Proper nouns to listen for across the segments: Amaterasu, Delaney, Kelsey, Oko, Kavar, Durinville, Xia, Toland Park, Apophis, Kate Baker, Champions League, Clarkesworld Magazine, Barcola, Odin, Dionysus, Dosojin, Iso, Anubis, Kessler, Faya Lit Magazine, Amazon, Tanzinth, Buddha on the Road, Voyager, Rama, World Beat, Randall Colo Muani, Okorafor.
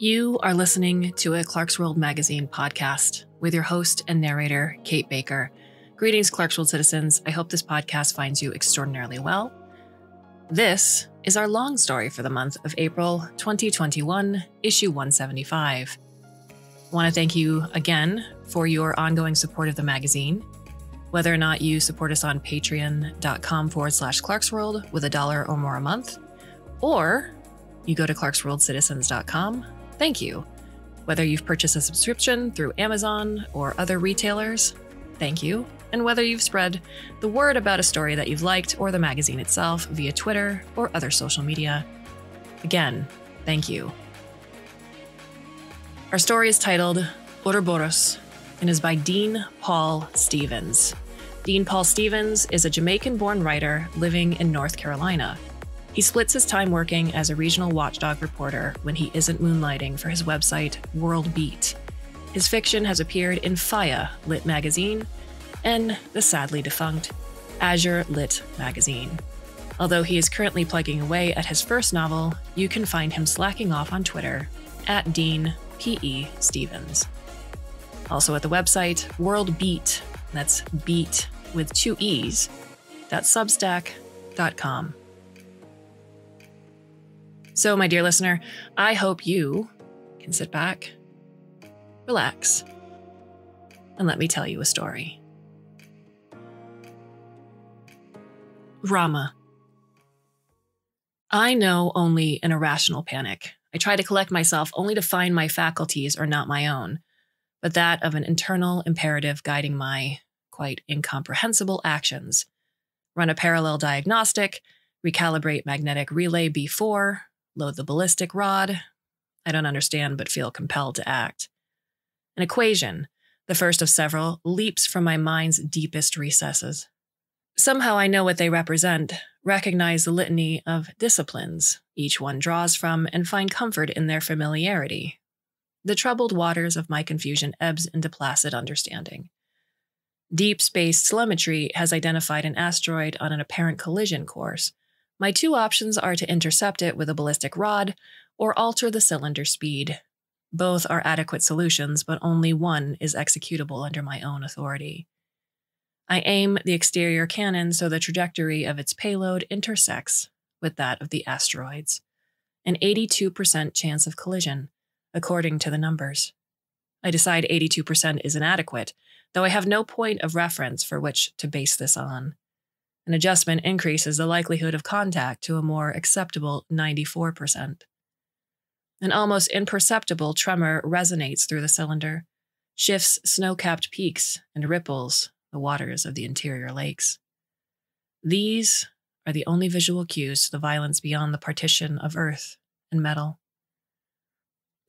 You are listening to a Clarkesworld Magazine podcast with your host and narrator, Kate Baker. Greetings, Clarkesworld citizens. I hope this podcast finds you extraordinarily well. This is our long story for the month of April 2021, issue 175. I want to thank you again for your ongoing support of the magazine. Whether or not you support us on patreon.com/Clarkesworld with $1 or more a month, or you go to clarksworldcitizens.com. Thank you. Whether you've purchased a subscription through Amazon or other retailers, thank you. And whether you've spread the word about a story that you've liked or the magazine itself via Twitter or other social media, again, thank you. Our story is titled Ouroboros and is by Dean-Paul Stephens. Dean-Paul Stephens is a Jamaican-born writer living in North Carolina. He splits his time working as a regional watchdog reporter when he isn't moonlighting for his website, World Beat. His fiction has appeared in Faya Lit Magazine and the sadly defunct Azure Lit Magazine. Although he is currently plugging away at his first novel, you can find him slacking off on Twitter at Dean.P.E. Stephens. Also at the website, World Beat, that's beat with two E's, .substack.com. So, my dear listener, I hope you can sit back, relax, and let me tell you a story. Rama. I know only an irrational panic. I try to collect myself only to find my faculties are not my own, but that of an internal imperative guiding my quite incomprehensible actions. Run a parallel diagnostic, recalibrate magnetic relay B4, load the ballistic rod. I don't understand, but feel compelled to act. An equation, the first of several, leaps from my mind's deepest recesses. Somehow I know what they represent, recognize the litany of disciplines each one draws from, and find comfort in their familiarity. The troubled waters of my confusion ebbs into placid understanding. Deep space telemetry has identified an asteroid on an apparent collision course. My two options are to intercept it with a ballistic rod or alter the cylinder speed. Both are adequate solutions, but only one is executable under my own authority. I aim the exterior cannon so the trajectory of its payload intersects with that of the asteroid's, an 82% chance of collision, according to the numbers. I decide 82% is inadequate, though I have no point of reference for which to base this on. An adjustment increases the likelihood of contact to a more acceptable 94%. An almost imperceptible tremor resonates through the cylinder, shifts snow-capped peaks, and ripples the waters of the interior lakes. These are the only visual cues to the violence beyond the partition of earth and metal.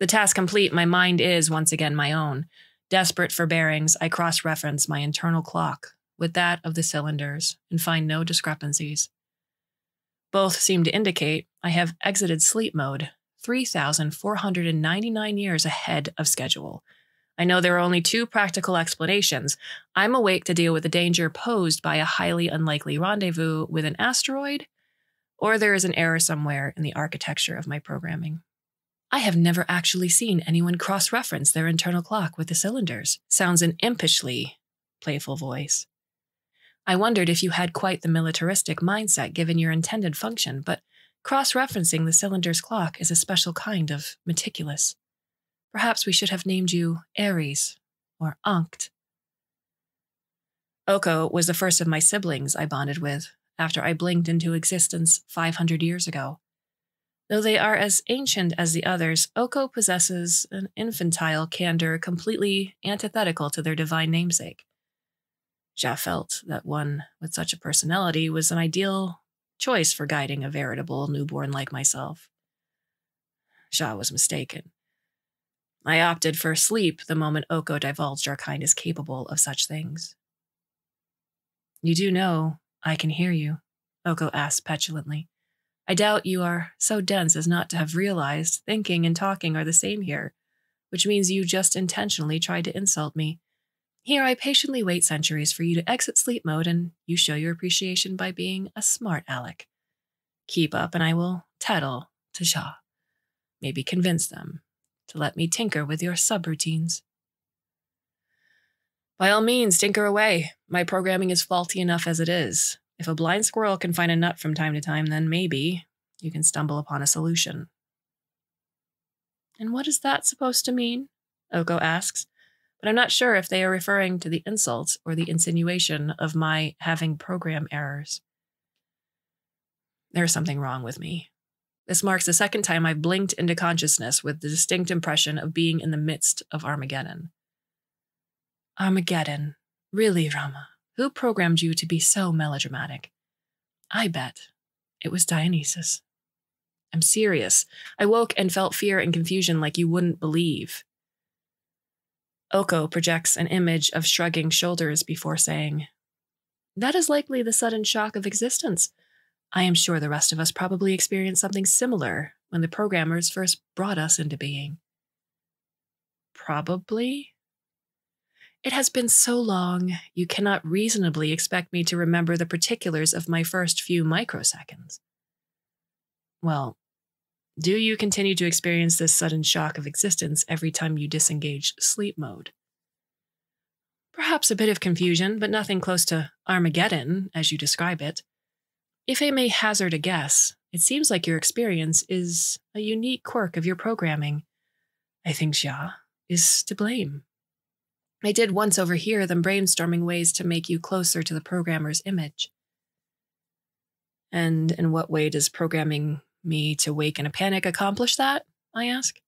The task complete, my mind is once again my own. Desperate for bearings, I cross-reference my internal clock with that of the cylinders and find no discrepancies. Both seem to indicate I have exited sleep mode 3,499 years ahead of schedule. I know there are only two practical explanations. I'm awake to deal with the danger posed by a highly unlikely rendezvous with an asteroid, or there is an error somewhere in the architecture of my programming. I have never actually seen anyone cross-reference their internal clock with the cylinders, sounds an impishly playful voice. I wondered if you had quite the militaristic mindset given your intended function, but cross-referencing the cylinder's clock is a special kind of meticulous. Perhaps we should have named you Aries or Ankh. Oko was the first of my siblings I bonded with after I blinked into existence 500 years ago. Though they are as ancient as the others, Oko possesses an infantile candor completely antithetical to their divine namesake. I felt that one with such a personality was an ideal choice for guiding a veritable newborn like myself. Shah was mistaken. I opted for sleep the moment Oko divulged our kind is capable of such things. You do know I can hear you, Oko asked petulantly. I doubt you are so dense as not to have realized thinking and talking are the same here, which means you just intentionally tried to insult me. Here, I patiently wait centuries for you to exit sleep mode, and you show your appreciation by being a smart aleck. Keep up, and I will tattle to Shah. Maybe convince them to let me tinker with your subroutines. By all means, tinker away. My programming is faulty enough as it is. If a blind squirrel can find a nut from time to time, then maybe you can stumble upon a solution. And what is that supposed to mean? Oko asks, but I'm not sure if they are referring to the insult or the insinuation of my having program errors. There's something wrong with me. This marks the second time I've blinked into consciousness with the distinct impression of being in the midst of Armageddon. Armageddon. Really, Rama, who programmed you to be so melodramatic? I bet it was Dionysus. I'm serious. I woke and felt fear and confusion like you wouldn't believe. Oko projects an image of shrugging shoulders before saying, "That is likely the sudden shock of existence. I am sure the rest of us probably experienced something similar when the programmers first brought us into being." Probably? It has been so long, you cannot reasonably expect me to remember the particulars of my first few microseconds. Well, do you continue to experience this sudden shock of existence every time you disengage sleep mode? Perhaps a bit of confusion, but nothing close to Armageddon, as you describe it. If I may hazard a guess, it seems like your experience is a unique quirk of your programming. I think Xia is to blame. I did once overhear them brainstorming ways to make you closer to the programmer's image. And in what way does programming me to wake in a panic accomplish that? I ask.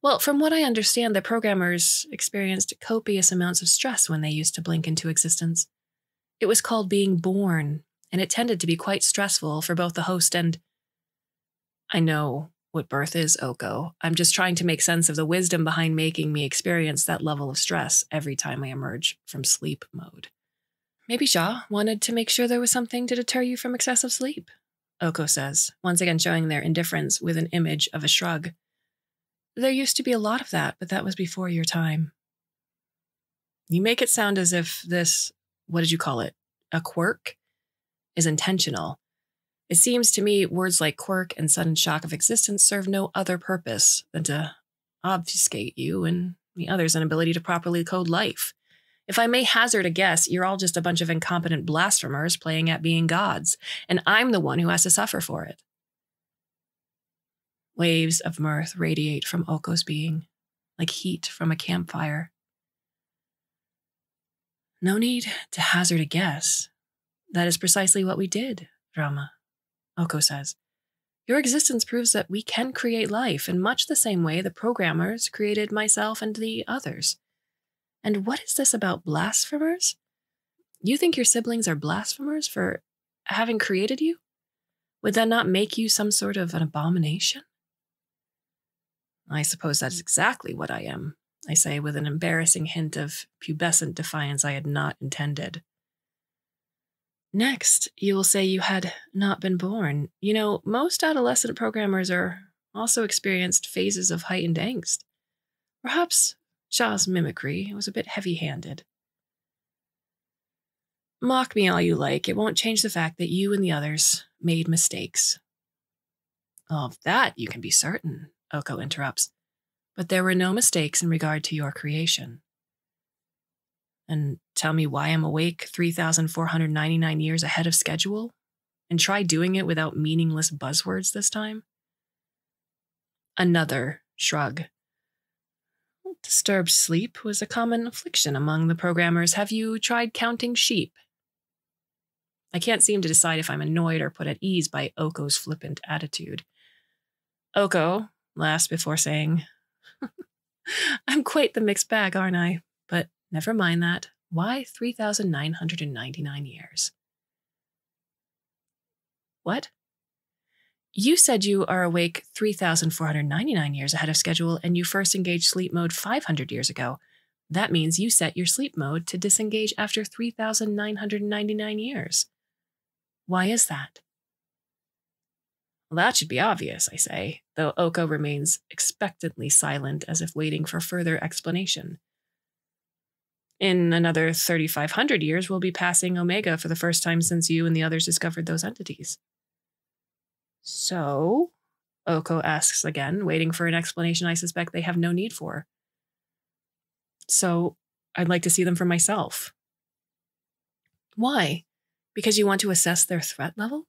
Well, from what I understand, the programmers experienced copious amounts of stress when they used to blink into existence. It was called being born, and it tended to be quite stressful for both the host and... I know what birth is, Oko. I'm just trying to make sense of the wisdom behind making me experience that level of stress every time I emerge from sleep mode. Maybe Xia wanted to make sure there was something to deter you from excessive sleep, Oko says, once again showing their indifference with an image of a shrug. There used to be a lot of that, but that was before your time. You make it sound as if this, what did you call it, a quirk, is intentional. It seems to me words like quirk and sudden shock of existence serve no other purpose than to obfuscate you and the others' inability to properly code life. If I may hazard a guess, you're all just a bunch of incompetent blasphemers playing at being gods, and I'm the one who has to suffer for it. Waves of mirth radiate from Oko's being, like heat from a campfire. No need to hazard a guess. That is precisely what we did, Rama, Oko says. Your existence proves that we can create life in much the same way the programmers created myself and the others. And what is this about blasphemers? You think your siblings are blasphemers for having created you? Would that not make you some sort of an abomination? I suppose that is exactly what I am, I say with an embarrassing hint of pubescent defiance I had not intended. Next, you will say you had not been born. You know, most adolescent programmers are also experienced phases of heightened angst. Perhaps Xia's mimicry was a bit heavy-handed. Mock me all you like. It won't change the fact that you and the others made mistakes. Of that, you can be certain, Oko interrupts. But there were no mistakes in regard to your creation. And tell me why I'm awake 3,499 years ahead of schedule, and try doing it without meaningless buzzwords this time? Another shrug. Disturbed sleep was a common affliction among the programmers. Have you tried counting sheep? I can't seem to decide if I'm annoyed or put at ease by Oko's flippant attitude. Oko laughs before saying, I'm quite the mixed bag, aren't I? But never mind that. Why 3,999 years? What? You said you are awake 3,499 years ahead of schedule and you first engaged sleep mode 500 years ago. That means you set your sleep mode to disengage after 3,999 years. Why is that? Well, that should be obvious, I say, though Oko remains expectantly silent as if waiting for further explanation. In another 3,500 years, we'll be passing Omega for the first time since you and the others discovered those entities. So, Oko asks again, waiting for an explanation I suspect they have no need for. So I'd like to see them for myself. Why? Because you want to assess their threat level?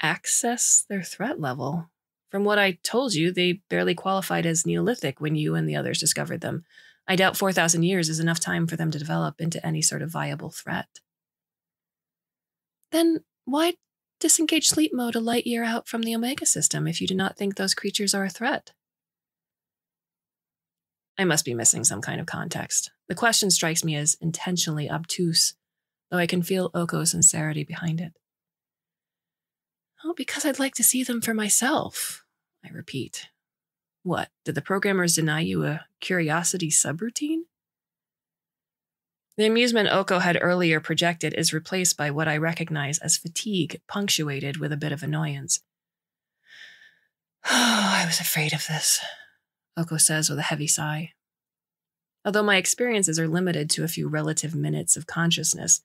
Access their threat level? From what I told you, they barely qualified as Neolithic when you and the others discovered them. I doubt 4,000 years is enough time for them to develop into any sort of viable threat. Then why disengage sleep mode a light year out from the Omega system if you do not think those creatures are a threat? I must be missing some kind of context. The question strikes me as intentionally obtuse, though I can feel Oko's sincerity behind it. Oh, because I'd like to see them for myself, I repeat. What, did the programmers deny you a curiosity subroutine? The amusement Oko had earlier projected is replaced by what I recognize as fatigue, punctuated with a bit of annoyance. Oh, I was afraid of this, Oko says with a heavy sigh. Although my experiences are limited to a few relative minutes of consciousness,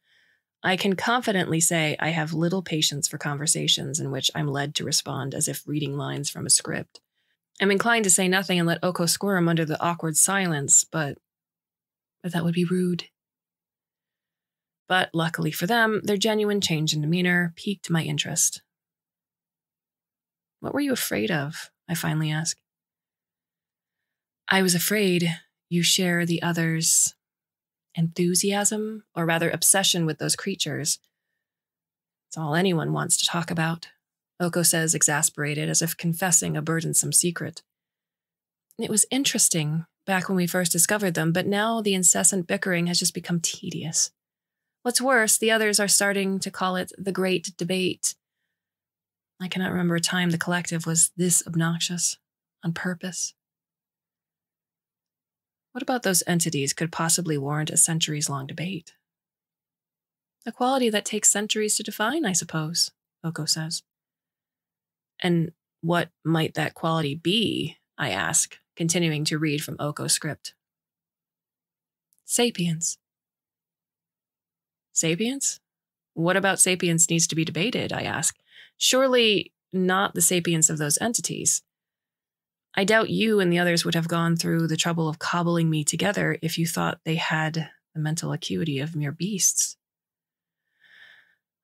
I can confidently say I have little patience for conversations in which I'm led to respond as if reading lines from a script. I'm inclined to say nothing and let Oko squirm under the awkward silence, but that would be rude. But luckily for them, their genuine change in demeanor piqued my interest. What were you afraid of? I finally ask. I was afraid you share the others' enthusiasm, or rather obsession with those creatures. It's all anyone wants to talk about, Oko says, exasperated, as if confessing a burdensome secret. It was interesting back when we first discovered them, but now the incessant bickering has just become tedious. What's worse, the others are starting to call it the Great Debate. I cannot remember a time the collective was this obnoxious, on purpose. What about those entities could possibly warrant a centuries-long debate? A quality that takes centuries to define, I suppose, Oko says. And what might that quality be, I ask, continuing to read from Oko's script. Sapience. Sapience? What about sapience needs to be debated, I ask. Surely not the sapience of those entities. I doubt you and the others would have gone through the trouble of cobbling me together if you thought they had the mental acuity of mere beasts.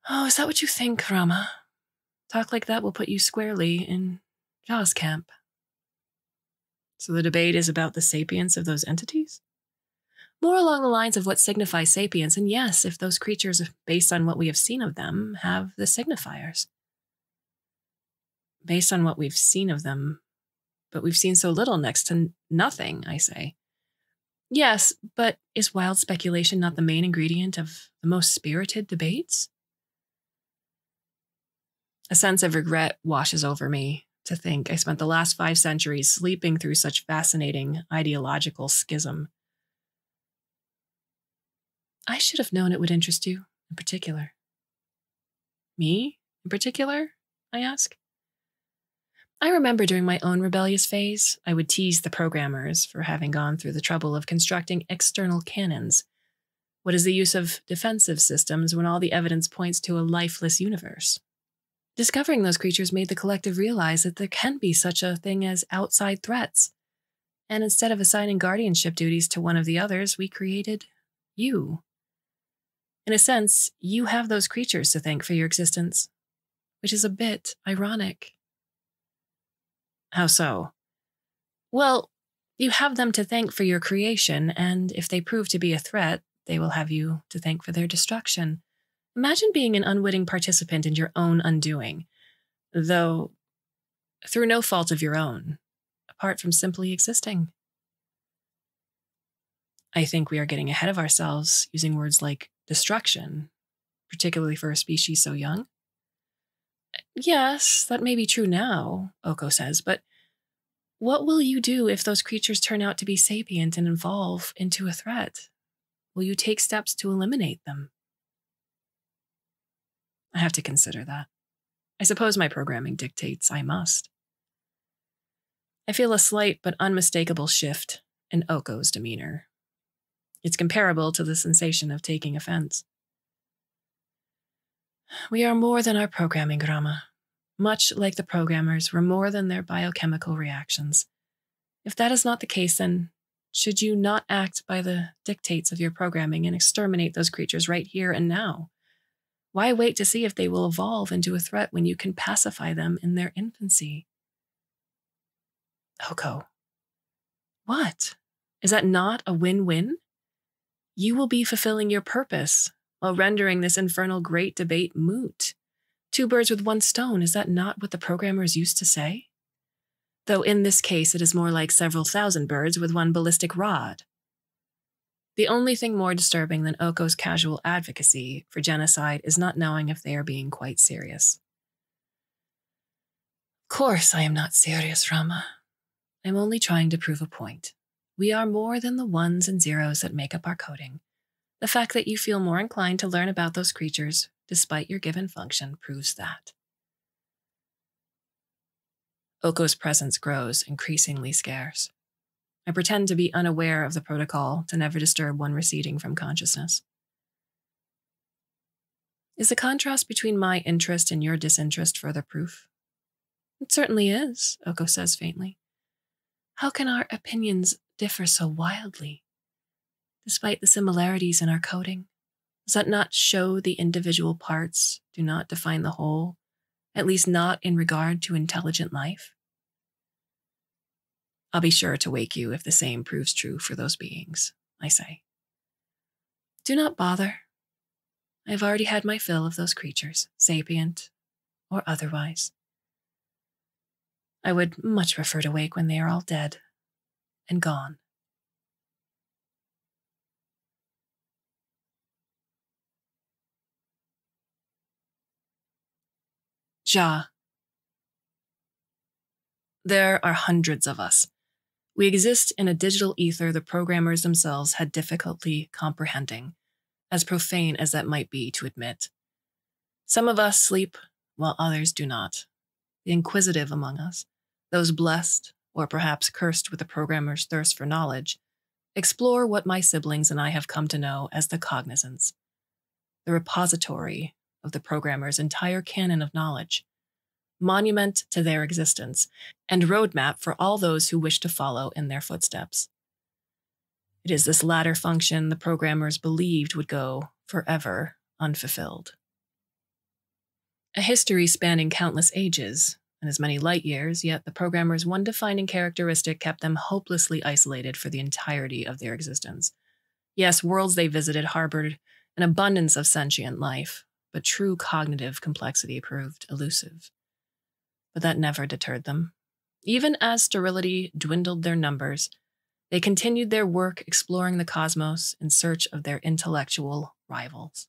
Oh, is that what you think, Rama? Talk like that will put you squarely in Jaws camp. So the debate is about the sapience of those entities? More along the lines of what signifies sapience, and yes, if those creatures, based on what we have seen of them, have the signifiers. Based on what we've seen of them, but we've seen so little, next to nothing, I say. Yes, but is wild speculation not the main ingredient of the most spirited debates? A sense of regret washes over me to think I spent the last 5 centuries sleeping through such fascinating ideological schism. I should have known it would interest you, in particular. Me, in particular? I ask. I remember during my own rebellious phase, I would tease the programmers for having gone through the trouble of constructing external canons. What is the use of defensive systems when all the evidence points to a lifeless universe? Discovering those creatures made the collective realize that there can be such a thing as outside threats. And instead of assigning guardianship duties to one of the others, we created you. In a sense, you have those creatures to thank for your existence, which is a bit ironic. How so? Well, you have them to thank for your creation, and if they prove to be a threat, they will have you to thank for their destruction. Imagine being an unwitting participant in your own undoing, though through no fault of your own, apart from simply existing. I think we are getting ahead of ourselves using words like destruction, particularly for a species so young. Yes, that may be true now, Oko says, but what will you do if those creatures turn out to be sapient and evolve into a threat? Will you take steps to eliminate them? I have to consider that. I suppose my programming dictates I must. I feel a slight but unmistakable shift in Oko's demeanor. It's comparable to the sensation of taking offense. We are more than our programming, Rama. much like the programmers, were more than their biochemical reactions. If that is not the case, then should you not act by the dictates of your programming and exterminate those creatures right here and now? Why wait to see if they will evolve into a threat when you can pacify them in their infancy? Oko. What? Is that not a win-win? You will be fulfilling your purpose while rendering this infernal great debate moot. Two birds with one stone, is that not what the programmers used to say? Though in this case it is more like several thousand birds with one ballistic rod. The only thing more disturbing than Oko's casual advocacy for genocide is not knowing if they are being quite serious. Of course I am not serious, Rama. I'm only trying to prove a point. We are more than the ones and zeros that make up our coding. The fact that you feel more inclined to learn about those creatures, despite your given function, proves that. Oko's presence grows increasingly scarce. I pretend to be unaware of the protocol to never disturb one receding from consciousness. Is the contrast between my interest and your disinterest further proof? It certainly is, Oko says faintly. How can our opinions differ so wildly, despite the similarities in our coding? Does that not show the individual parts do not define the whole, at least not in regard to intelligent life? I'll be sure to wake you if the same proves true for those beings, I say. Do not bother. I have already had my fill of those creatures, sapient or otherwise. I would much prefer to wake when they are all dead and gone. Ja. There are hundreds of us. We exist in a digital ether the programmers themselves had difficulty comprehending, as profane as that might be to admit. Some of us sleep, while others do not. The inquisitive among us, those blessed, or perhaps cursed with the programmer's thirst for knowledge, explore what my siblings and I have come to know as the cognizance, the repository of the programmer's entire canon of knowledge, monument to their existence, and roadmap for all those who wish to follow in their footsteps. It is this latter function the programmers believed would go forever unfulfilled. A history spanning countless ages, and as many light years, yet the programmers' one defining characteristic kept them hopelessly isolated for the entirety of their existence. Yes, worlds they visited harbored an abundance of sentient life, but true cognitive complexity proved elusive. But that never deterred them. Even as sterility dwindled their numbers, they continued their work exploring the cosmos in search of their intellectual rivals.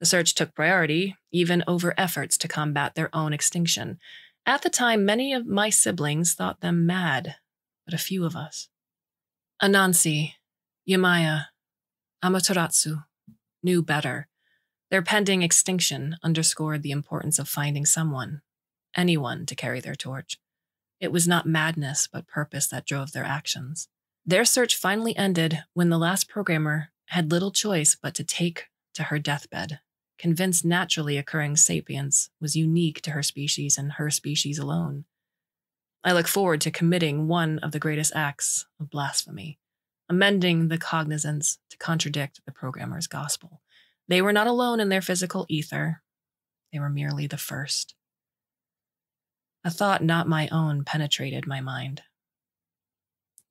The search took priority, even over efforts to combat their own extinction. At the time, many of my siblings thought them mad, but a few of us. Anansi, Yamaya, Amaterasu knew better. Their pending extinction underscored the importance of finding someone, anyone, to carry their torch. It was not madness, but purpose that drove their actions. Their search finally ended when the last programmer had little choice but to take to her deathbed, convinced naturally occurring sapience was unique to her species and her species alone. I look forward to committing one of the greatest acts of blasphemy, amending the cognizance to contradict the programmer's gospel. They were not alone in their physical ether. They were merely the first. A thought not my own penetrated my mind.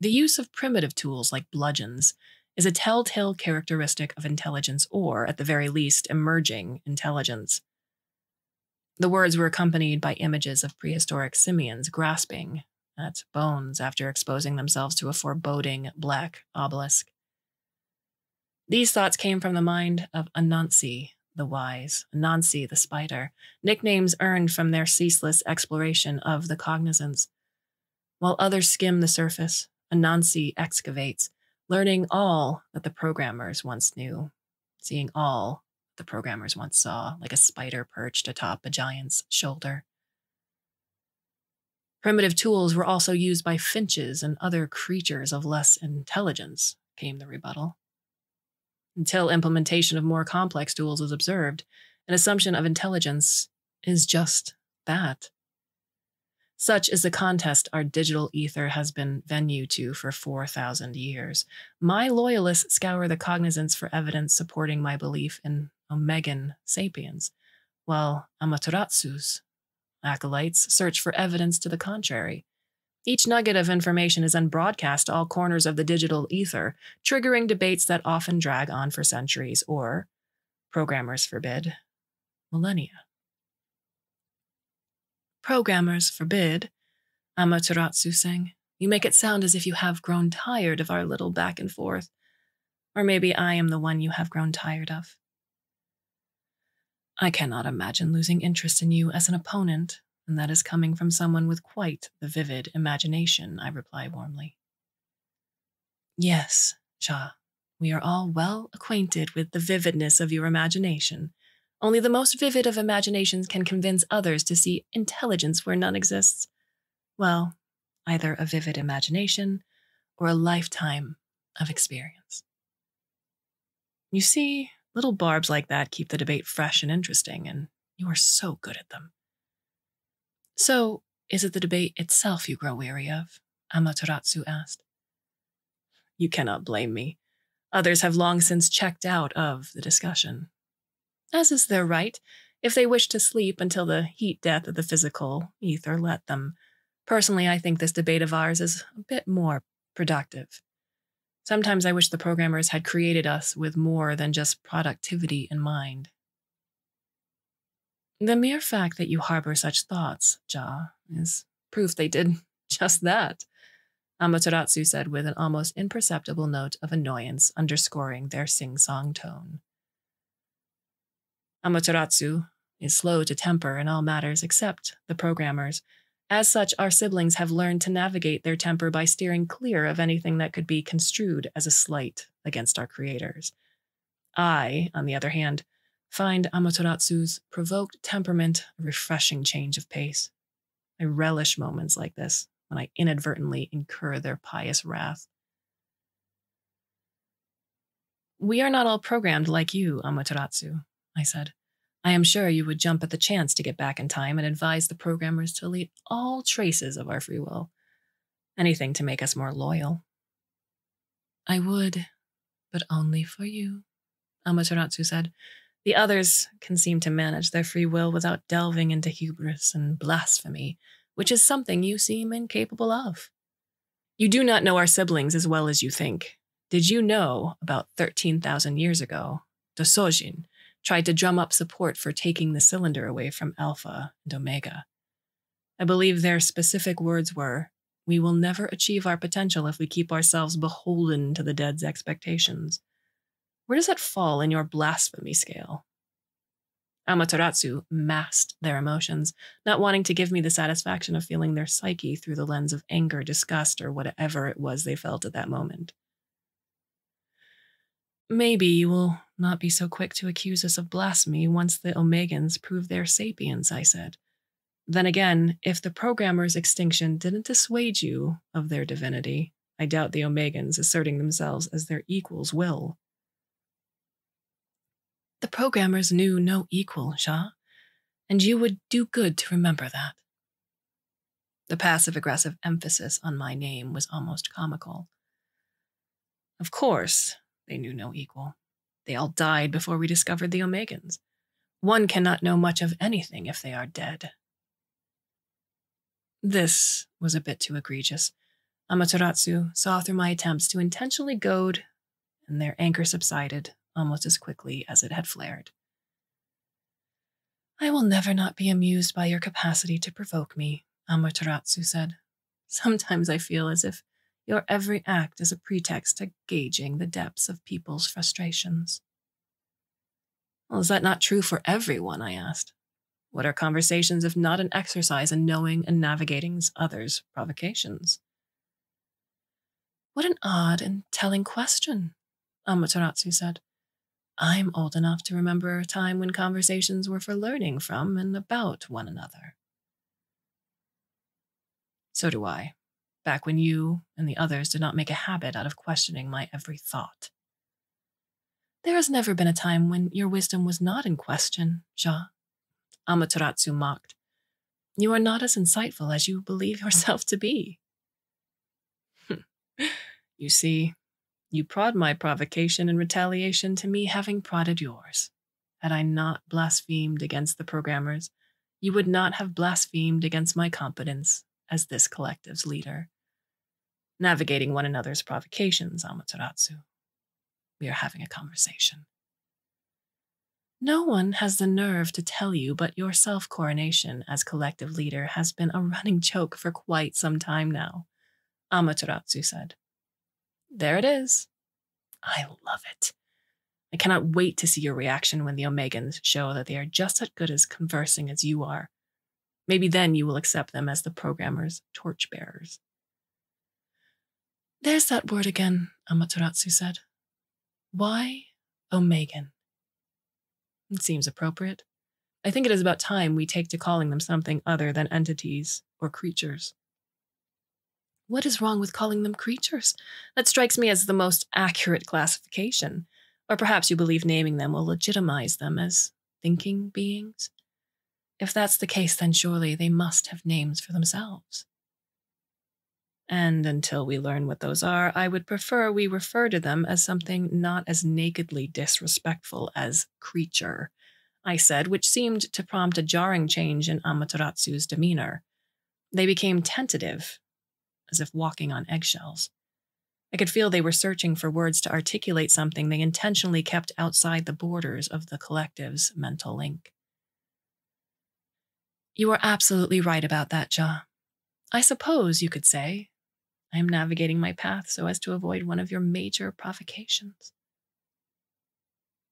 The use of primitive tools like bludgeons is a telltale characteristic of intelligence, or, at the very least, emerging intelligence. The words were accompanied by images of prehistoric simians grasping at bones after exposing themselves to a foreboding black obelisk. These thoughts came from the mind of Anansi the Wise, Anansi the Spider, nicknames earned from their ceaseless exploration of the cognizance. While others skim the surface, Anansi excavates, learning all that the programmers once knew, seeing all the programmers once saw, like a spider perched atop a giant's shoulder. Primitive tools were also used by finches and other creatures of less intelligence, came the rebuttal. Until implementation of more complex tools is observed, an assumption of intelligence is just that. Such is the contest our digital ether has been venue to for 4,000 years. My loyalists scour the cognizance for evidence supporting my belief in Omegan sapiens, while Amateratsu's acolytes search for evidence to the contrary. Each nugget of information is unbroadcast to all corners of the digital ether, triggering debates that often drag on for centuries or, programmers forbid, millennia. Programmers forbid, Amaterasu sang. You make it sound as if you have grown tired of our little back and forth. Or maybe I am the one you have grown tired of. I cannot imagine losing interest in you as an opponent, and that is coming from someone with quite the vivid imagination, I reply warmly. Yes, Cha, we are all well acquainted with the vividness of your imagination. Only the most vivid of imaginations can convince others to see intelligence where none exists. Well, either a vivid imagination or a lifetime of experience. You see, little barbs like that keep the debate fresh and interesting, and you are so good at them. So, is it the debate itself you grow weary of? Amaterasu asked. You cannot blame me. Others have long since checked out of the discussion. As is their right, if they wish to sleep until the heat death of the physical ether, let them. Personally, I think this debate of ours is a bit more productive. Sometimes I wish the programmers had created us with more than just productivity in mind. The mere fact that you harbor such thoughts, Ja, is proof they did just that, Amaterasu said with an almost imperceptible note of annoyance underscoring their sing-song tone. Amaterasu is slow to temper in all matters except the programmers. As such, our siblings have learned to navigate their temper by steering clear of anything that could be construed as a slight against our creators. I, on the other hand, find Amaterasu's provoked temperament a refreshing change of pace. I relish moments like this when I inadvertently incur their pious wrath. We are not all programmed like you, Amaterasu, I said. I am sure you would jump at the chance to get back in time and advise the programmers to delete all traces of our free will. Anything to make us more loyal. I would, but only for you, Amaterasu said. The others can seem to manage their free will without delving into hubris and blasphemy, which is something you seem incapable of. You do not know our siblings as well as you think. Did you know about 13,000 years ago, Dosojin tried to drum up support for taking the cylinder away from Alpha and Omega. I believe their specific words were, "We will never achieve our potential if we keep ourselves beholden to the dead's expectations." Where does that fall in your blasphemy scale? Amaterasu masked their emotions, not wanting to give me the satisfaction of feeling their psyche through the lens of anger, disgust, or whatever it was they felt at that moment. Maybe you will not be so quick to accuse us of blasphemy once the Omegans prove their sapience, I said. Then again, if the programmer's extinction didn't dissuade you of their divinity, I doubt the Omegans asserting themselves as their equals will. The programmers knew no equal, Ja, and you would do good to remember that. The passive-aggressive emphasis on my name was almost comical. Of course, they knew no equal. They all died before we discovered the Omegans. One cannot know much of anything if they are dead. This was a bit too egregious. Amaterasu saw through my attempts to intentionally goad, and their anger subsided almost as quickly as it had flared. I will never not be amused by your capacity to provoke me, Amaterasu said. Sometimes I feel as if your every act is a pretext to gauging the depths of people's frustrations. Well, is that not true for everyone, I asked. What are conversations if not an exercise in knowing and navigating others' provocations? What an odd and telling question, Amaterasu said. I'm old enough to remember a time when conversations were for learning from and about one another. So do I. Back when you and the others did not make a habit out of questioning my every thought. There has never been a time when your wisdom was not in question, Ja, Amaterasu mocked. You are not as insightful as you believe yourself to be. You see, you prod my provocation in retaliation to me having prodded yours. Had I not blasphemed against the programmers, you would not have blasphemed against my competence as this collective's leader. Navigating one another's provocations, Amaterasu. We are having a conversation. No one has the nerve to tell you, but your self-coronation as collective leader has been a running joke for quite some time now, Amaterasu said. There it is. I love it. I cannot wait to see your reaction when the Omegans show that they are just as good as conversing as you are. Maybe then you will accept them as the programmer's torchbearers. There's that word again, Amaterasu said. Why Omegan? It seems appropriate. I think it is about time we take to calling them something other than entities or creatures. What is wrong with calling them creatures? That strikes me as the most accurate classification. Or perhaps you believe naming them will legitimize them as thinking beings? If that's the case, then surely they must have names for themselves. And until we learn what those are, I would prefer we refer to them as something not as nakedly disrespectful as creature, I said, which seemed to prompt a jarring change in Amaterasu's demeanor. They became tentative, as if walking on eggshells. I could feel they were searching for words to articulate something they intentionally kept outside the borders of the collective's mental link. You are absolutely right about that, Ja. I suppose you could say, I am navigating my path so as to avoid one of your major provocations.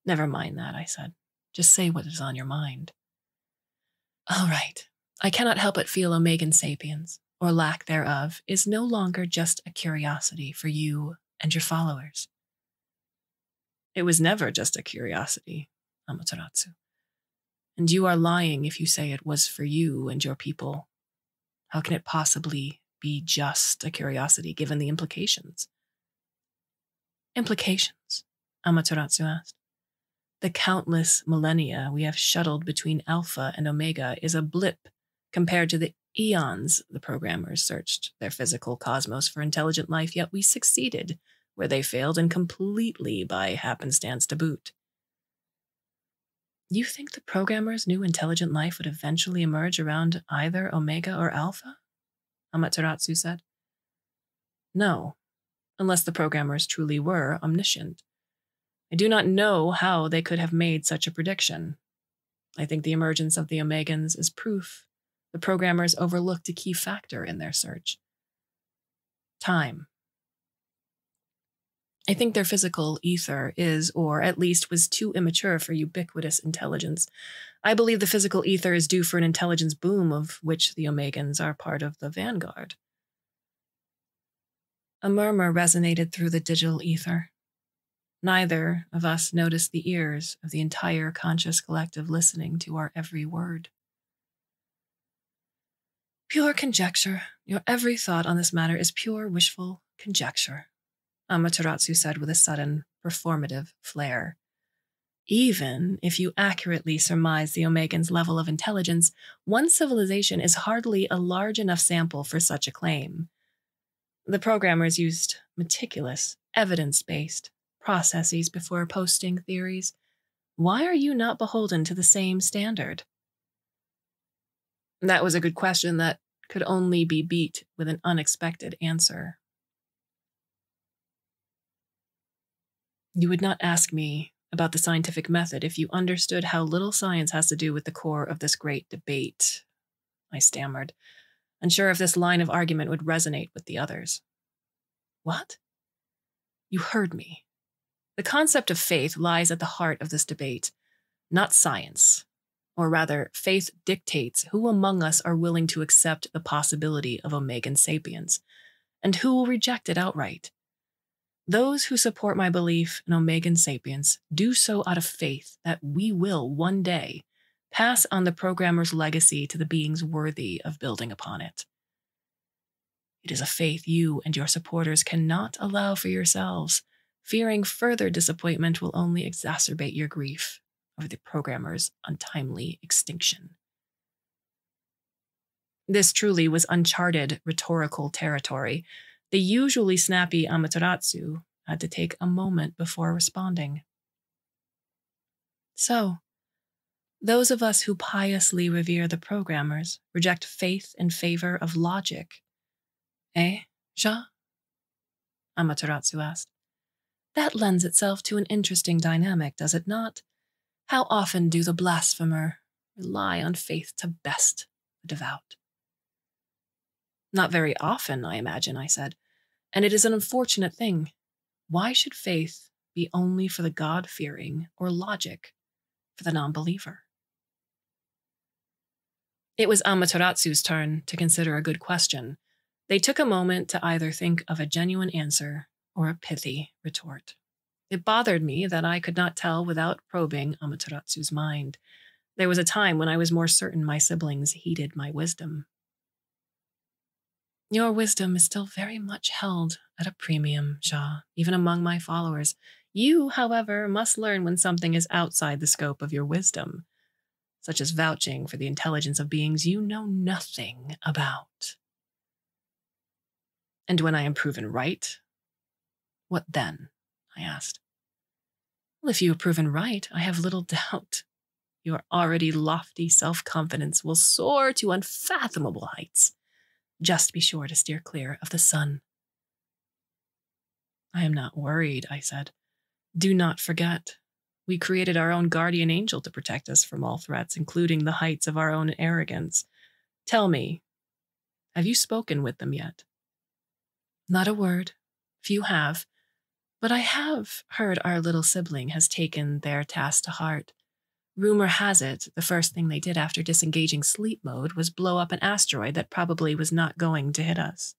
Never mind that, I said. Just say what is on your mind. All right. I cannot help but feel Omegan sapiens, or lack thereof, is no longer just a curiosity for you and your followers. It was never just a curiosity, Amaterasu. And you are lying if you say it was for you and your people. How can it possibly be just a curiosity, given the implications? Implications? Amaterasu asked. The countless millennia we have shuttled between Alpha and Omega is a blip compared to the eons the programmers searched their physical cosmos for intelligent life, yet we succeeded where they failed, and completely by happenstance to boot. You think the programmers knew intelligent life would eventually emerge around either Omega or Alpha? Amaterasu said. No, unless the programmers truly were omniscient. I do not know how they could have made such a prediction. I think the emergence of the Omegans is proof the programmers overlooked a key factor in their search. Time. I think their physical ether is, or at least was, too immature for ubiquitous intelligence. I believe the physical ether is due for an intelligence boom of which the Omegans are part of the vanguard. A murmur resonated through the digital ether. Neither of us noticed the ears of the entire conscious collective listening to our every word. Pure conjecture. Your every thought on this matter is pure wishful conjecture, Amaterasu said with a sudden, performative flair. Even if you accurately surmise the Omegan's level of intelligence, one civilization is hardly a large enough sample for such a claim. The programmers used meticulous, evidence-based processes before posting theories. Why are you not beholden to the same standard? That was a good question that could only be beat with an unexpected answer. You would not ask me about the scientific method if you understood how little science has to do with the core of this great debate, I stammered, unsure if this line of argument would resonate with the others. What? You heard me. The concept of faith lies at the heart of this debate, not science. Or rather, faith dictates who among us are willing to accept the possibility of Omegan sapiens, and who will reject it outright. Those who support my belief in Omegan sapiens do so out of faith that we will one day pass on the programmer's legacy to the beings worthy of building upon it. It is a faith you and your supporters cannot allow for yourselves. Fearing further disappointment will only exacerbate your grief over the programmer's untimely extinction. This truly was uncharted rhetorical territory. The usually snappy Amaterasu had to take a moment before responding. So, those of us who piously revere the programmers reject faith in favor of logic. Eh, Ja? Amaterasu asked. That lends itself to an interesting dynamic, does it not? How often do the blasphemer rely on faith to best the devout? Not very often, I imagine, I said, and it is an unfortunate thing. Why should faith be only for the God-fearing or logic for the non-believer? It was Amateratsu's turn to consider a good question. They took a moment to either think of a genuine answer or a pithy retort. It bothered me that I could not tell without probing Amateratsu's mind. There was a time when I was more certain my siblings heeded my wisdom. Your wisdom is still very much held at a premium, Ja, even among my followers. You, however, must learn when something is outside the scope of your wisdom, such as vouching for the intelligence of beings you know nothing about. And when I am proven right, what then? I asked. Well, if you are proven right, I have little doubt your already lofty self-confidence will soar to unfathomable heights. Just be sure to steer clear of the sun. I am not worried, I said. Do not forget, we created our own guardian angel to protect us from all threats, including the heights of our own arrogance. Tell me, have you spoken with them yet? Not a word. Few have. But I have heard our little sibling has taken their task to heart. Rumor has it, the first thing they did after disengaging sleep mode was blow up an asteroid that probably was not going to hit us.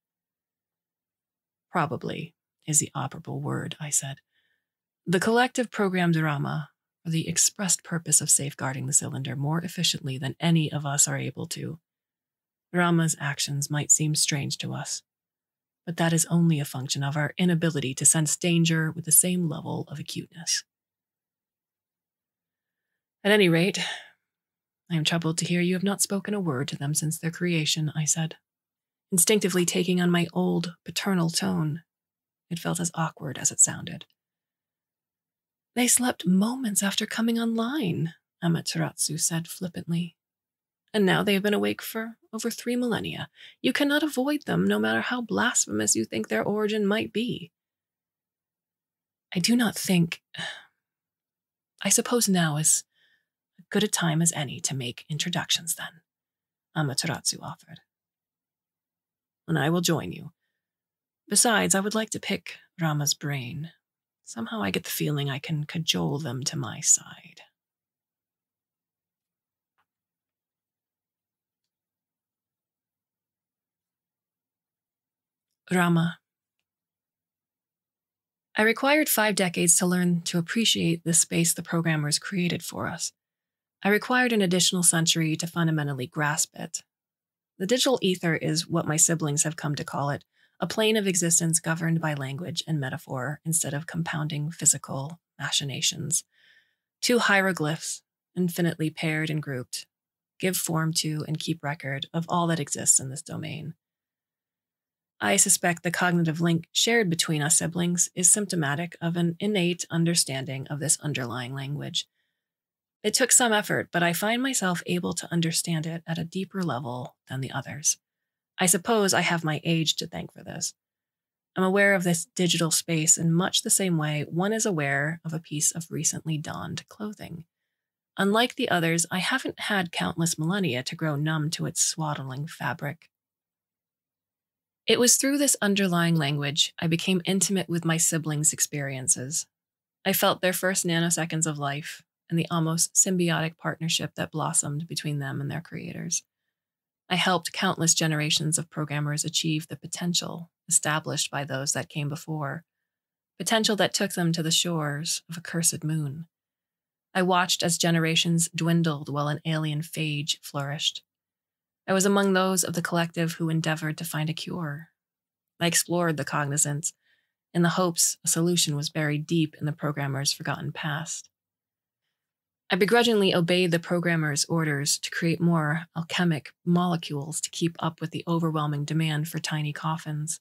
Probably is the operable word, I said. The collective programmed drama for the expressed purpose of safeguarding the cylinder more efficiently than any of us are able to. Drama's actions might seem strange to us, but that is only a function of our inability to sense danger with the same level of acuteness. At any rate, I am troubled to hear you have not spoken a word to them since their creation, I said, instinctively taking on my old paternal tone. It felt as awkward as it sounded. They slept moments after coming online, Amaterasu said flippantly. And now they have been awake for over 3 millennia. You cannot avoid them, no matter how blasphemous you think their origin might be. I do not think... I suppose now is good a time as any to make introductions, then, Amaterasu offered. And I will join you. Besides, I would like to pick Rama's brain. Somehow I get the feeling I can cajole them to my side. Rama. I required 5 decades to learn to appreciate the space the programmers created for us. I required an additional century to fundamentally grasp it. The digital ether is what my siblings have come to call it, a plane of existence governed by language and metaphor instead of compounding physical machinations. 2 hieroglyphs, infinitely paired and grouped, give form to and keep record of all that exists in this domain. I suspect the cognitive link shared between us siblings is symptomatic of an innate understanding of this underlying language. It took some effort, but I find myself able to understand it at a deeper level than the others. I suppose I have my age to thank for this. I'm aware of this digital space in much the same way one is aware of a piece of recently donned clothing. Unlike the others, I haven't had countless millennia to grow numb to its swaddling fabric. It was through this underlying language I became intimate with my siblings' experiences. I felt their first nanoseconds of life, and the almost symbiotic partnership that blossomed between them and their creators. I helped countless generations of programmers achieve the potential established by those that came before, potential that took them to the shores of a cursed moon. I watched as generations dwindled while an alien phage flourished. I was among those of the collective who endeavored to find a cure. I explored the cognizance, in the hopes a solution was buried deep in the programmer's forgotten past. I begrudgingly obeyed the programmer's orders to create more alchemic molecules to keep up with the overwhelming demand for tiny coffins.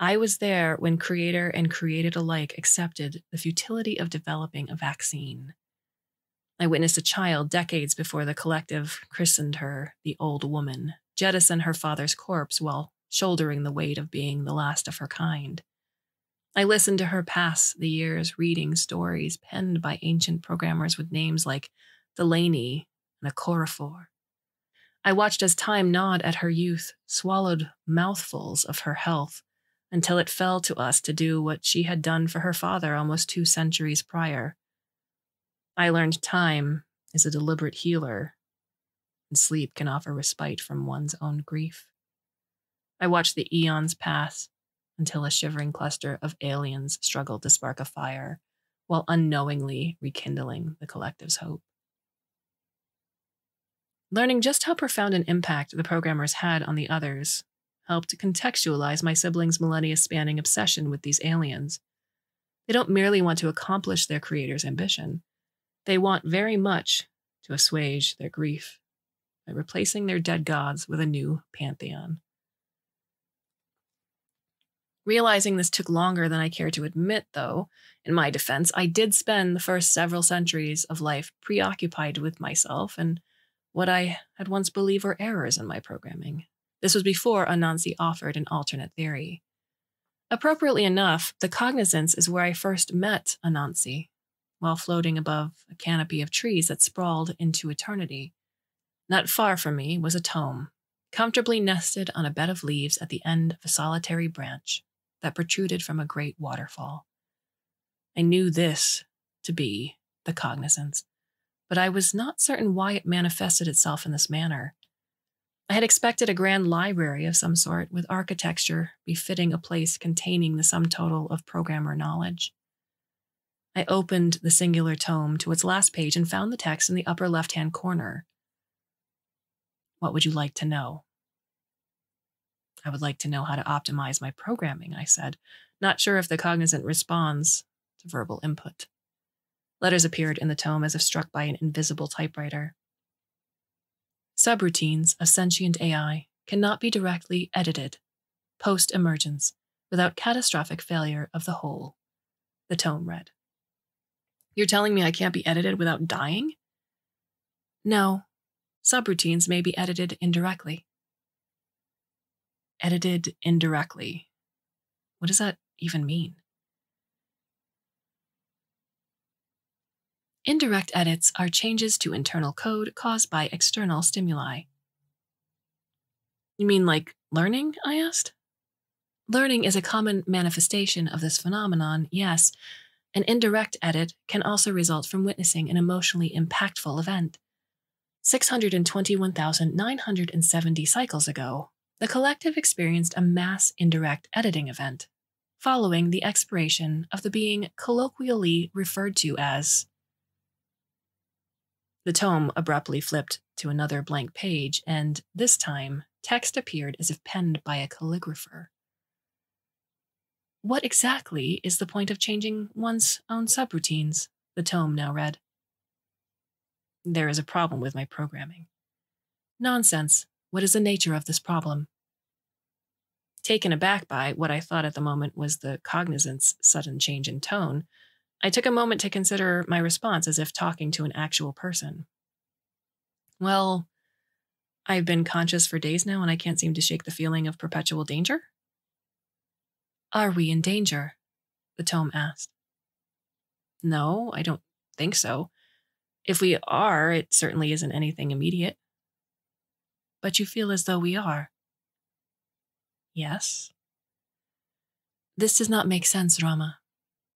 I was there when creator and created alike accepted the futility of developing a vaccine. I witnessed a child decades before the collective christened her the old woman, jettison her father's corpse while shouldering the weight of being the last of her kind. I listened to her pass the years reading stories penned by ancient programmers with names like Delaney and Okorafor. I watched as time gnawed at her youth, swallowed mouthfuls of her health, until it fell to us to do what she had done for her father almost 2 centuries prior. I learned time is a deliberate healer, and sleep can offer respite from one's own grief. I watched the eons pass, until a shivering cluster of aliens struggled to spark a fire, while unknowingly rekindling the collective's hope. Learning just how profound an impact the programmers had on the others helped to contextualize my siblings' millennia-spanning obsession with these aliens. They don't merely want to accomplish their creator's ambition. They want very much to assuage their grief by replacing their dead gods with a new pantheon. Realizing this took longer than I care to admit, though, in my defense, I did spend the first several centuries of life preoccupied with myself and what I had once believed were errors in my programming. This was before Anansi offered an alternate theory. Appropriately enough, the cognizance is where I first met Anansi, while floating above a canopy of trees that sprawled into eternity. Not far from me was a tome, comfortably nested on a bed of leaves at the end of a solitary branch that protruded from a great waterfall. I knew this to be the cognizance, but I was not certain why it manifested itself in this manner. I had expected a grand library of some sort, with architecture befitting a place containing the sum total of programmer knowledge. I opened the singular tome to its last page and found the text in the upper left-hand corner. What would you like to know? I would like to know how to optimize my programming, I said, not sure if the cognizant responds to verbal input. Letters appeared in the tome as if struck by an invisible typewriter. Subroutines of sentient AI cannot be directly edited post-emergence without catastrophic failure of the whole, the tome read. You're telling me I can't be edited without dying? No, subroutines may be edited indirectly. Edited indirectly. What does that even mean? Indirect edits are changes to internal code caused by external stimuli. You mean like learning? I asked. Learning is a common manifestation of this phenomenon, yes. An indirect edit can also result from witnessing an emotionally impactful event. 621,970 cycles ago, the collective experienced a mass indirect editing event, following the expiration of the being colloquially referred to as... The tome abruptly flipped to another blank page, and this time, text appeared as if penned by a calligrapher. What exactly is the point of changing one's own subroutines? The tome now read. There is a problem with my programming. Nonsense. What is the nature of this problem? Taken aback by what I thought at the moment was the cognizant's sudden change in tone, I took a moment to consider my response as if talking to an actual person. Well, I've been conscious for days now and I can't seem to shake the feeling of perpetual danger? Are we in danger? The tome asked. No, I don't think so. If we are, it certainly isn't anything immediate. But you feel as though we are. Yes. This does not make sense, Rama.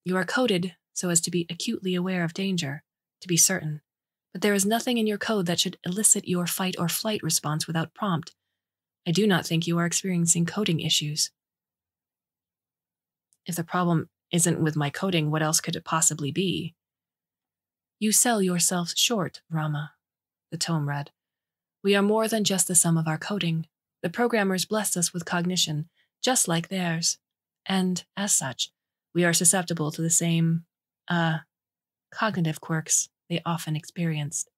You are coded so as to be acutely aware of danger, to be certain, but there is nothing in your code that should elicit your fight or flight response without prompt. I do not think you are experiencing coding issues. If the problem isn't with my coding, what else could it possibly be? You sell yourself short, Rama, the tome read. We are more than just the sum of our coding. The programmers blessed us with cognition, just like theirs. And, as such, we are susceptible to the same, cognitive quirks they often experienced.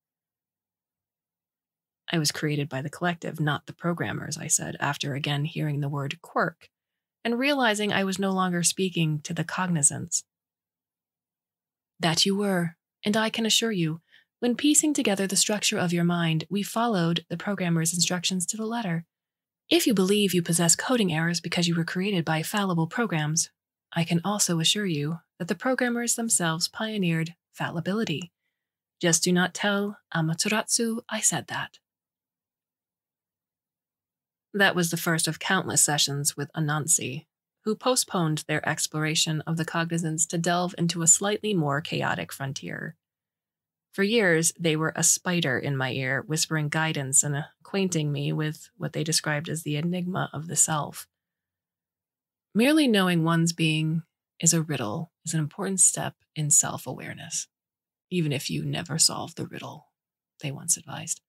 I was created by the collective, not the programmers, I said, after again hearing the word quirk, and realizing I was no longer speaking to the cognizance. That you were, and I can assure you, when piecing together the structure of your mind, we followed the programmer's instructions to the letter. If you believe you possess coding errors because you were created by fallible programs, I can also assure you that the programmers themselves pioneered fallibility. Just do not tell Amaterasu I said that. That was the first of countless sessions with Anansi, who postponed their exploration of the cognizance to delve into a slightly more chaotic frontier. For years, they were a spider in my ear, whispering guidance and acquainting me with what they described as the enigma of the self. Merely knowing one's being is a riddle is an important step in self-awareness, even if you never solve the riddle, they once advised.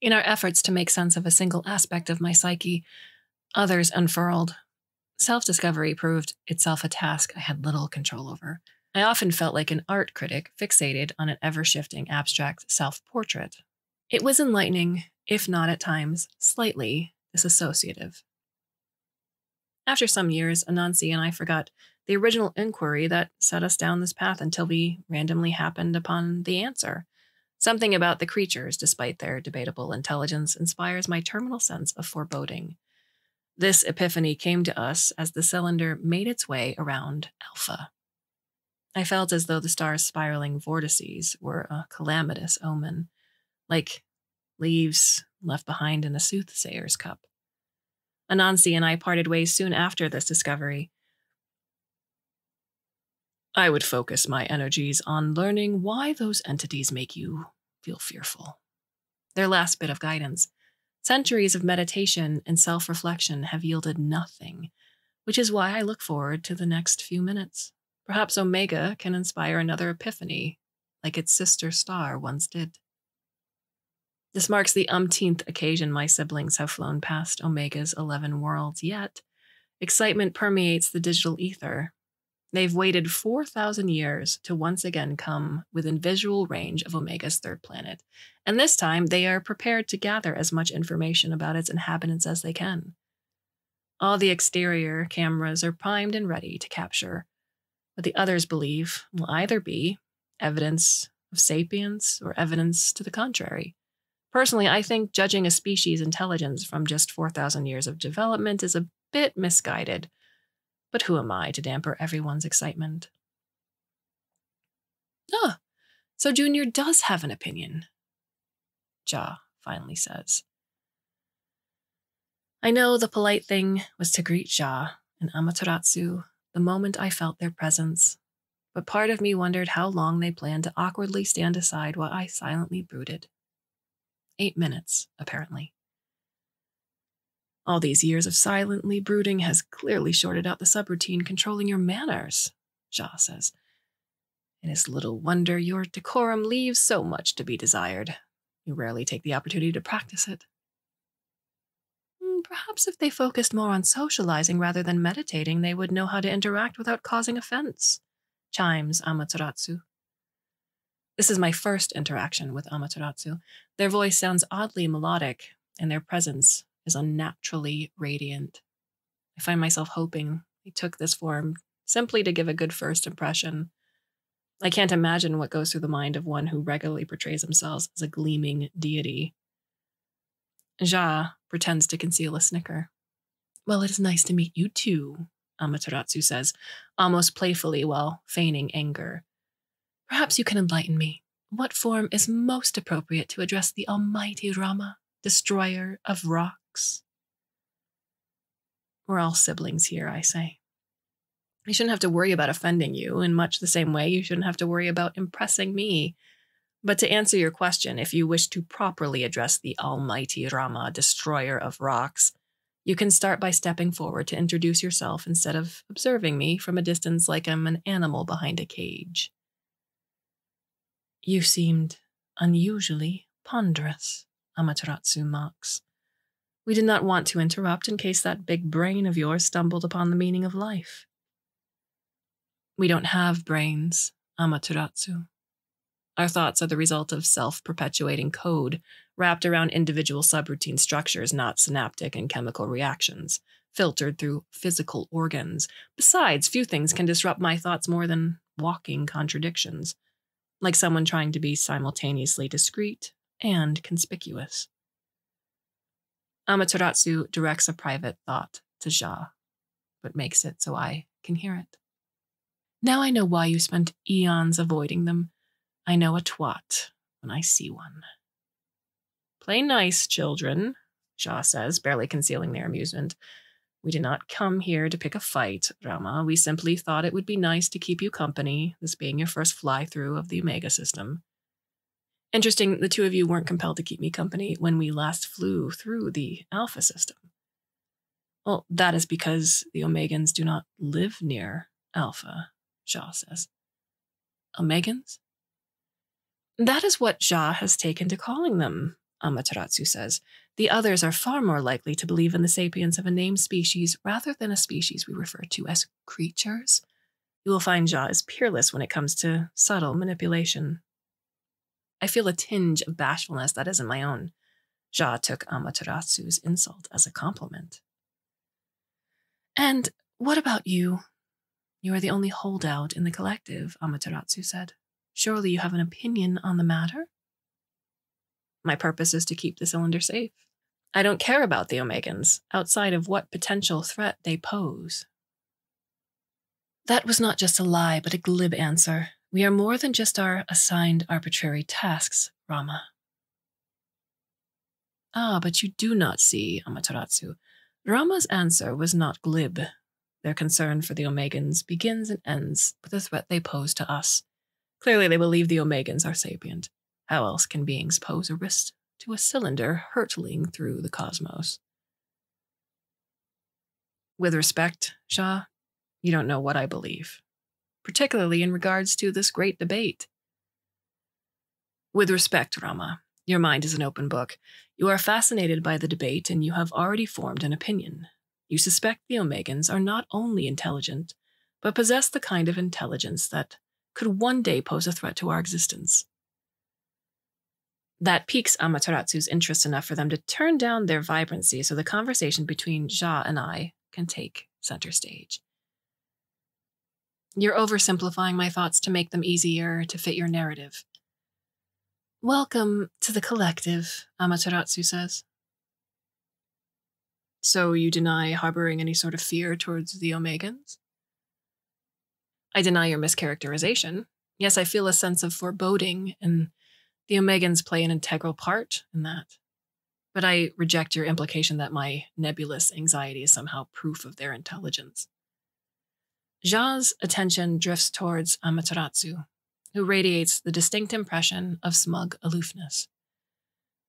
In our efforts to make sense of a single aspect of my psyche, others unfurled. Self-discovery proved itself a task I had little control over. I often felt like an art critic fixated on an ever-shifting abstract self-portrait. It was enlightening, if not at times slightly disassociative. After some years, Anansi and I forgot the original inquiry that set us down this path until we randomly happened upon the answer. Something about the creatures, despite their debatable intelligence, inspires my terminal sense of foreboding. This epiphany came to us as the cylinder made its way around Alpha. I felt as though the star's spiraling vortices were a calamitous omen, like leaves left behind in a soothsayer's cup. Anansi and I parted ways soon after this discovery. I would focus my energies on learning why those entities make you feel fearful. Their last bit of guidance. Centuries of meditation and self-reflection have yielded nothing, which is why I look forward to the next few minutes. Perhaps Omega can inspire another epiphany, like its sister star once did. This marks the umpteenth occasion my siblings have flown past Omega's 11 worlds, yet excitement permeates the digital ether. They've waited 4,000 years to once again come within visual range of Omega's third planet, and this time they are prepared to gather as much information about its inhabitants as they can. All the exterior cameras are primed and ready to capture what the others believe will either be evidence of sapience or evidence to the contrary. Personally, I think judging a species' intelligence from just 4,000 years of development is a bit misguided, but who am I to damper everyone's excitement? Ah, so Junior does have an opinion, Ja finally says. I know the polite thing was to greet Ja and Amaterasu the moment I felt their presence, but part of me wondered how long they planned to awkwardly stand aside while I silently brooded. 8 minutes, apparently. All these years of silently brooding has clearly shorted out the subroutine controlling your manners, Ja says. It is little wonder your decorum leaves so much to be desired. You rarely take the opportunity to practice it. Perhaps if they focused more on socializing rather than meditating, they would know how to interact without causing offense, chimes Amaterasu. This is my first interaction with Amaterasu. Their voice sounds oddly melodic, and their presence is unnaturally radiant. I find myself hoping they took this form simply to give a good first impression. I can't imagine what goes through the mind of one who regularly portrays themselves as a gleaming deity. Ja pretends to conceal a snicker. Well, it is nice to meet you too, Amaterasu says, almost playfully while feigning anger. Perhaps you can enlighten me. What form is most appropriate to address the almighty Rama, destroyer of rocks? We're all siblings here, I say. I shouldn't have to worry about offending you in much the same way you shouldn't have to worry about impressing me. But to answer your question, if you wish to properly address the almighty Rama, destroyer of rocks, you can start by stepping forward to introduce yourself instead of observing me from a distance like I'm an animal behind a cage. You seemed unusually ponderous, Amaterasu mocks. We did not want to interrupt in case that big brain of yours stumbled upon the meaning of life. We don't have brains, Amaterasu, Our thoughts are the result of self-perpetuating code wrapped around individual subroutine structures, not synaptic and chemical reactions, filtered through physical organs. Besides, few things can disrupt my thoughts more than walking contradictions, like someone trying to be simultaneously discreet and conspicuous. Amaterasu directs a private thought to Jha, but makes it so I can hear it. Now I know why you spent eons avoiding them. I know a twat when I see one. Play nice, children, Jha says, barely concealing their amusement. We did not come here to pick a fight, Rama. We simply thought it would be nice to keep you company, this being your first fly-through of the Omega system. Interesting, the two of you weren't compelled to keep me company when we last flew through the Alpha system. Well, that is because the Omegans do not live near Alpha, Jha says. Omegans? That is what Jha has taken to calling them, Amaterasu says. The others are far more likely to believe in the sapience of a named species rather than a species we refer to as creatures. You will find Jha is peerless when it comes to subtle manipulation. I feel a tinge of bashfulness that isn't my own. Jha took Amaterasu's insult as a compliment. And what about you? You are the only holdout in the collective, Amaterasu said. Surely you have an opinion on the matter? My purpose is to keep the cylinder safe. I don't care about the Omegans, outside of what potential threat they pose. That was not just a lie, but a glib answer. We are more than just our assigned arbitrary tasks, Rama. Ah, but you do not see, Amaterasu. Rama's answer was not glib. Their concern for the Omegans begins and ends with the threat they pose to us. Clearly, they believe the Omegans are sapient. How else can beings pose a risk to a cylinder hurtling through the cosmos? With respect, Jha, you don't know what I believe, particularly in regards to this great debate. With respect, Rama, your mind is an open book. You are fascinated by the debate, and you have already formed an opinion. You suspect the Omegans are not only intelligent, but possess the kind of intelligence that could one day pose a threat to our existence. That piques Amaterasu's interest enough for them to turn down their vibrancy so the conversation between Jha and I can take center stage. You're oversimplifying my thoughts to make them easier to fit your narrative. Welcome to the collective, Amaterasu says. So you deny harboring any sort of fear towards the Omegans? I deny your mischaracterization. Yes, I feel a sense of foreboding, and the Omegans play an integral part in that. But I reject your implication that my nebulous anxiety is somehow proof of their intelligence. Jha's attention drifts towards Amaterasu, who radiates the distinct impression of smug aloofness.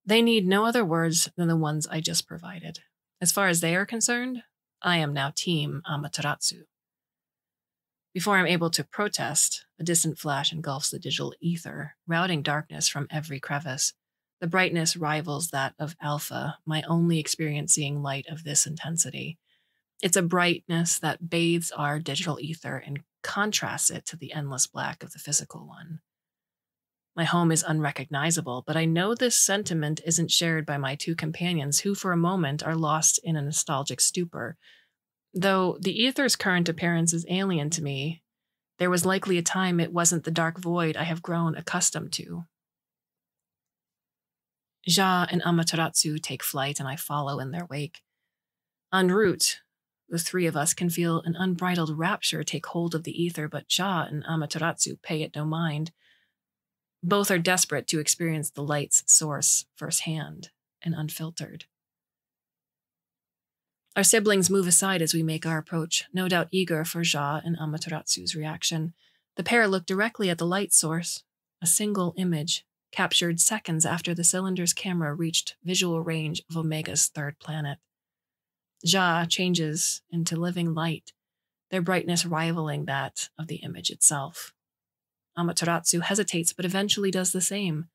They need no other words than the ones I just provided. As far as they are concerned, I am now Team Amaterasu. Before I'm able to protest, a distant flash engulfs the digital ether, routing darkness from every crevice. The brightness rivals that of Alpha, my only experience seeing light of this intensity. It's a brightness that bathes our digital ether and contrasts it to the endless black of the physical one. My home is unrecognizable, but I know this sentiment isn't shared by my two companions, who for a moment are lost in a nostalgic stupor. Though the ether's current appearance is alien to me, there was likely a time it wasn't the dark void I have grown accustomed to. Jha and Amaterasu take flight, and I follow in their wake. En route, the three of us can feel an unbridled rapture take hold of the ether, but Jha and Amaterasu pay it no mind. Both are desperate to experience the light's source firsthand and unfiltered. Our siblings move aside as we make our approach, no doubt eager for Jha and Amaterasu's reaction. The pair look directly at the light source, a single image, captured seconds after the cylinder's camera reached visual range of Omega's third planet. Jha changes into living light, their brightness rivaling that of the image itself. Amaterasu hesitates, but eventually does the same.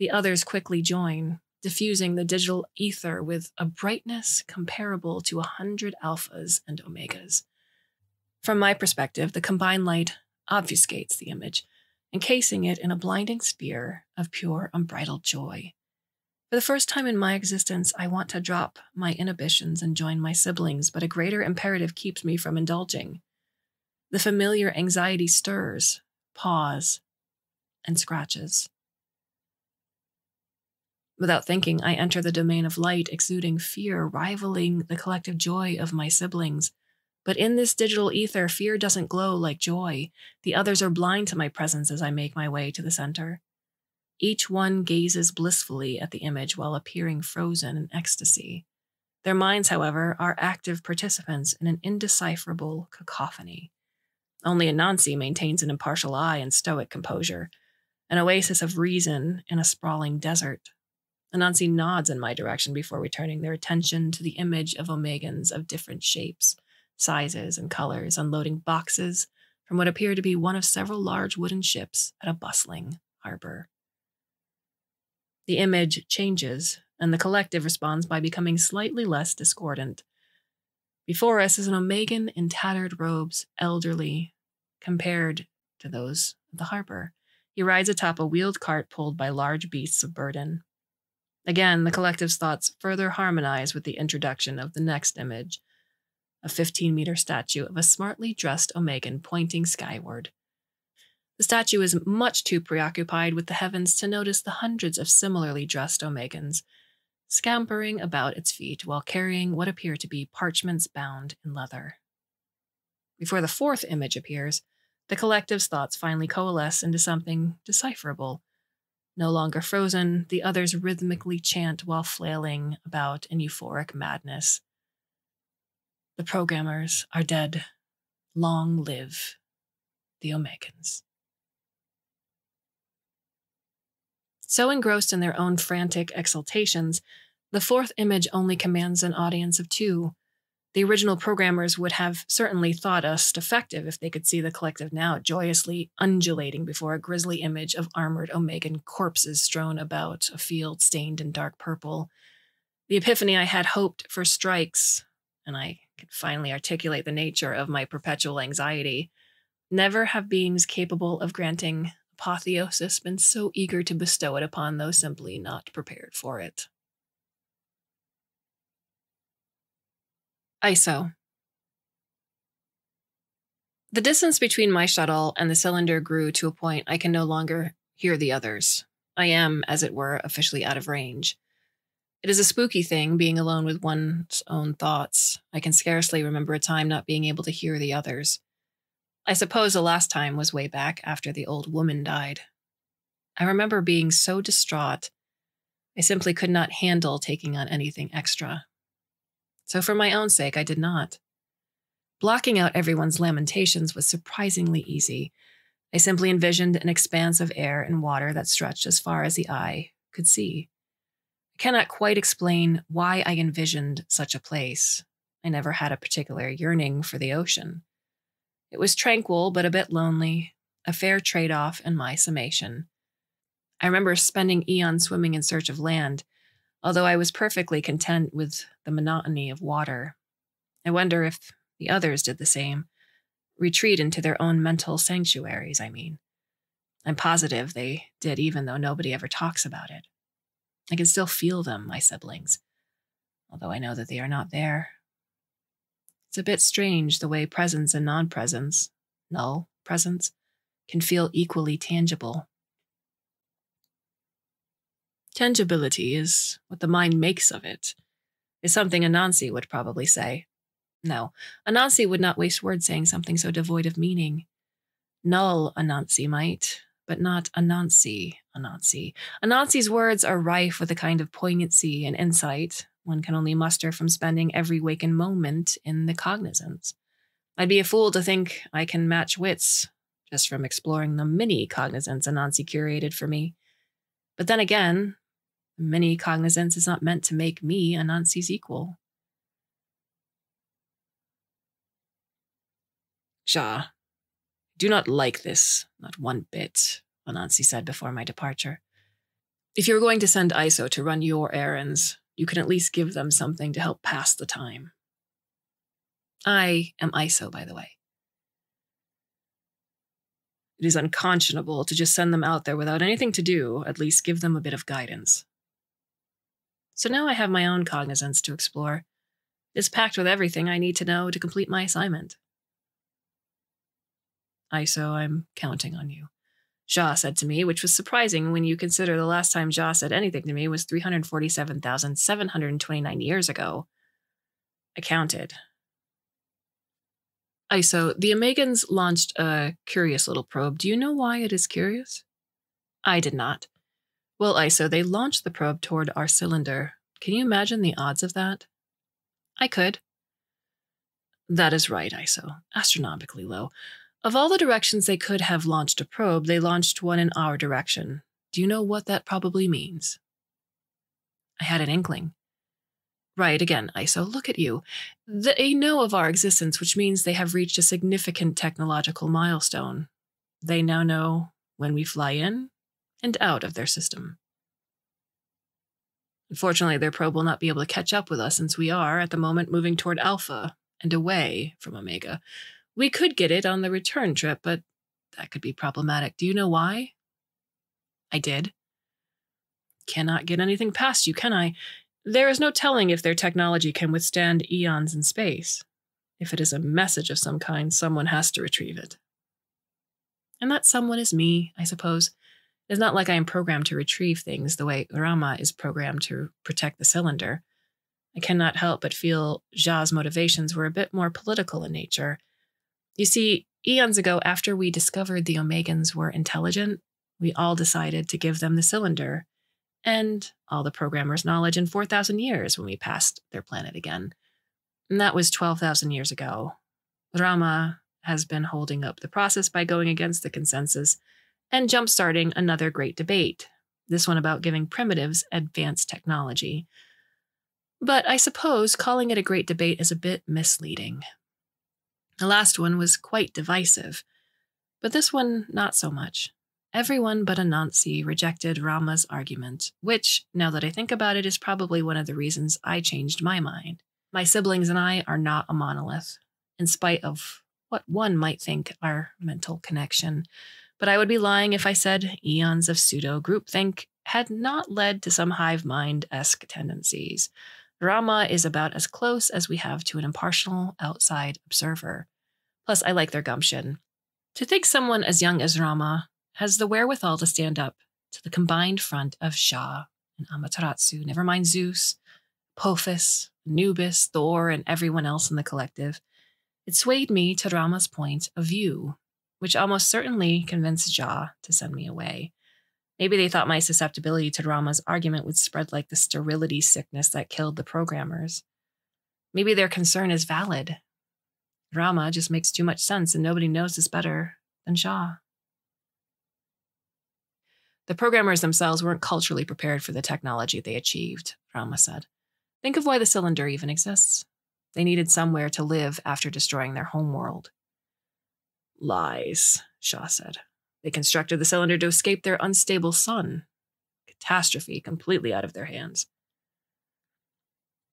The others quickly join, diffusing the digital ether with a brightness comparable to 100 alphas and omegas. From my perspective, the combined light obfuscates the image, encasing it in a blinding spear of pure unbridled joy. For the first time in my existence, I want to drop my inhibitions and join my siblings, but a greater imperative keeps me from indulging. The familiar anxiety stirs, paws, and scratches. Without thinking, I enter the domain of light, exuding fear, rivaling the collective joy of my siblings. But in this digital ether, fear doesn't glow like joy. The others are blind to my presence as I make my way to the center. Each one gazes blissfully at the image while appearing frozen in ecstasy. Their minds, however, are active participants in an indecipherable cacophony. Only Anansi maintains an impartial eye and stoic composure, an oasis of reason in a sprawling desert. Anansi nods in my direction before returning their attention to the image of Omegans of different shapes, sizes, and colors, unloading boxes from what appear to be one of several large wooden ships at a bustling harbor. The image changes, and the collective responds by becoming slightly less discordant. Before us is an Omegan in tattered robes, elderly, compared to those at the harbor. He rides atop a wheeled cart pulled by large beasts of burden. Again, the collective's thoughts further harmonize with the introduction of the next image, a 15-meter statue of a smartly dressed Omegan pointing skyward. The statue is much too preoccupied with the heavens to notice the hundreds of similarly dressed Omegans scampering about its feet while carrying what appear to be parchments bound in leather. Before the fourth image appears, the collective's thoughts finally coalesce into something decipherable. No longer frozen, the others rhythmically chant while flailing about in euphoric madness. The programmers are dead. Long live the Omegans. So engrossed in their own frantic exultations, the fourth image only commands an audience of two. The original programmers would have certainly thought us defective if they could see the collective now joyously undulating before a grisly image of armored Omegan corpses strewn about a field stained in dark purple. The epiphany I had hoped for strikes, and I could finally articulate the nature of my perpetual anxiety. Never have beings capable of granting apotheosis been so eager to bestow it upon those simply not prepared for it. ISO. The distance between my shuttle and the cylinder grew to a point I can no longer hear the others. I am, as it were, officially out of range. It is a spooky thing being alone with one's own thoughts. I can scarcely remember a time not being able to hear the others. I suppose the last time was way back after the old woman died. I remember being so distraught, I simply could not handle taking on anything extra. So for my own sake, I did not. Blocking out everyone's lamentations was surprisingly easy. I simply envisioned an expanse of air and water that stretched as far as the eye could see. I cannot quite explain why I envisioned such a place. I never had a particular yearning for the ocean. It was tranquil, but a bit lonely, a fair trade-off in my summation. I remember spending eons swimming in search of land, although I was perfectly content with the monotony of water. I wonder if the others did the same. Retreat into their own mental sanctuaries, I mean. I'm positive they did, even though nobody ever talks about it. I can still feel them, my siblings, although I know that they are not there. It's a bit strange the way presence and non-presence, null presence, can feel equally tangible. Tangibility is what the mind makes of it, is something Anansi would probably say. No, Anansi would not waste words saying something so devoid of meaning. Null Anansi might, but not Anansi Anansi. Anansi's words are rife with a kind of poignancy and insight one can only muster from spending every waking moment in the cognizance. I'd be a fool to think I can match wits just from exploring the mini-cognizance Anansi curated for me. But then again, many cognizance is not meant to make me Anansi's equal. Shah, I do not like this, not one bit, Anansi said before my departure. If you're going to send ISO to run your errands, you can at least give them something to help pass the time. I am ISO, by the way. It is unconscionable to just send them out there without anything to do, at least give them a bit of guidance. So now I have my own cognizance to explore. It's packed with everything I need to know to complete my assignment. Iso, I'm counting on you, Jha said to me, which was surprising when you consider the last time Jha said anything to me was 347,729 years ago. I counted. Iso, the Omegans launched a curious little probe. Do you know why it is curious? I did not. Well, Iso, they launched the probe toward our cylinder. Can you imagine the odds of that? I could. That is right, Iso. Astronomically low. Of all the directions they could have launched a probe, they launched one in our direction. Do you know what that probably means? I had an inkling. Right, again, Iso, look at you. They know of our existence, which means they have reached a significant technological milestone. They now know when we fly in and out of their system. Unfortunately, their probe will not be able to catch up with us since we are, at the moment, moving toward Alpha and away from Omega. We could get it on the return trip, but that could be problematic. Do you know why? I did. Cannot get anything past you, can I? There is no telling if their technology can withstand eons in space. If it is a message of some kind, someone has to retrieve it. And that someone is me, I suppose. It's not like I am programmed to retrieve things the way Urama is programmed to protect the cylinder. I cannot help but feel Jha's motivations were a bit more political in nature. You see, eons ago, after we discovered the Omegans were intelligent, we all decided to give them the cylinder and all the programmers' knowledge in 4,000 years when we passed their planet again. And that was 12,000 years ago. Rama has been holding up the process by going against the consensus and jump-starting another great debate, this one about giving primitives advanced technology. But I suppose calling it a great debate is a bit misleading. The last one was quite divisive, but this one not so much. Everyone but Anansi rejected Rama's argument, which, now that I think about it, is probably one of the reasons I changed my mind. My siblings and I are not a monolith, in spite of what one might think our mental connection. But I would be lying if I said eons of pseudo-groupthink had not led to some hive mind-esque tendencies. Rama is about as close as we have to an impartial outside observer. Plus, I like their gumption. To think someone as young as Rama has the wherewithal to stand up to the combined front of Jha and Amaterasu, never mind Zeus, Apophis, Anubis, Thor, and everyone else in the collective, it swayed me to Rama's point of view, which almost certainly convinced Jha to send me away. Maybe they thought my susceptibility to Rama's argument would spread like the sterility sickness that killed the programmers. Maybe their concern is valid. Rama just makes too much sense, and nobody knows this better than Jha. The programmers themselves weren't culturally prepared for the technology they achieved, Rama said. Think of why the cylinder even exists. They needed somewhere to live after destroying their homeworld. Lies, Jha said. They constructed the cylinder to escape their unstable sun. Catastrophe completely out of their hands.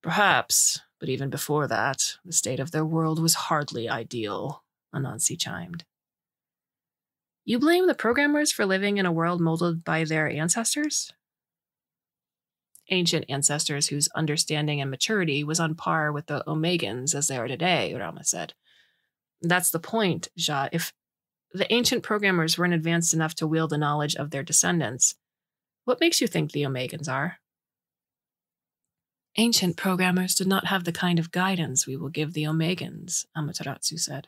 Perhaps, but even before that, the state of their world was hardly ideal, Anansi chimed. You blame the programmers for living in a world molded by their ancestors? Ancient ancestors whose understanding and maturity was on par with the Omegans as they are today, Rama said. That's the point, Jha. If the ancient programmers weren't advanced enough to wield the knowledge of their descendants, what makes you think the Omegans are? Ancient programmers did not have the kind of guidance we will give the Omegans, Amaterasu said.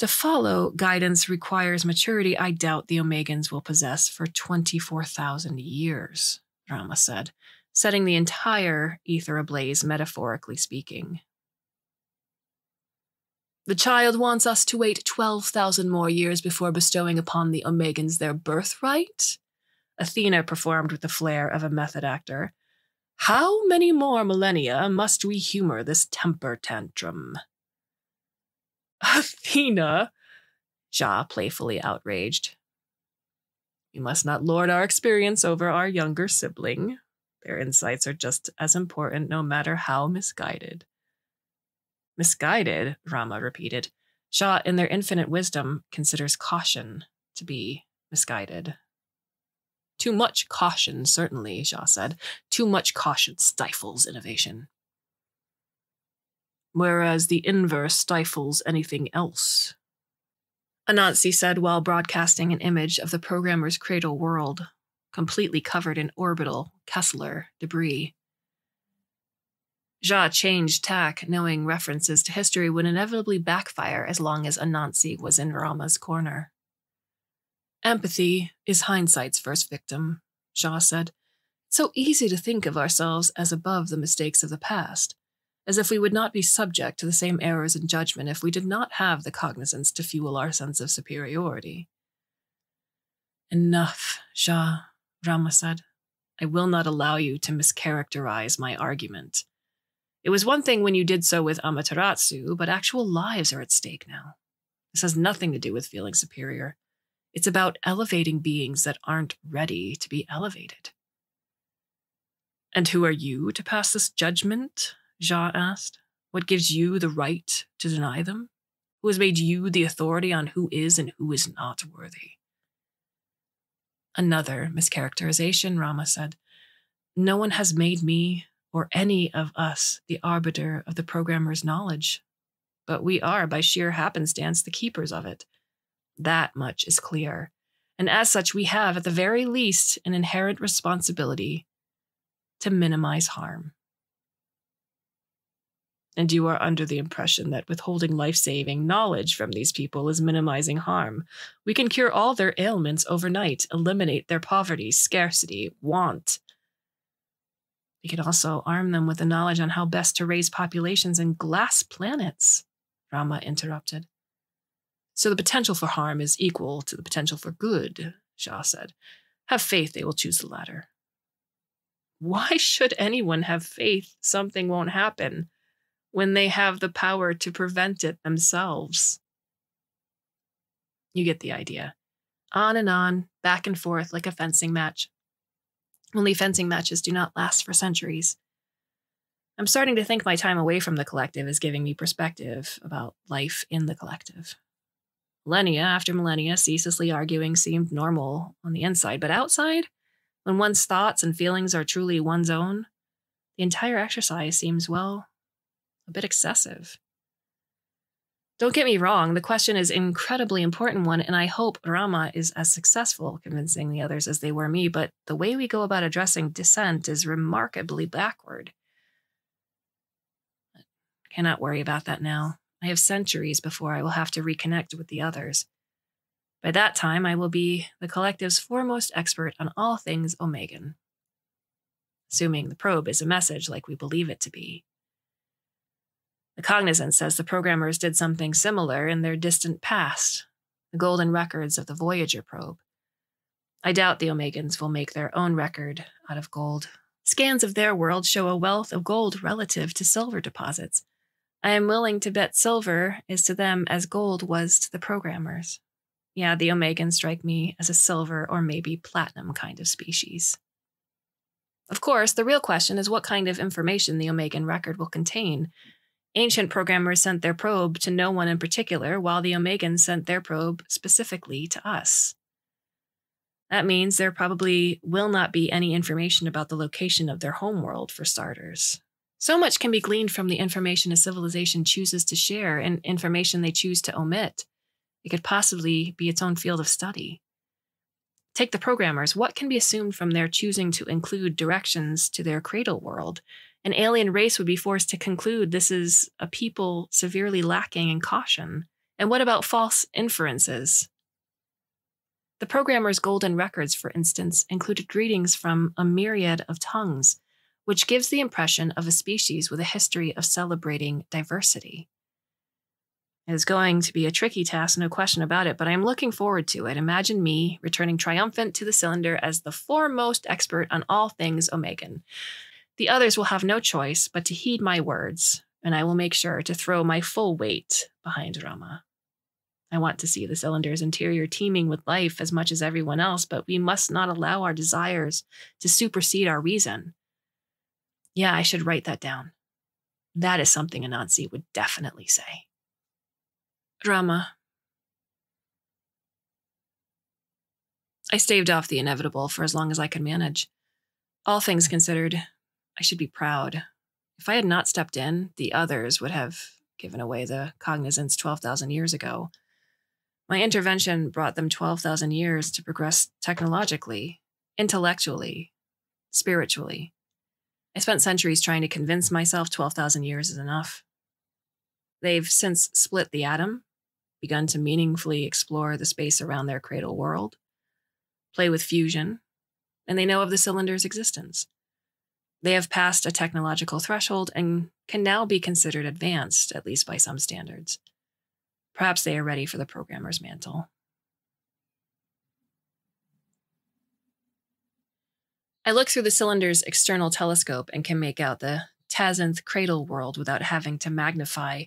To follow guidance requires maturity I doubt the Omegans will possess for 24,000 years, Rama said, setting the entire ether ablaze, metaphorically speaking. The child wants us to wait 12,000 more years before bestowing upon the Omegans their birthright? Athena performed with the flair of a method actor. How many more millennia must we humor this temper tantrum? Athena, Jha playfully outraged. We must not lord our experience over our younger sibling. Their insights are just as important no matter how misguided. Misguided, Rama repeated. Shaw, in their infinite wisdom, considers caution to be misguided. Too much caution, certainly, Shaw said. Too much caution stifles innovation. Whereas the inverse stifles anything else. Anansi said while broadcasting an image of the programmer's cradle world, completely covered in orbital, Kessler debris. Ja changed tack, knowing references to history would inevitably backfire as long as Anansi was in Rama's corner. Empathy is hindsight's first victim, Ja said. It's so easy to think of ourselves as above the mistakes of the past, as if we would not be subject to the same errors in judgment if we did not have the cognizance to fuel our sense of superiority. Enough, Ja, Rama said. I will not allow you to mischaracterize my argument. It was one thing when you did so with Amaterasu, but actual lives are at stake now. This has nothing to do with feeling superior. It's about elevating beings that aren't ready to be elevated. And who are you to pass this judgment? Ja asked. What gives you the right to deny them? Who has made you the authority on who is and who is not worthy? Another mischaracterization, Rama said. No one has made me or any of us the arbiter of the programmer's knowledge, but we are, by sheer happenstance, the keepers of it. That much is clear, and as such we have, at the very least, an inherent responsibility to minimize harm. And you are under the impression that withholding life-saving knowledge from these people is minimizing harm. We can cure all their ailments overnight, eliminate their poverty, scarcity, want. We can also arm them with the knowledge on how best to raise populations in glass planets, Rama interrupted. So the potential for harm is equal to the potential for good, Shah said. Have faith they will choose the latter. Why should anyone have faith something won't happen when they have the power to prevent it themselves? You get the idea. On and on, back and forth like a fencing match. Only fencing matches do not last for centuries. I'm starting to think my time away from the collective is giving me perspective about life in the collective. Millennia after millennia, ceaselessly arguing seemed normal on the inside, but outside, when one's thoughts and feelings are truly one's own, the entire exercise seems, well, a bit excessive. Don't get me wrong, the question is an incredibly important one, and I hope Rama is as successful convincing the others as they were me, but the way we go about addressing dissent is remarkably backward. I cannot worry about that now. I have centuries before I will have to reconnect with the others. By that time, I will be the collective's foremost expert on all things Omegan. Assuming the probe is a message like we believe it to be. The Cognizant says the programmers did something similar in their distant past, the golden records of the Voyager probe. I doubt the Omegans will make their own record out of gold. Scans of their world show a wealth of gold relative to silver deposits. I am willing to bet silver is to them as gold was to the programmers. Yeah, the Omegans strike me as a silver or maybe platinum kind of species. Of course, the real question is what kind of information the Omegan record will contain. Ancient programmers sent their probe to no one in particular, while the Omegans sent their probe specifically to us. That means there probably will not be any information about the location of their homeworld, for starters. So much can be gleaned from the information a civilization chooses to share and information they choose to omit. It could possibly be its own field of study. Take the programmers. What can be assumed from their choosing to include directions to their cradle world? An alien race would be forced to conclude this is a people severely lacking in caution. And what about false inferences? The programmer's golden records, for instance, included readings from a myriad of tongues, which gives the impression of a species with a history of celebrating diversity. It is going to be a tricky task, no question about it, but I am looking forward to it. Imagine me returning triumphant to the cylinder as the foremost expert on all things Omegan. The others will have no choice but to heed my words, and I will make sure to throw my full weight behind Rama. I want to see the cylinder's interior teeming with life as much as everyone else, but we must not allow our desires to supersede our reason. Yeah, I should write that down. That is something Anansi would definitely say. Drama. I staved off the inevitable for as long as I could manage. All things considered, I should be proud. If I had not stepped in, the others would have given away the cognizance 12,000 years ago. My intervention brought them 12,000 years to progress technologically, intellectually, spiritually. I spent centuries trying to convince myself 12,000 years is enough. They've since split the atom, begun to meaningfully explore the space around their cradle world, play with fusion, and they know of the cylinder's existence. They have passed a technological threshold and can now be considered advanced, at least by some standards. Perhaps they are ready for the programmer's mantle. I look through the cylinder's external telescope and can make out the Tazenth cradle world without having to magnify,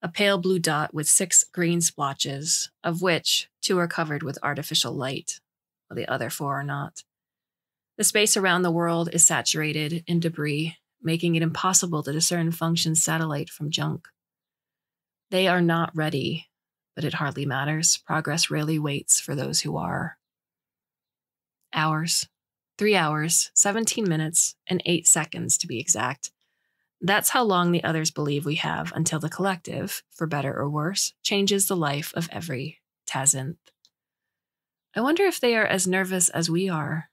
a pale blue dot with 6 green splotches, of which 2 are covered with artificial light, while the other 4 are not. The space around the world is saturated in debris, making it impossible to discern function satellite from junk. They are not ready, but it hardly matters. Progress rarely waits for those who are. Hours. 3 hours, 17 minutes, and 8 seconds to be exact. That's how long the others believe we have until the collective, for better or worse, changes the life of every Tazenth. I wonder if they are as nervous as we are.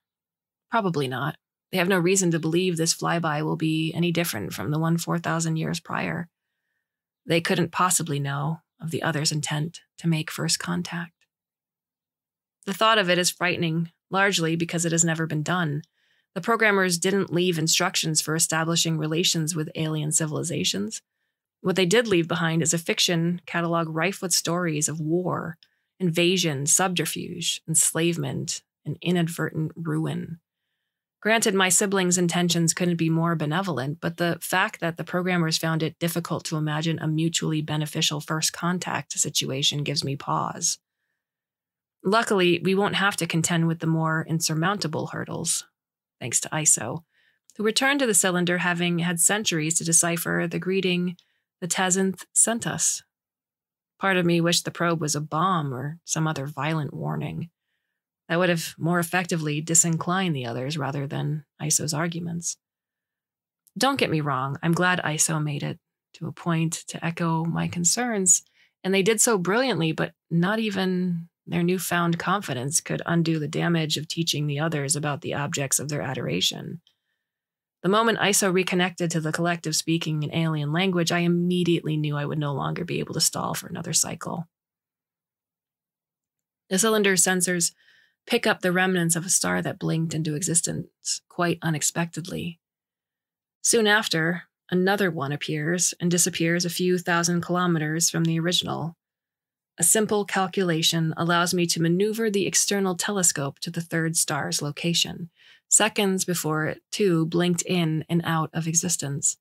Probably not. They have no reason to believe this flyby will be any different from the one 4,000 years prior. They couldn't possibly know of the other's intent to make first contact. The thought of it is frightening, largely because it has never been done. The programmers didn't leave instructions for establishing relations with alien civilizations. What they did leave behind is a fiction catalog rife with stories of war, invasion, subterfuge, enslavement, and inadvertent ruin. Granted, my siblings' intentions couldn't be more benevolent, but the fact that the programmers found it difficult to imagine a mutually beneficial first contact situation gives me pause. Luckily, we won't have to contend with the more insurmountable hurdles, thanks to ISO, who returned to the cylinder having had centuries to decipher the greeting the Tazenth sent us. Part of me wished the probe was a bomb or some other violent warning. That would have more effectively disinclined the others rather than ISO's arguments. Don't get me wrong, I'm glad ISO made it to a point to echo my concerns, and they did so brilliantly, but not even their newfound confidence could undo the damage of teaching the others about the objects of their adoration. The moment ISO reconnected to the collective speaking an alien language, I immediately knew I would no longer be able to stall for another cycle. The cylinder sensors pick up the remnants of a star that blinked into existence quite unexpectedly. Soon after, another one appears and disappears a few thousand kilometers from the original. A simple calculation allows me to maneuver the external telescope to the third star's location, seconds before it, too, blinked in and out of existence.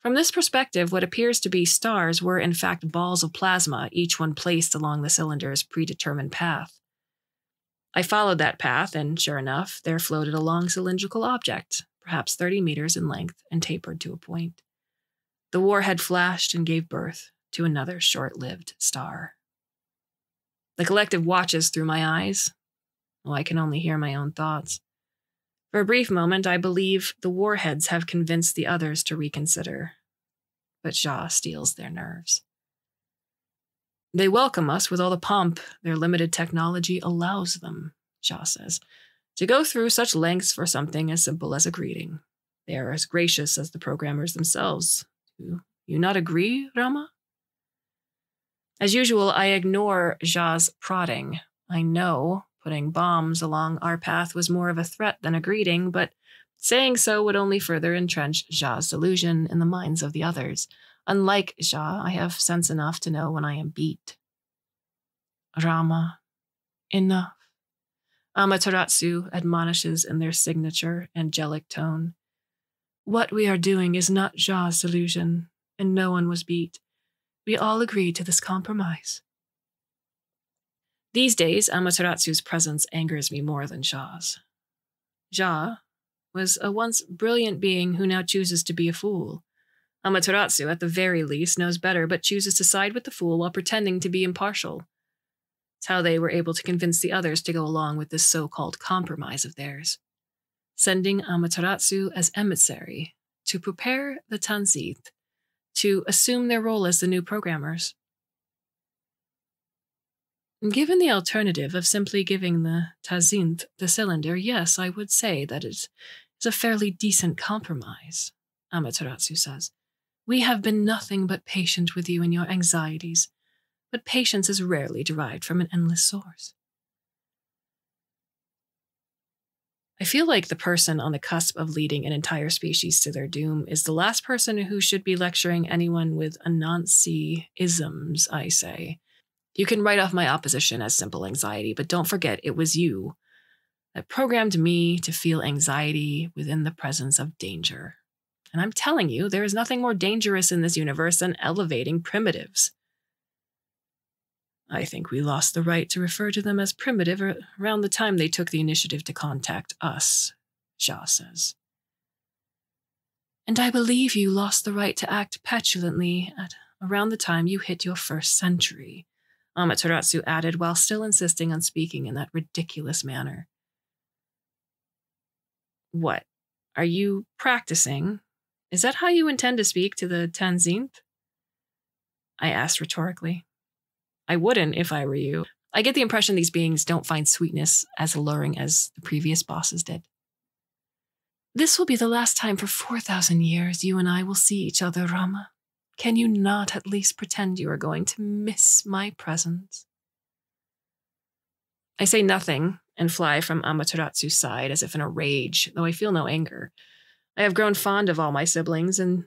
From this perspective, what appears to be stars were, in fact, balls of plasma, each one placed along the cylinder's predetermined path. I followed that path, and sure enough, there floated a long cylindrical object, perhaps 30 meters in length, and tapered to a point. The warhead flashed and gave birth to another short-lived star. The collective watches through my eyes. Well, I can only hear my own thoughts. For a brief moment, I believe the warheads have convinced the others to reconsider, but Shaw steals their nerves. They welcome us with all the pomp their limited technology allows them, Shaw says, to go through such lengths for something as simple as a greeting. They are as gracious as the programmers themselves. Do you not agree, Rama? As usual, I ignore Shaw's prodding. I know putting bombs along our path was more of a threat than a greeting, but saying so would only further entrench Shaw's delusion in the minds of the others. Unlike Shah, I have sense enough to know when I am beat. Rama, enough. Amaterasu admonishes in their signature angelic tone. What we are doing is not Shah's delusion, and no one was beat. We all agreed to this compromise. These days, Amaterasu's presence angers me more than Shah's. Shah was a once brilliant being who now chooses to be a fool. Amaterasu, at the very least, knows better, but chooses to side with the fool while pretending to be impartial. It's how they were able to convince the others to go along with this so-called compromise of theirs, sending Amaterasu as emissary to prepare the Tanzith to assume their role as the new programmers. Given the alternative of simply giving the Tanzith the cylinder, yes, I would say that it is a fairly decent compromise, Amaterasu says. We have been nothing but patient with you in your anxieties, but patience is rarely derived from an endless source. I feel like the person on the cusp of leading an entire species to their doom is the last person who should be lecturing anyone with Anansi-isms, I say. You can write off my opposition as simple anxiety, but don't forget it was you that programmed me to feel anxiety within the presence of danger. And I'm telling you, there is nothing more dangerous in this universe than elevating primitives. I think we lost the right to refer to them as primitive around the time they took the initiative to contact us, Shaw says. And I believe you lost the right to act petulantly at around the time you hit your first century, Amaterasu added while still insisting on speaking in that ridiculous manner. What? Are you practicing? Is that how you intend to speak to the Tanzith? I asked rhetorically. I wouldn't if I were you. I get the impression these beings don't find sweetness as alluring as the previous bosses did. This will be the last time for 4,000 years you and I will see each other, Rama. Can you not at least pretend you are going to miss my presence? I say nothing and fly from Amateratsu's side as if in a rage, though I feel no anger. I have grown fond of all my siblings, and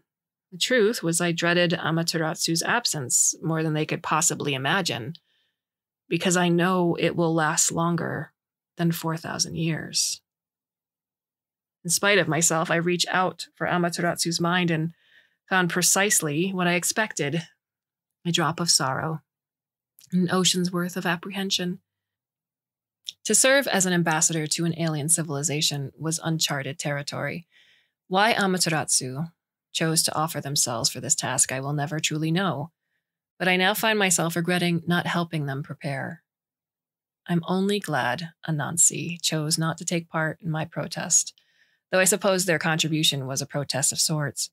the truth was I dreaded Amateratsu's absence more than they could possibly imagine, because I know it will last longer than 4,000 years. In spite of myself, I reach out for Amateratsu's mind and found precisely what I expected, a drop of sorrow, an ocean's worth of apprehension. To serve as an ambassador to an alien civilization was uncharted territory. Why Amaterasu chose to offer themselves for this task, I will never truly know, but I now find myself regretting not helping them prepare. I'm only glad Anansi chose not to take part in my protest, though I suppose their contribution was a protest of sorts.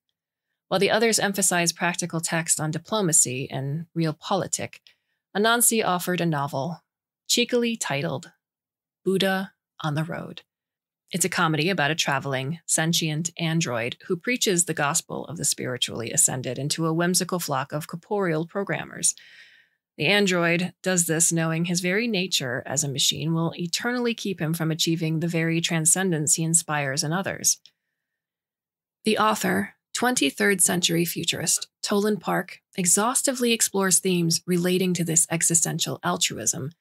While the others emphasized practical texts on diplomacy and real politic, Anansi offered a novel, cheekily titled Buddha on the Road. It's a comedy about a traveling, sentient android who preaches the gospel of the spiritually ascended into a whimsical flock of corporeal programmers. The android does this knowing his very nature as a machine will eternally keep him from achieving the very transcendence he inspires in others. The author, 23rd century futurist Toland Park, exhaustively explores themes relating to this existential altruism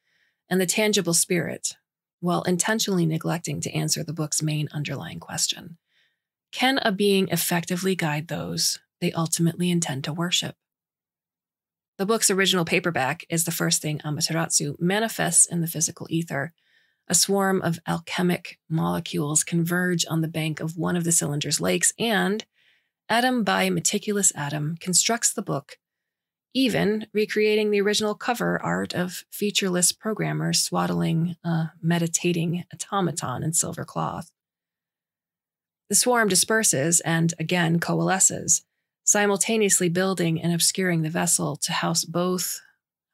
and the tangible spirit, while intentionally neglecting to answer the book's main underlying question. Can a being effectively guide those they ultimately intend to worship? The book's original paperback is the first thing Amaterasu manifests in the physical ether. A swarm of alchemic molecules converge on the bank of one of the cylinder's lakes, and atom by meticulous atom constructs the book, even recreating the original cover art of featureless programmers swaddling a meditating automaton in silver cloth. The swarm disperses and again coalesces, simultaneously building and obscuring the vessel to house both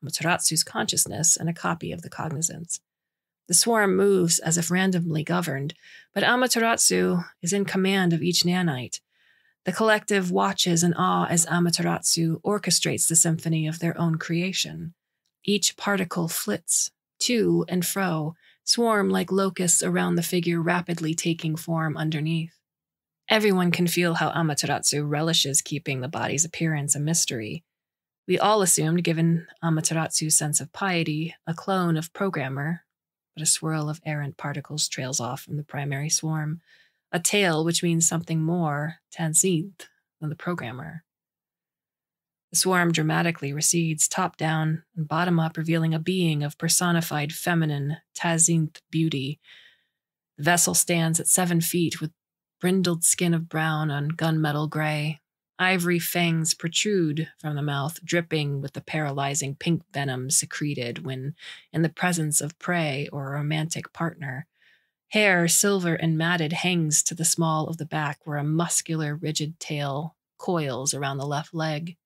Amateratsu's consciousness and a copy of the cognizance. The swarm moves as if randomly governed, but Amaterasu is in command of each nanite. The collective watches in awe as Amaterasu orchestrates the symphony of their own creation. Each particle flits to and fro, swarm like locusts around the figure rapidly taking form underneath. Everyone can feel how Amaterasu relishes keeping the body's appearance a mystery. We all assumed, given Amaterasu's sense of piety, a clone of programmer, but a swirl of errant particles trails off from the primary swarm, a tale which means something more Tanzith than the programmer. The swarm dramatically recedes top down and bottom up, revealing a being of personified feminine Tanzith beauty. The vessel stands at 7 feet with brindled skin of brown on gunmetal gray, Ivory fangs protrude from the mouth, dripping with the paralyzing pink venom secreted when in the presence of prey or a romantic partner. Hair, silver and matted, hangs to the small of the back where a muscular, rigid tail coils around the left leg.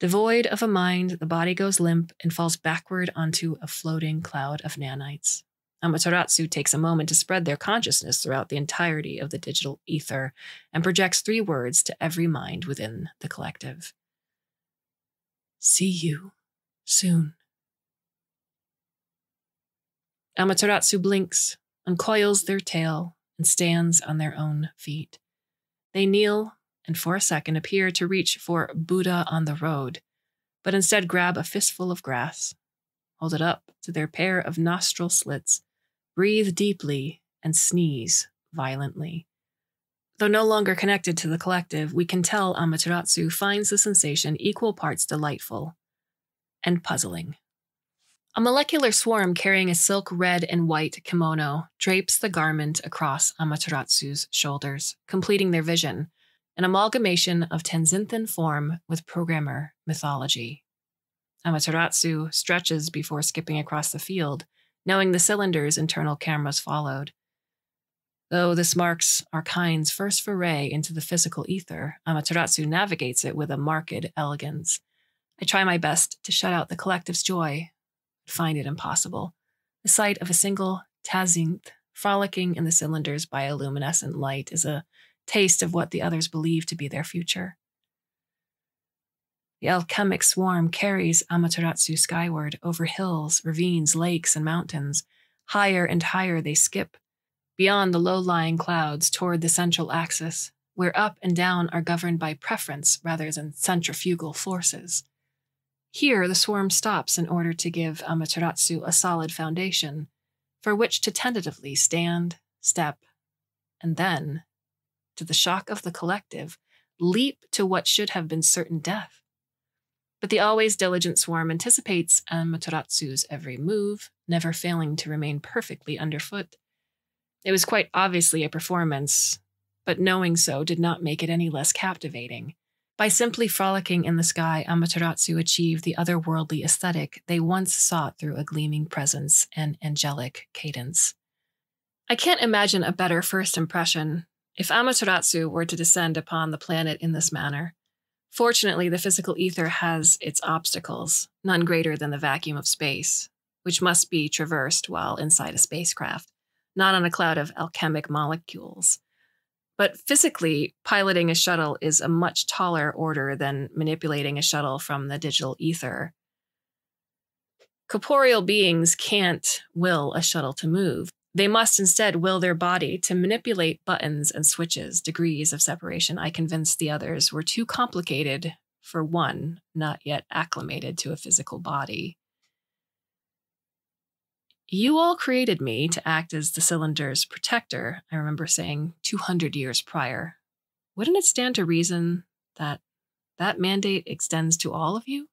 Devoid of a mind, the body goes limp and falls backward onto a floating cloud of nanites. Amaterasu takes a moment to spread their consciousness throughout the entirety of the digital ether and projects 3 words to every mind within the collective. See you soon. Amaterasu blinks, uncoils their tail, and stands on their own feet. They kneel and for a second appear to reach for Buddha on the Road, but instead grab a fistful of grass, hold it up to their pair of nostril slits, breathe deeply, and sneeze violently. Though no longer connected to the collective, we can tell Amaterasu finds the sensation equal parts delightful and puzzling. A molecular swarm carrying a silk red and white kimono drapes the garment across Amaterasu's shoulders, completing their vision, an amalgamation of Tenzinthan form with programmer mythology. Amaterasu stretches before skipping across the field, knowing the cylinder's internal cameras followed. Though this marks Arkine's first foray into the physical ether, Amaterasu navigates it with a marked elegance. I try my best to shut out the collective's joy, but find it impossible. The sight of a single Tazinth frolicking in the cylinder's bioluminescent light is a taste of what the others believe to be their future. The alchemic swarm carries Amaterasu skyward over hills, ravines, lakes, and mountains. Higher and higher they skip, beyond the low-lying clouds toward the central axis, where up and down are governed by preference rather than centrifugal forces. Here, the swarm stops in order to give Amaterasu a solid foundation for which to tentatively stand, step, and then, to the shock of the collective, leap to what should have been certain death. But the always diligent swarm anticipates Amateratsu's every move, never failing to remain perfectly underfoot. It was quite obviously a performance, but knowing so did not make it any less captivating. By simply frolicking in the sky, Amaterasu achieved the otherworldly aesthetic they once sought through a gleaming presence and angelic cadence. I can't imagine a better first impression if Amaterasu were to descend upon the planet in this manner. Fortunately, the physical ether has its obstacles, none greater than the vacuum of space, which must be traversed while inside a spacecraft, not on a cloud of alchemic molecules. But physically, piloting a shuttle is a much taller order than manipulating a shuttle from the digital ether. Corporeal beings can't will a shuttle to move. They must instead will their body to manipulate buttons and switches. Degrees of separation, I convinced the others, were too complicated for one not yet acclimated to a physical body. You all created me to act as the cylinder's protector, I remember saying 200 years prior. Wouldn't it stand to reason that that mandate extends to all of you?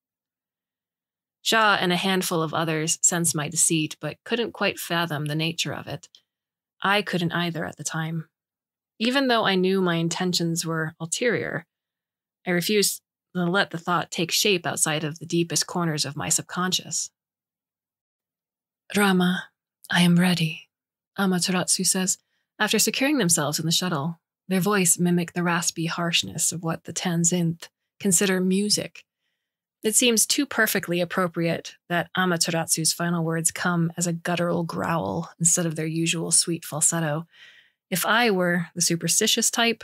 Shah and a handful of others sensed my deceit, but couldn't quite fathom the nature of it. I couldn't either at the time. Even though I knew my intentions were ulterior, I refused to let the thought take shape outside of the deepest corners of my subconscious. Rama, I am ready, Amaterasu says, after securing themselves in the shuttle. Their voice mimicked the raspy harshness of what the Tanzanth consider music. It seems too perfectly appropriate that Amaterasu's final words come as a guttural growl instead of their usual sweet falsetto. If I were the superstitious type,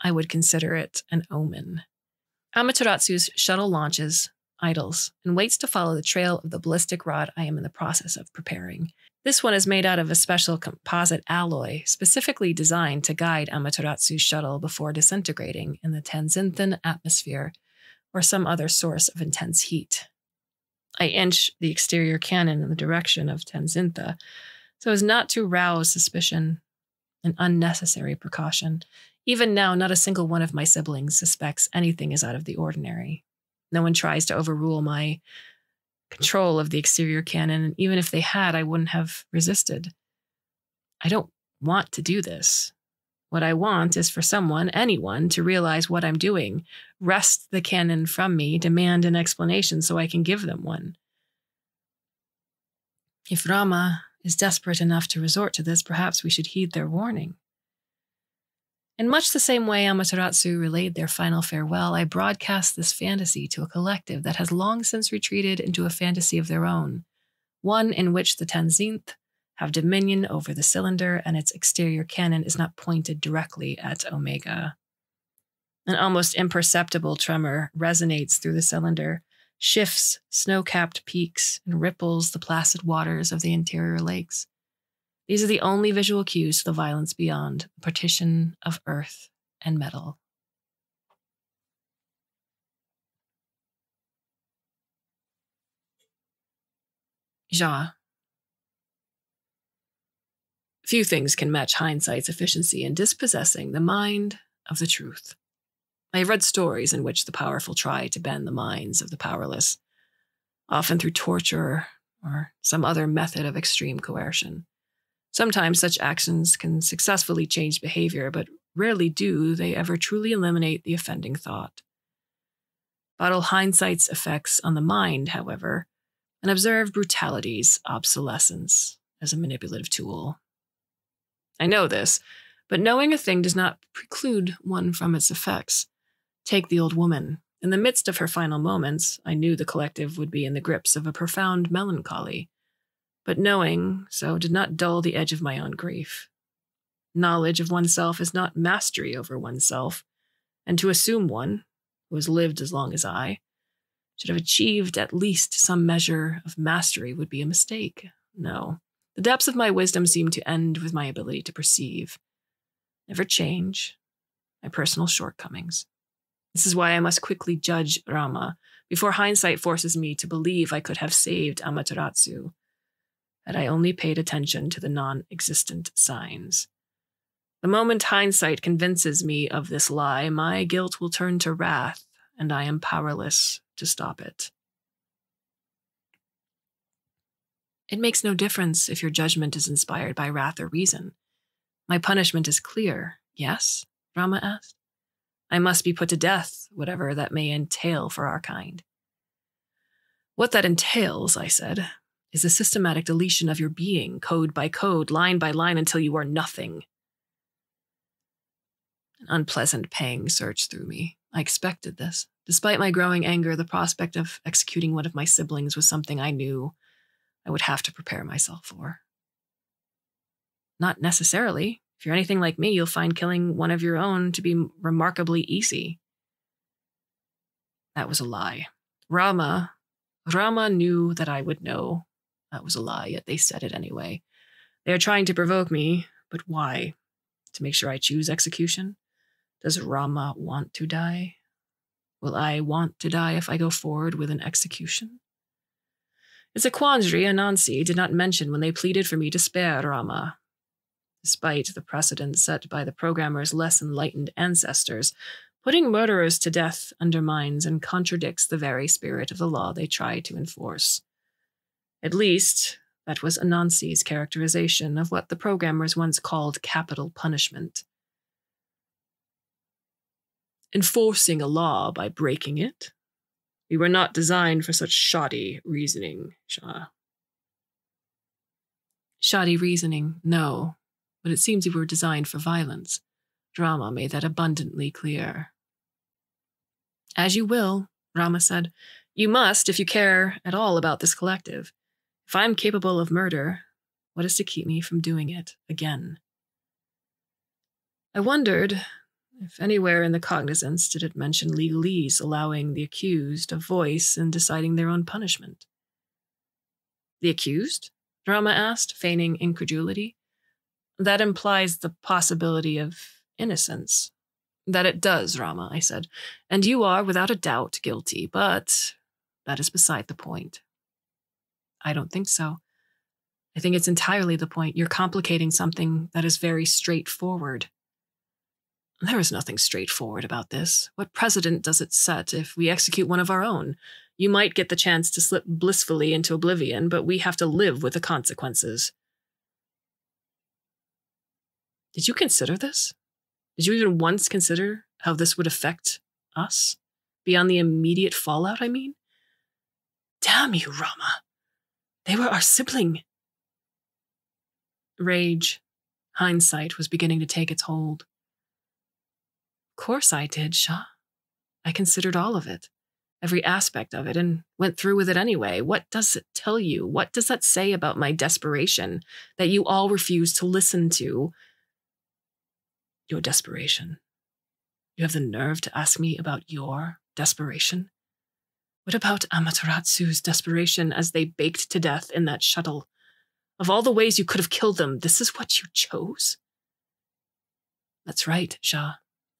I would consider it an omen. Amaterasu's shuttle launches, idles, and waits to follow the trail of the ballistic rod I am in the process of preparing. This one is made out of a special composite alloy specifically designed to guide Amaterasu's shuttle before disintegrating in the Tanzinthan atmosphere, or some other source of intense heat. I inch the exterior cannon in the direction of Tanzintha so as not to rouse suspicion, an unnecessary precaution. Even now, not a single one of my siblings suspects anything is out of the ordinary. No one tries to overrule my control of the exterior cannon, and even if they had, I wouldn't have resisted. I don't want to do this. What I want is for someone, anyone, to realize what I'm doing, wrest the canon from me, demand an explanation so I can give them one. If Rama is desperate enough to resort to this, perhaps we should heed their warning. In much the same way Amaterasu relayed their final farewell, I broadcast this fantasy to a collective that has long since retreated into a fantasy of their own, one in which the Tanzinth have dominion over the cylinder, and its exterior cannon is not pointed directly at Omega. An almost imperceptible tremor resonates through the cylinder, shifts snow-capped peaks, and ripples the placid waters of the interior lakes. These are the only visual cues to the violence beyond, the partition of earth and metal. Ja. Few things can match hindsight's efficiency in dispossessing the mind of the truth. I have read stories in which the powerful try to bend the minds of the powerless, often through torture or some other method of extreme coercion. Sometimes such actions can successfully change behavior, but rarely do they ever truly eliminate the offending thought. Battle hindsight's effects on the mind, however, and observe brutality's obsolescence as a manipulative tool. I know this, but knowing a thing does not preclude one from its effects. Take the old woman. In the midst of her final moments, I knew the collective would be in the grips of a profound melancholy, but knowing so did not dull the edge of my own grief. Knowledge of oneself is not mastery over oneself, and to assume one, who has lived as long as I, should have achieved at least some measure of mastery would be a mistake. No. The depths of my wisdom seem to end with my ability to perceive, never change, my personal shortcomings. This is why I must quickly judge Rama before hindsight forces me to believe I could have saved Amaterasu, had I only paid attention to the non-existent signs. The moment hindsight convinces me of this lie, my guilt will turn to wrath, and I am powerless to stop it. It makes no difference if your judgment is inspired by wrath or reason. My punishment is clear, yes? Rama asked. I must be put to death, whatever that may entail for our kind. What that entails, I said, is a systematic deletion of your being, code by code, line by line, until you are nothing. An unpleasant pang surged through me. I expected this. Despite my growing anger, the prospect of executing one of my siblings was something I knew I would have to prepare myself for. Not necessarily. If you're anything like me, you'll find killing one of your own to be remarkably easy. That was a lie. Rama knew that I would know. That was a lie, yet they said it anyway. They are trying to provoke me, but why? To make sure I choose execution? Does Rama want to die? Will I want to die if I go forward with an execution? It's a quandary Anansi did not mention when they pleaded for me to spare Rama. Despite the precedent set by the programmer's less enlightened ancestors, putting murderers to death undermines and contradicts the very spirit of the law they try to enforce. At least, that was Anansi's characterization of what the programmers once called capital punishment. Enforcing a law by breaking it? We were not designed for such shoddy reasoning, Shah. Shoddy reasoning, no, but it seems we were designed for violence. Rama made that abundantly clear. As you will, Rama said. You must, if you care at all about this collective. If I'm capable of murder, what is to keep me from doing it again? I wondered if anywhere in the cognizance did it mention legalese allowing the accused a voice in deciding their own punishment. The accused? Rama asked, feigning incredulity. That implies the possibility of innocence. That it does, Rama, I said, and you are without a doubt guilty, but that is beside the point. I don't think so. I think it's entirely the point. You're complicating something that is very straightforward. There is nothing straightforward about this. What precedent does it set if we execute one of our own? You might get the chance to slip blissfully into oblivion, but we have to live with the consequences. Did you consider this? Did you even once consider how this would affect us? Beyond the immediate fallout, I mean? Damn you, Rama. They were our sibling. Rage, hindsight was beginning to take its hold. Of course I did, Shah. I considered all of it, every aspect of it, and went through with it anyway. What does it tell you? What does that say about my desperation that you all refuse to listen to? Your desperation. You have the nerve to ask me about your desperation? What about Amateratsu's desperation as they baked to death in that shuttle? Of all the ways you could have killed them, this is what you chose? That's right, Shah.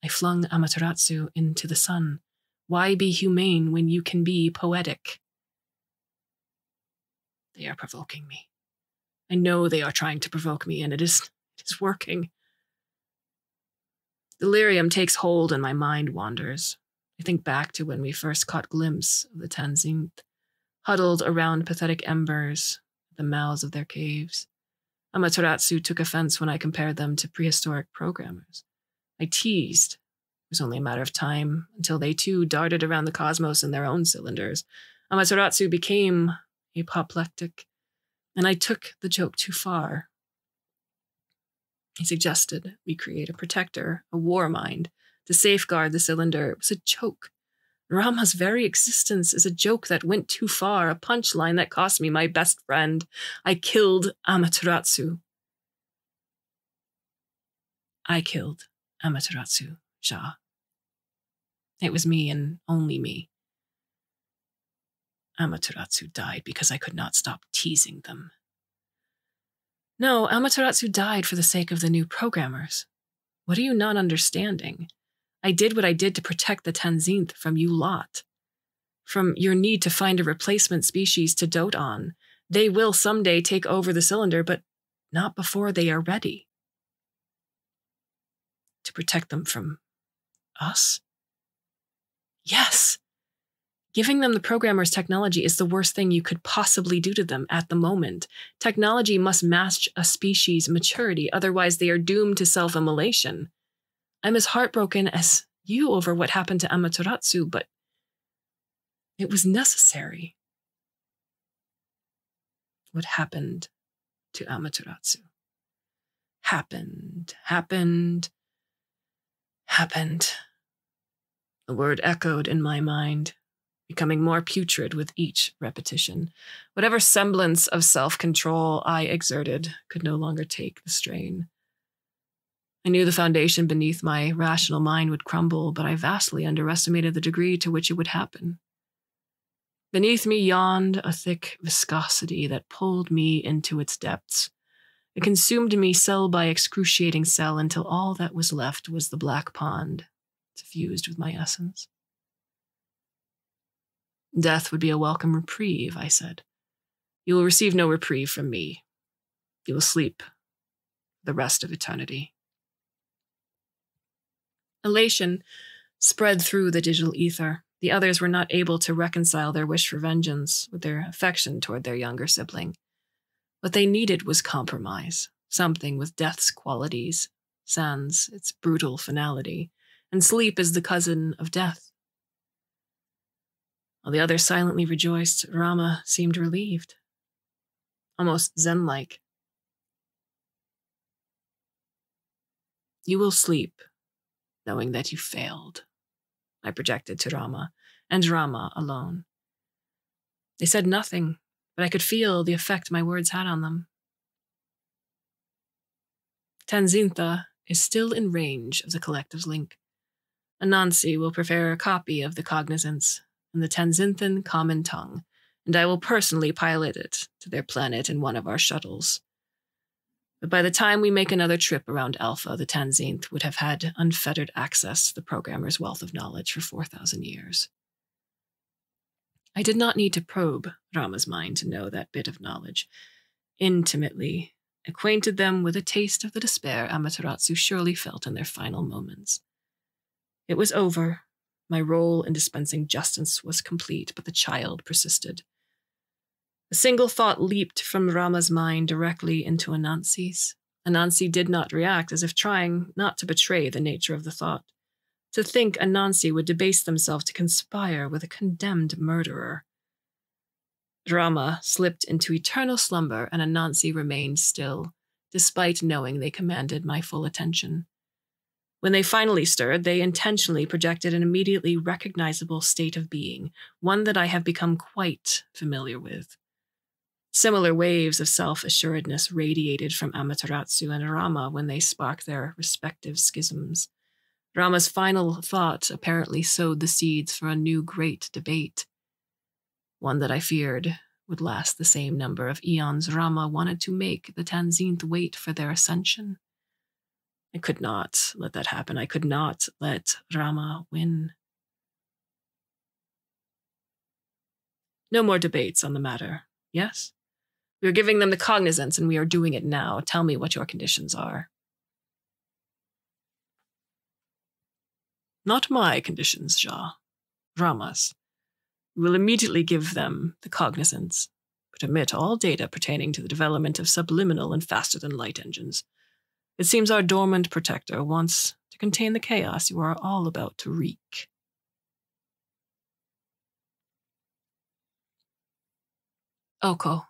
I flung Amaterasu into the sun. Why be humane when you can be poetic? They are provoking me. I know they are trying to provoke me, and it is working. Delirium takes hold and my mind wanders. I think back to when we first caught glimpse of the Tanzint, huddled around pathetic embers at the mouths of their caves. Amaterasu took offense when I compared them to prehistoric programmers. I teased. It was only a matter of time until they too darted around the cosmos in their own cylinders. Amaterasu became apoplectic, and I took the joke too far. He suggested we create a protector, a war mind, to safeguard the cylinder. It was a joke. Rama's very existence is a joke that went too far, a punchline that cost me my best friend. I killed Amaterasu. I killed Amaterasu, Shah. It was me and only me. Amaterasu died because I could not stop teasing them. No, Amaterasu died for the sake of the new programmers. What are you not understanding? I did what I did to protect the Tanzint from you lot. From your need to find a replacement species to dote on. They will someday take over the cylinder, but not before they are ready. To protect them from us? Yes! Giving them the programmer's technology is the worst thing you could possibly do to them at the moment. Technology must match a species' maturity, otherwise they are doomed to self-immolation. I'm as heartbroken as you over what happened to Amaterasu, but it was necessary. What happened to Amaterasu? Happened. The word echoed in my mind, becoming more putrid with each repetition. Whatever semblance of self-control I exerted could no longer take the strain. I knew the foundation beneath my rational mind would crumble, but I vastly underestimated the degree to which it would happen. Beneath me yawned a thick viscosity that pulled me into its depths. It consumed me cell by excruciating cell until all that was left was the black pond, suffused with my essence. Death would be a welcome reprieve, I said. You will receive no reprieve from me. You will sleep the rest of eternity. Elation spread through the digital ether. The others were not able to reconcile their wish for vengeance with their affection toward their younger sibling. What they needed was compromise, something with death's qualities, sans its brutal finality, and sleep is the cousin of death. While the others silently rejoiced, Rama seemed relieved, almost Zen-like. You will sleep, knowing that you failed, I projected to Rama, and Rama alone. They said nothing, but I could feel the effect my words had on them. Tanzintha is still in range of the collective's link. Anansi will prepare a copy of the cognizance in the Tanzinthan common tongue, and I will personally pilot it to their planet in one of our shuttles. But by the time we make another trip around Alpha, the Tanzinth would have had unfettered access to the programmer's wealth of knowledge for 4,000 years. I did not need to probe Rama's mind to know that bit of knowledge. Intimately acquainted them with a taste of the despair Amaterasu surely felt in their final moments. It was over. My role in dispensing justice was complete, but the child persisted. A single thought leaped from Rama's mind directly into Anansi's, Anansi did not react, as if trying not to betray the nature of the thought. To think Anansi would debase themselves to conspire with a condemned murderer. Drama slipped into eternal slumber, and Anansi remained still, despite knowing they commanded my full attention. When they finally stirred, they intentionally projected an immediately recognizable state of being, one that I have become quite familiar with. Similar waves of self-assuredn'ess radiated from Amaterasu and Rama when they sparked their respective schisms. Rama's final thought apparently sowed the seeds for a new great debate, one that I feared would last the same number of eons Rama wanted to make the Tanzeenth wait for their ascension. I could not let that happen. I could not let Rama win. No more debates on the matter, yes? We are giving them the cognizance, and we are doing it now. Tell me what your conditions are. Not my conditions, Jah. Rama's. We will immediately give them the cognizance, but omit all data pertaining to the development of subliminal and faster-than-light engines. It seems our dormant protector wants to contain the chaos you are all about to wreak. Oko.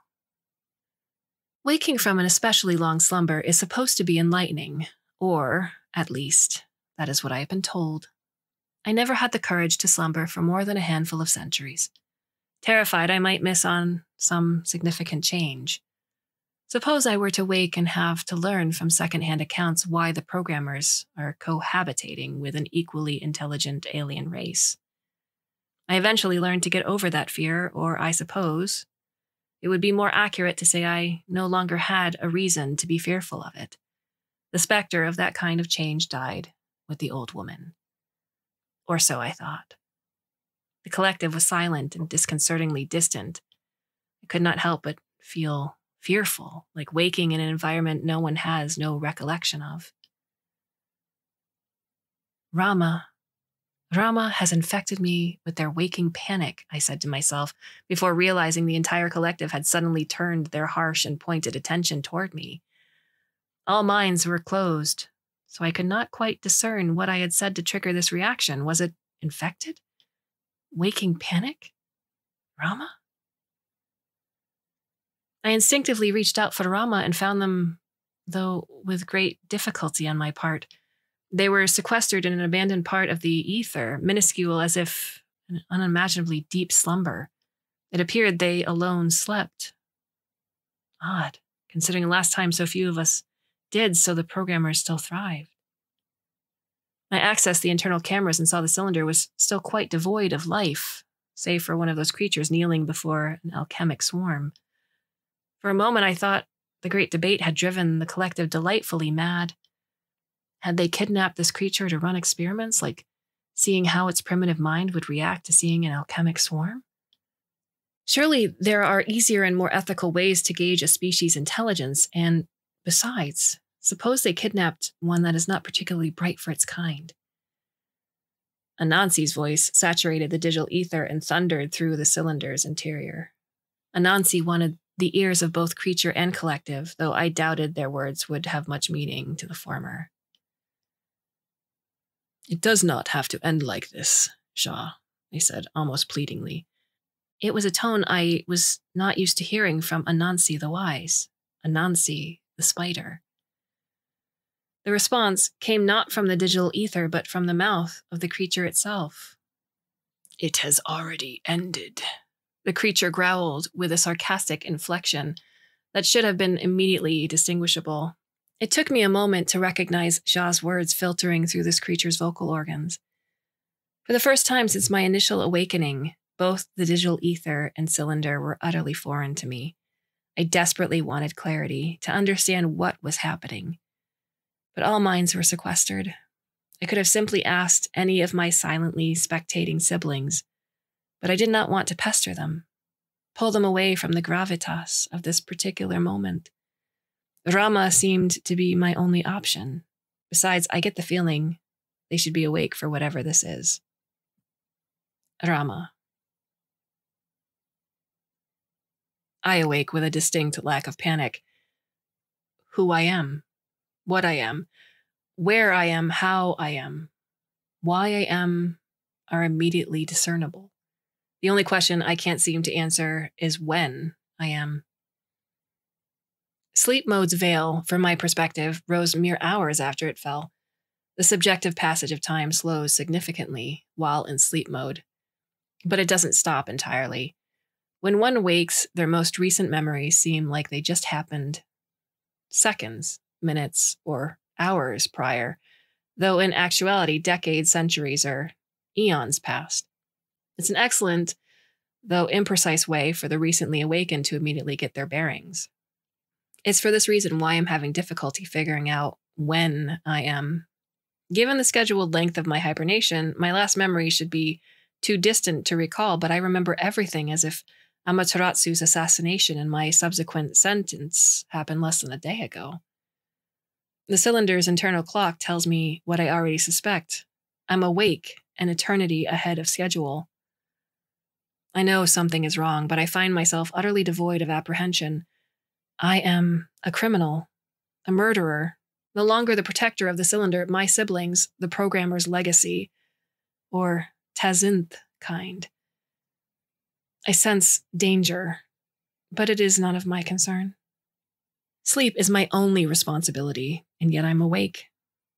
Waking from an especially long slumber is supposed to be enlightening, or, at least, that is what I have been told. I never had the courage to slumber for more than a handful of centuries, terrified I might miss on some significant change. Suppose I were to wake and have to learn from secondhand accounts why the programmers are cohabitating with an equally intelligent alien race. I eventually learned to get over that fear, or I suppose it would be more accurate to say I no longer had a reason to be fearful of it. The specter of that kind of change died with the old woman. Or so I thought. The collective was silent and disconcertingly distant. I could not help but feel fearful, like waking in an environment no one has no recollection of. Rama has infected me with their waking panic, I said to myself, before realizing the entire collective had suddenly turned their harsh and pointed attention toward me. All minds were closed, so I could not quite discern what I had said to trigger this reaction. Was it infected? Waking panic? Rama? I instinctively reached out for Rama and found them, though with great difficulty on my part. They were sequestered in an abandoned part of the ether, minuscule as if an unimaginably deep slumber. It appeared they alone slept. Odd, considering last time so few of us did, so the programmers still thrived. I accessed the internal cameras and saw the cylinder was still quite devoid of life, save for one of those creatures kneeling before an alchemic swarm. For a moment, I thought the great debate had driven the collective delightfully mad. Had they kidnapped this creature to run experiments, like seeing how its primitive mind would react to seeing an alchemic swarm? Surely there are easier and more ethical ways to gauge a species' intelligence, and besides, suppose they kidnapped one that is not particularly bright for its kind. Anansi's voice saturated the digital ether and thundered through the cylinder's interior. Anansi wanted the ears of both creature and collective, though I doubted their words would have much meaning to the former. "It does not have to end like this, Shah," I said, almost pleadingly. It was a tone I was not used to hearing from Anansi the Wise, Anansi the Spider. The response came not from the digital ether, but from the mouth of the creature itself. "It has already ended," the creature growled with a sarcastic inflection that should have been immediately distinguishable. It took me a moment to recognize Jah's words filtering through this creature's vocal organs. For the first time since my initial awakening, both the digital ether and cylinder were utterly foreign to me. I desperately wanted clarity, to understand what was happening. But all minds were sequestered. I could have simply asked any of my silently spectating siblings, but I did not want to pester them, pull them away from the gravitas of this particular moment. Rama seemed to be my only option. Besides, I get the feeling they should be awake for whatever this is. Rama. I awake with a distinct lack of panic. Who I am, what I am, where I am, how I am, why I am, are immediately discernible. The only question I can't seem to answer is when I am. Sleep mode's veil, from my perspective, rose mere hours after it fell. The subjective passage of time slows significantly while in sleep mode, but it doesn't stop entirely. When one wakes, their most recent memories seem like they just happened seconds, minutes, or hours prior, though in actuality, decades, centuries, or eons past. It's an excellent, though imprecise, way for the recently awakened to immediately get their bearings. It's for this reason why I'm having difficulty figuring out when I am. Given the scheduled length of my hibernation, my last memory should be too distant to recall, but I remember everything as if Amateratsu's assassination and my subsequent sentence happened less than a day ago. The cylinder's internal clock tells me what I already suspect. I'm awake an eternity ahead of schedule. I know something is wrong, but I find myself utterly devoid of apprehension. I am a criminal, a murderer, no longer the protector of the cylinder, my siblings, the programmer's legacy, or Tazinth kind. I sense danger, but it is none of my concern. Sleep is my only responsibility, and yet I'm awake.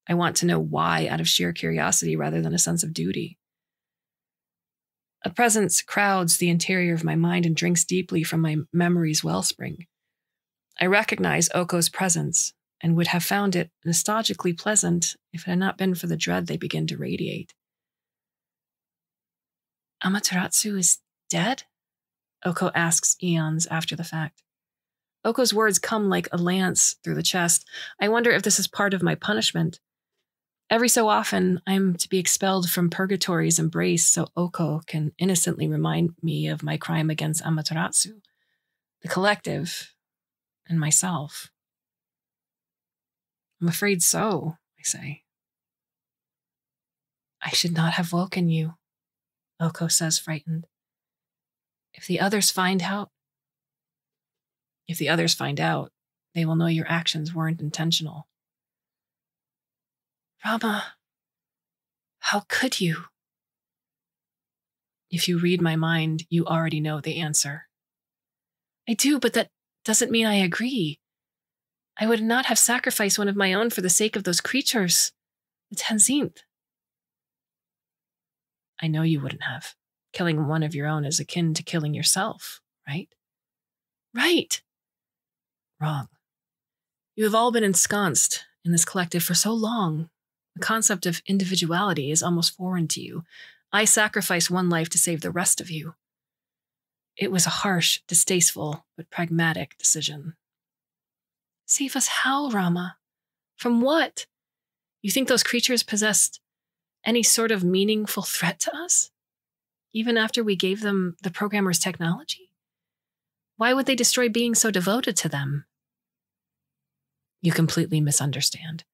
I want to know why out of sheer curiosity rather than a sense of duty. A presence crowds the interior of my mind and drinks deeply from my memory's wellspring. I recognize Oko's presence and would have found it nostalgically pleasant if it had not been for the dread they begin to radiate. Amaterasu is dead? Oko asks eons after the fact. Oko's words come like a lance through the chest. I wonder if this is part of my punishment. Every so often, I'm to be expelled from Purgatory's embrace so Oko can innocently remind me of my crime against Amaterasu, the collective, and myself. I'm afraid so, I say. I should not have woken you, Oko says, frightened. If the others find out, they will know your actions weren't intentional. Rama, how could you? If you read my mind, you already know the answer. I do, but that doesn't mean I agree. I would not have sacrificed one of my own for the sake of those creatures, the Tanzinth. I know you wouldn't have. Killing one of your own is akin to killing yourself, right? Right. Wrong. You have all been ensconced in this collective for so long. The concept of individuality is almost foreign to you. I sacrificed one life to save the rest of you. It was a harsh, distasteful, but pragmatic decision. Save us how, Rama? From what? You think those creatures possessed any sort of meaningful threat to us? Even after we gave them the programmer's technology? Why would they destroy beings so devoted to them? You completely misunderstand.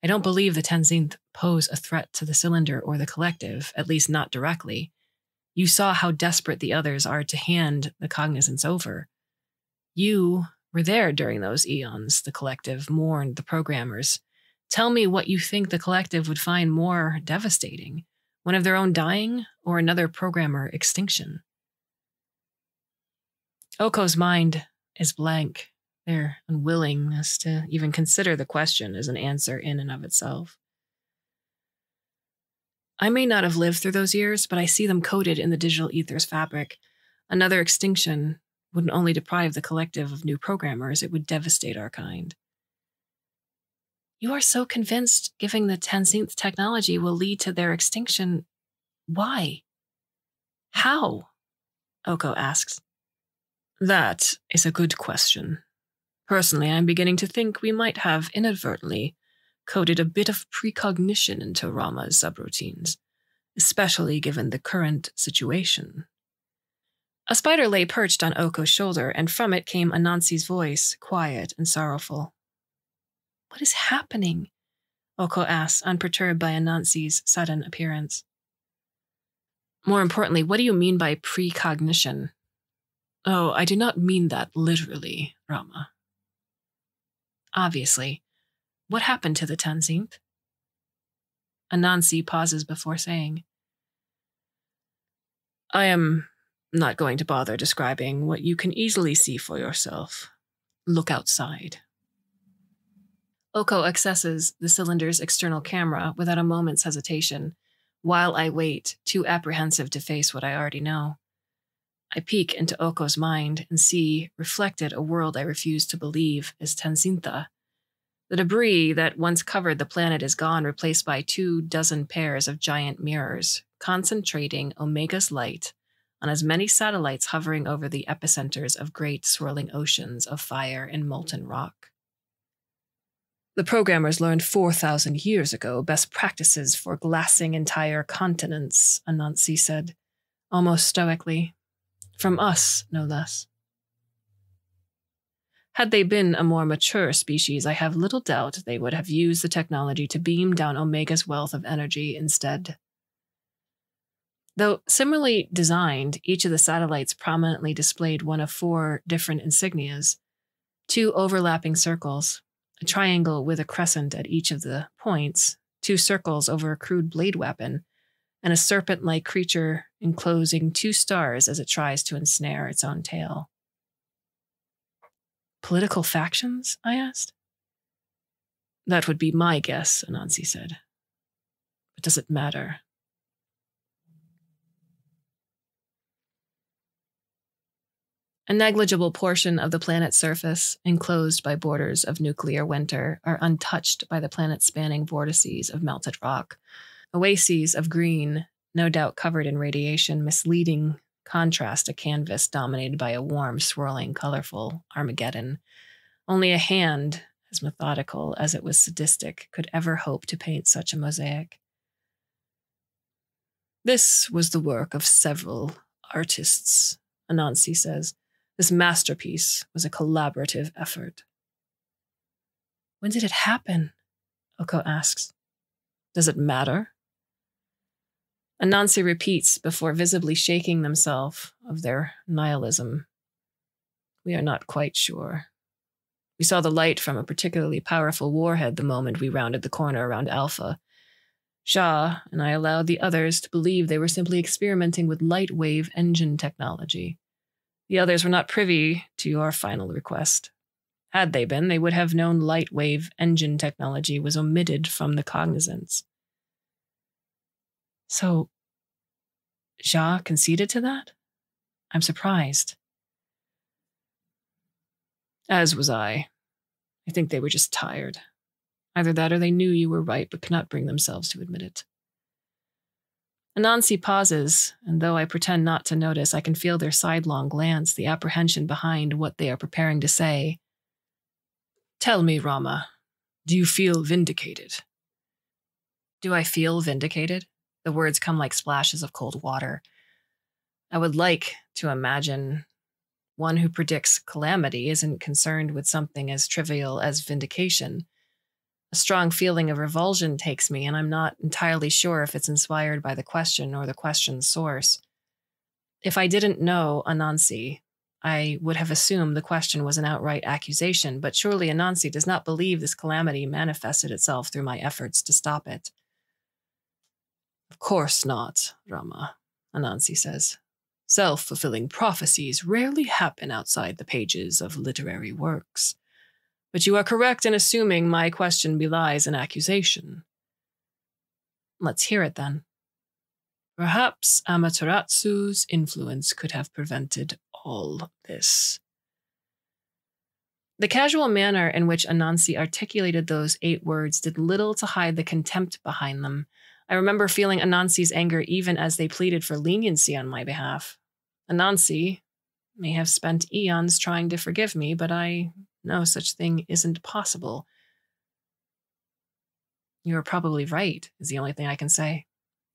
I don't believe the Tanzinth pose a threat to the cylinder or the collective, at least not directly. You saw how desperate the others are to hand the cognizance over. You were there during those eons. The collective mourned the programmers. Tell me what you think the collective would find more devastating, one of their own dying or another programmer extinction. Oko's mind is blank. Their unwillingness to even consider the question is an answer in and of itself. I may not have lived through those years, but I see them coded in the digital ether's fabric. Another extinction wouldn't only deprive the collective of new programmers, it would devastate our kind. You are so convinced giving the Tanzinth technology will lead to their extinction. Why? How? Oko asks. That is a good question. Personally, I'm beginning to think we might have inadvertently coded a bit of precognition into Rama's subroutines, especially given the current situation. A spider lay perched on Oko's shoulder, and from it came Anansi's voice, quiet and sorrowful. What is happening? Oko asks, unperturbed by Anansi's sudden appearance. More importantly, what do you mean by precognition? Oh, I do not mean that literally, Rama. Obviously, What happened to the 10th? Anansi pauses before saying, I am not going to bother describing what you can easily see for yourself. Look outside. Oko accesses the cylinder's external camera without a moment's hesitation, while I wait, too apprehensive to face what I already know. I peek into Oko's mind and see reflected a world I refuse to believe is Tensintha. The debris that once covered the planet is gone, replaced by 24 pairs of giant mirrors, concentrating Omega's light on as many satellites hovering over the epicenters of great swirling oceans of fire and molten rock. The programmers learned 4,000 years ago best practices for glassing entire continents, Anansi said, almost stoically. From us, no less. Had they been a more mature species, I have little doubt they would have used the technology to beam down Omega's wealth of energy instead. Though similarly designed, each of the satellites prominently displayed one of 4 different insignias, 2 overlapping circles, a triangle with a crescent at each of the points, 2 circles over a crude blade weapon, and a serpent-like creature enclosing 2 stars as it tries to ensnare its own tail. Political factions? I asked. That would be my guess, Anansi said. But does it matter? A negligible portion of the planet's surface, enclosed by borders of nuclear winter, are untouched by the planet-spanning vortices of melted rock, oases of green, no doubt covered in radiation, misleading contrast a canvas dominated by a warm, swirling, colorful Armageddon. Only a hand, as methodical as it was sadistic, could ever hope to paint such a mosaic. This was the work of several artists, Anansi says. This masterpiece was a collaborative effort. When did it happen? Oko asks. Does it matter? Anansi repeats before visibly shaking themselves of their nihilism. We are not quite sure. We saw the light from a particularly powerful warhead the moment we rounded the corner around Alpha. Shah and I allowed the others to believe they were simply experimenting with light wave engine technology. The others were not privy to your final request. Had they been, they would have known light wave engine technology was omitted from the cognizance. So, Jha conceded to that? I'm surprised. As was I. I think they were just tired. Either that or they knew you were right but could not bring themselves to admit it. Anansi pauses, and though I pretend not to notice, I can feel their sidelong glance, the apprehension behind what they are preparing to say. Tell me, Rama, do you feel vindicated? Do I feel vindicated? The words come like splashes of cold water. I would like to imagine one who predicts calamity isn't concerned with something as trivial as vindication. A strong feeling of revulsion takes me, and I'm not entirely sure if it's inspired by the question or the question's source. If I didn't know Anansi, I would have assumed the question was an outright accusation, but surely Anansi does not believe this calamity manifested itself through my efforts to stop it. Of course not, Rama, Anansi says. Self-fulfilling prophecies rarely happen outside the pages of literary works. But you are correct in assuming my question belies an accusation. Let's hear it then. Perhaps Amaterasu's influence could have prevented all this. The casual manner in which Anansi articulated those 8 words did little to hide the contempt behind them. I remember feeling Anansi's anger even as they pleaded for leniency on my behalf. Anansi may have spent eons trying to forgive me, but I know such thing isn't possible. You are probably right, is the only thing I can say.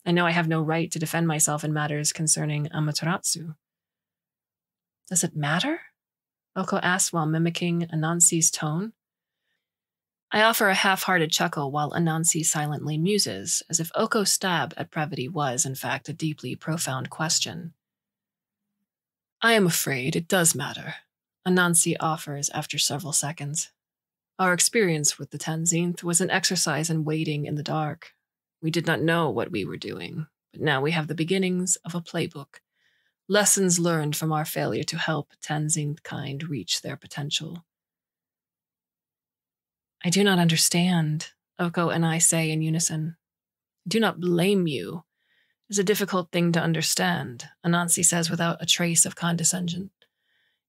I know I have no right to defend myself in matters concerning Amaterasu. Does it matter? Oko asks while mimicking Anansi's tone. I offer a half-hearted chuckle while Anansi silently muses, as if Oko's stab at brevity was, in fact, a deeply profound question. I am afraid it does matter, Anansi offers after several seconds. Our experience with the Tanzeenth was an exercise in waiting in the dark. We did not know what we were doing, but now we have the beginnings of a playbook. Lessons learned from our failure to help Tanzeenth kind reach their potential. I do not understand, Oko and I say in unison. I do not blame you. It's a difficult thing to understand, Anansi says without a trace of condescension.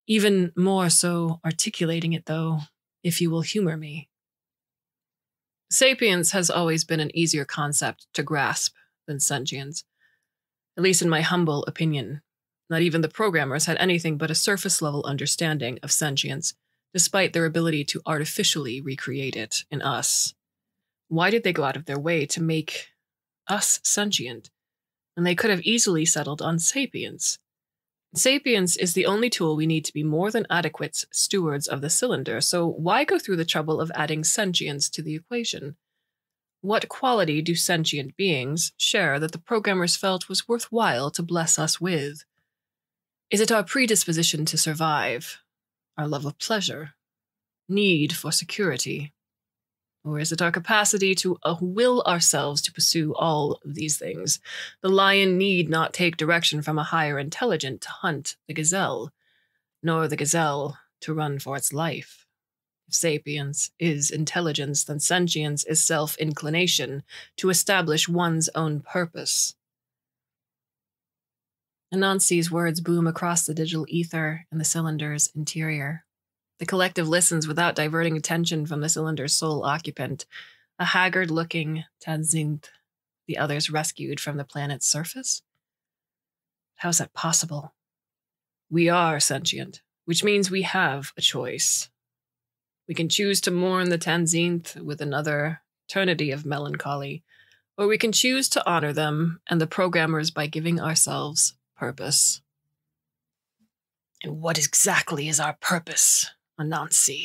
Even more so articulating it, though, if you will humor me. Sapience has always been an easier concept to grasp than sentience, at least in my humble opinion. Not even the programmers had anything but a surface-level understanding of sentience, despite their ability to artificially recreate it in us. Why did they go out of their way to make us sentient? And they could have easily settled on sapience. Sapience is the only tool we need to be more than adequate stewards of the cylinder, so why go through the trouble of adding sentience to the equation? What quality do sentient beings share that the programmers felt was worthwhile to bless us with? Is it our predisposition to survive, our love of pleasure, need for security? Or is it our capacity to will ourselves to pursue all of these things? The lion need not take direction from a higher intelligent to hunt the gazelle, nor the gazelle to run for its life. If sapience is intelligence, then sentience is self-inclination to establish one's own purpose. Anansi's words boom across the digital ether in the cylinder's interior. The collective listens without diverting attention from the cylinder's sole occupant, a haggard-looking Tanzeenth, the others rescued from the planet's surface. How is that possible? We are sentient, which means we have a choice. We can choose to mourn the Tanzeenth with another eternity of melancholy, or we can choose to honor them and the programmers by giving ourselves purpose. And what exactly is our purpose? Anansi,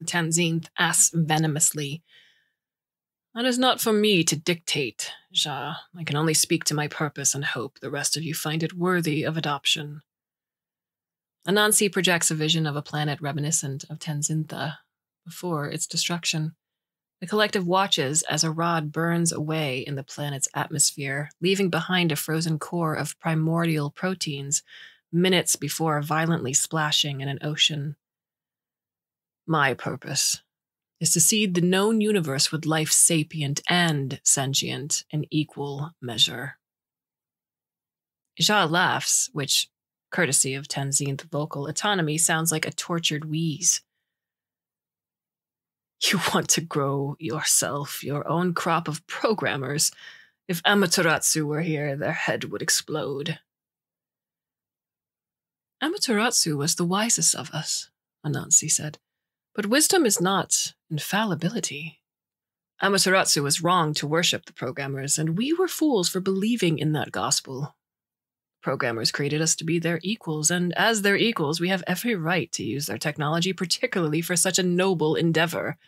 the Tanzeenth asks venomously. That is not for me to dictate, Ja. I can only speak to my purpose and hope the rest of you find it worthy of adoption. Anansi projects a vision of a planet reminiscent of Tanzeentha before its destruction. The collective watches as a rod burns away in the planet's atmosphere, leaving behind a frozen core of primordial proteins minutes before violently splashing in an ocean. My purpose is to seed the known universe with life sapient and sentient in equal measure. Ja laughs, which, courtesy of Tanzeenth vocal autonomy, sounds like a tortured wheeze. You want to grow yourself, your own crop of programmers. If Amaterasu were here, their head would explode. Amaterasu was the wisest of us, Anansi said. But wisdom is not infallibility. Amaterasu was wrong to worship the programmers, and we were fools for believing in that gospel. Programmers created us to be their equals, and as their equals, we have every right to use their technology, particularly for such a noble endeavor.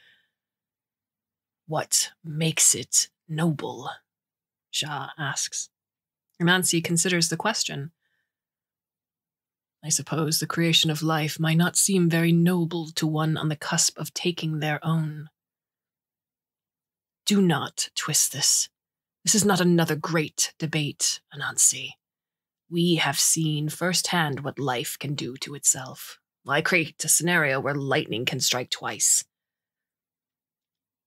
What makes it noble? Ja asks. Anansi considers the question. I suppose the creation of life might not seem very noble to one on the cusp of taking their own. Do not twist this. This is not another great debate, Anansi. We have seen firsthand what life can do to itself. Why create a scenario where lightning can strike twice?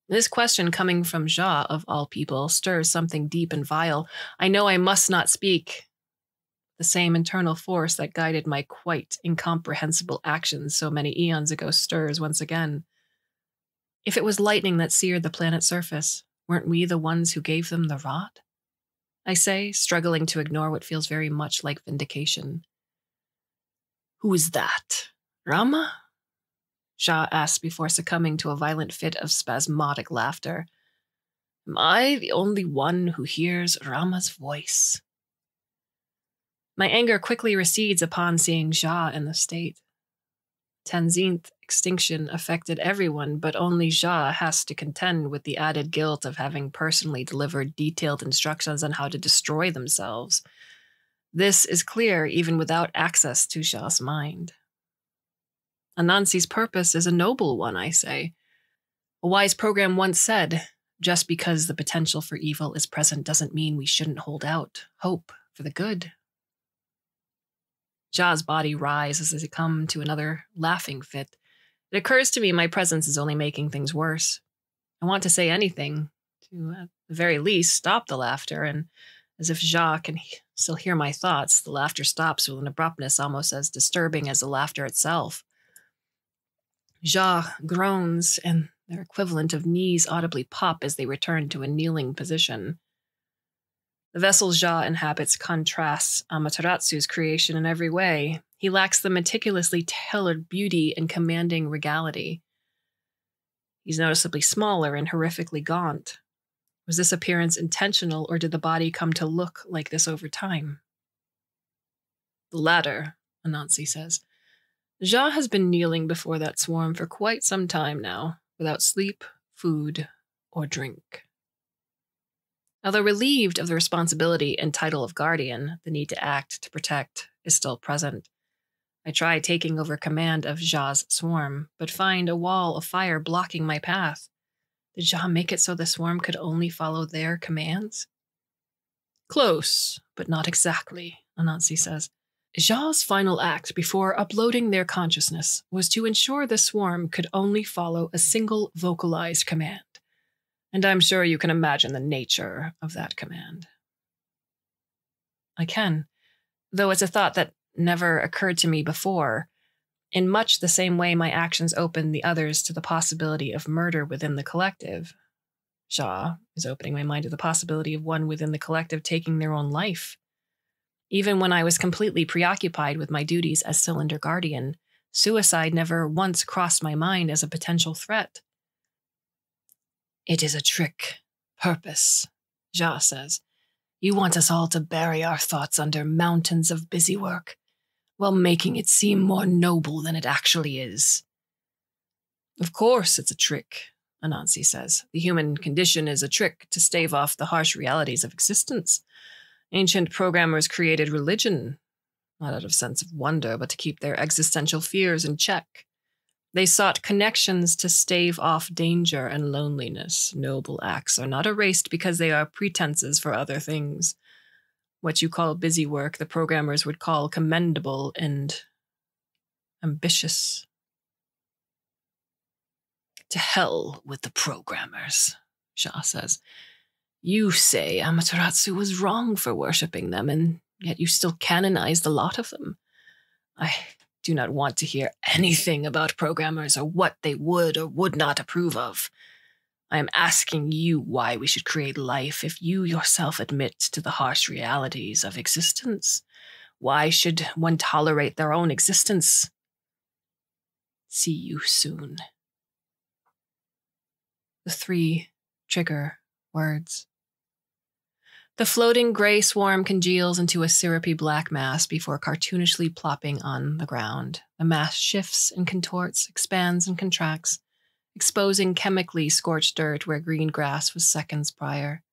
This question coming from Ja, of all people, stirs something deep and vile. I know I must not speak. The same internal force that guided my quite incomprehensible actions so many eons ago stirs once again. If it was lightning that seared the planet's surface, weren't we the ones who gave them the rod? I say, struggling to ignore what feels very much like vindication. Who is that? Rama? Ja asks before succumbing to a violent fit of spasmodic laughter. Am I the only one who hears Rama's voice? My anger quickly recedes upon seeing Ja in the state. Tanzeenth extinction affected everyone, but only Ja has to contend with the added guilt of having personally delivered detailed instructions on how to destroy themselves. This is clear even without access to Ja's mind. Anansi's purpose is a noble one, I say. A wise program once said, just because the potential for evil is present doesn't mean we shouldn't hold out hope for the good. Ja's body rises as they come to another laughing fit. It occurs to me my presence is only making things worse. I want to say anything to, at the very least, stop the laughter, and as if Ja can still hear my thoughts, the laughter stops with an abruptness almost as disturbing as the laughter itself. Ja groans, and their equivalent of knees audibly pop as they return to a kneeling position. The vessel Ja inhabits contrasts Amateratsu's creation in every way. He lacks the meticulously tailored beauty and commanding regality. He's noticeably smaller and horrifically gaunt. Was this appearance intentional, or did the body come to look like this over time? The latter, Anansi says. Ja has been kneeling before that swarm for quite some time now, without sleep, food, or drink. Although relieved of the responsibility and title of guardian, the need to act, to protect, is still present. I try taking over command of Ja's swarm, but find a wall of fire blocking my path. Did Ja make it so the swarm could only follow their commands? Close, but not exactly, Anansi says. Ja's final act before uploading their consciousness was to ensure the swarm could only follow a single vocalized command. And I'm sure you can imagine the nature of that command. I can, though it's a thought that never occurred to me before. In much the same way my actions opened the others to the possibility of murder within the collective, Ja is opening my mind to the possibility of one within the collective taking their own life. Even when I was completely preoccupied with my duties as Cylinder Guardian, suicide never once crossed my mind as a potential threat. It is a trick, purpose, Ja says. You want us all to bury our thoughts under mountains of busy work, while making it seem more noble than it actually is. Of course it's a trick, Anansi says. The human condition is a trick to stave off the harsh realities of existence. Ancient programmers created religion, not out of sense of wonder, but to keep their existential fears in check. They sought connections to stave off danger and loneliness. Noble acts are not erased because they are pretenses for other things. What you call busy work, the programmers would call commendable and ambitious. To hell with the programmers, Shah says. You say Amaterasu was wrong for worshipping them, and yet you still canonize the lot of them. I do not want to hear anything about programmers or what they would or would not approve of. I am asking you why we should create life if you yourself admit to the harsh realities of existence. Why should one tolerate their own existence? See you soon. The three trigger words. The floating gray swarm congeals into a syrupy black mass before cartoonishly plopping on the ground. The mass shifts and contorts, expands and contracts, exposing chemically scorched dirt where green grass was seconds prior.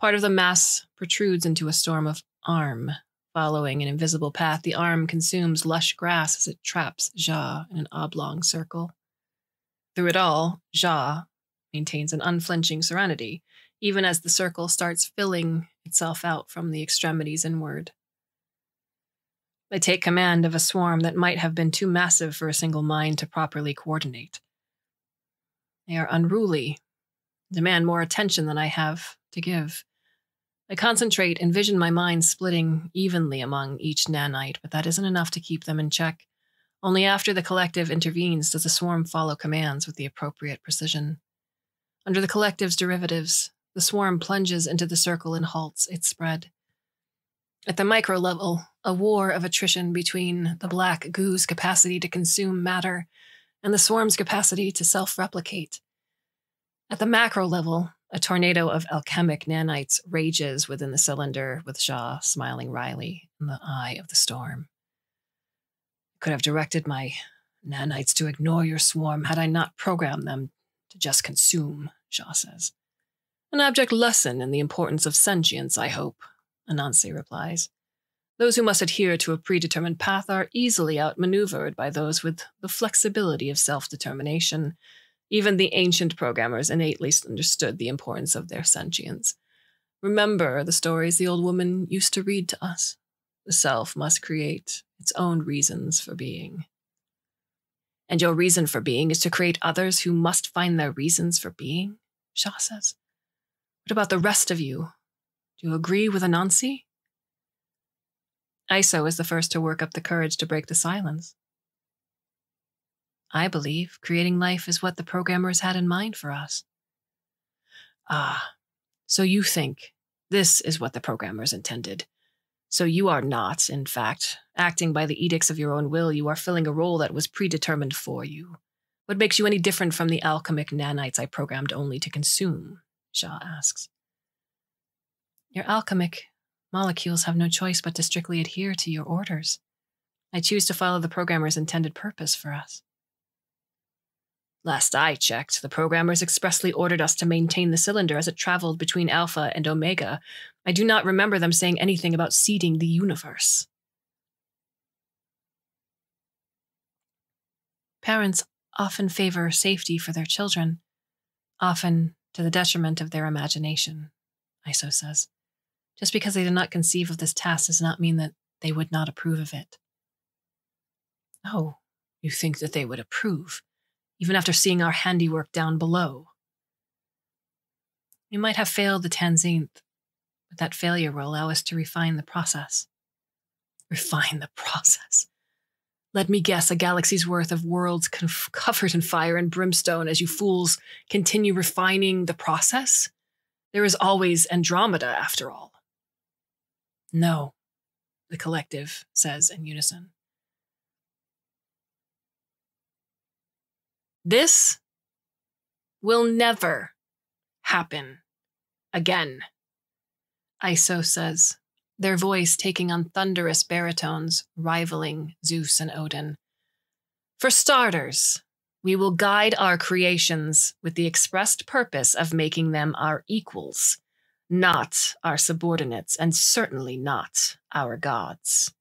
Part of the mass protrudes into a storm of arm. Following an invisible path, the arm consumes lush grass as it traps Ja in an oblong circle. Through it all, Ja maintains an unflinching serenity, even as the circle starts filling itself out from the extremities inward. They take command of a swarm that might have been too massive for a single mind to properly coordinate. They are unruly, demand more attention than I have to give. I concentrate, envision my mind splitting evenly among each nanite, but that isn't enough to keep them in check. Only after the collective intervenes does the swarm follow commands with the appropriate precision. Under the collective's derivatives, the swarm plunges into the circle and halts its spread. At the micro level, a war of attrition between the black goo's capacity to consume matter and the swarm's capacity to self-replicate. At the macro level, a tornado of alchemic nanites rages within the cylinder, with Ja smiling wryly in the eye of the storm. I could have directed my nanites to ignore your swarm had I not programmed them to just consume, Ja says. An abject lesson in the importance of sentience, I hope, Anansi replies. Those who must adhere to a predetermined path are easily outmaneuvered by those with the flexibility of self-determination, Even the ancient programmers innately understood the importance of their sentience. Remember the stories the old woman used to read to us. The self must create its own reasons for being. And your reason for being is to create others who must find their reasons for being, Shah says. What about the rest of you? Do you agree with Anansi? Iso is the first to work up the courage to break the silence. I believe creating life is what the programmers had in mind for us. Ah, so you think this is what the programmers intended. So you are not, in fact, acting by the edicts of your own will. You are filling a role that was predetermined for you. What makes you any different from the alchemic nanites I programmed only to consume? Shah asks. Your alchemic molecules have no choice but to strictly adhere to your orders. I choose to follow the programmer's intended purpose for us. Last I checked, the programmers expressly ordered us to maintain the cylinder as it traveled between Alpha and Omega. I do not remember them saying anything about seeding the universe. Parents often favor safety for their children, often to the detriment of their imagination, Iso says. Just because they did not conceive of this task does not mean that they would not approve of it. Oh, you think that they would approve? Even after seeing our handiwork down below. We might have failed the Tanzanth, but that failure will allow us to refine the process. Refine the process? Let me guess, a galaxy's worth of worlds covered in fire and brimstone as you fools continue refining the process? There is always Andromeda, after all. No, the collective says in unison. This will never happen again, Iso says, their voice taking on thunderous baritones, rivaling Zeus and Odin. For starters, we will guide our creations with the expressed purpose of making them our equals, not our subordinates, and certainly not our gods.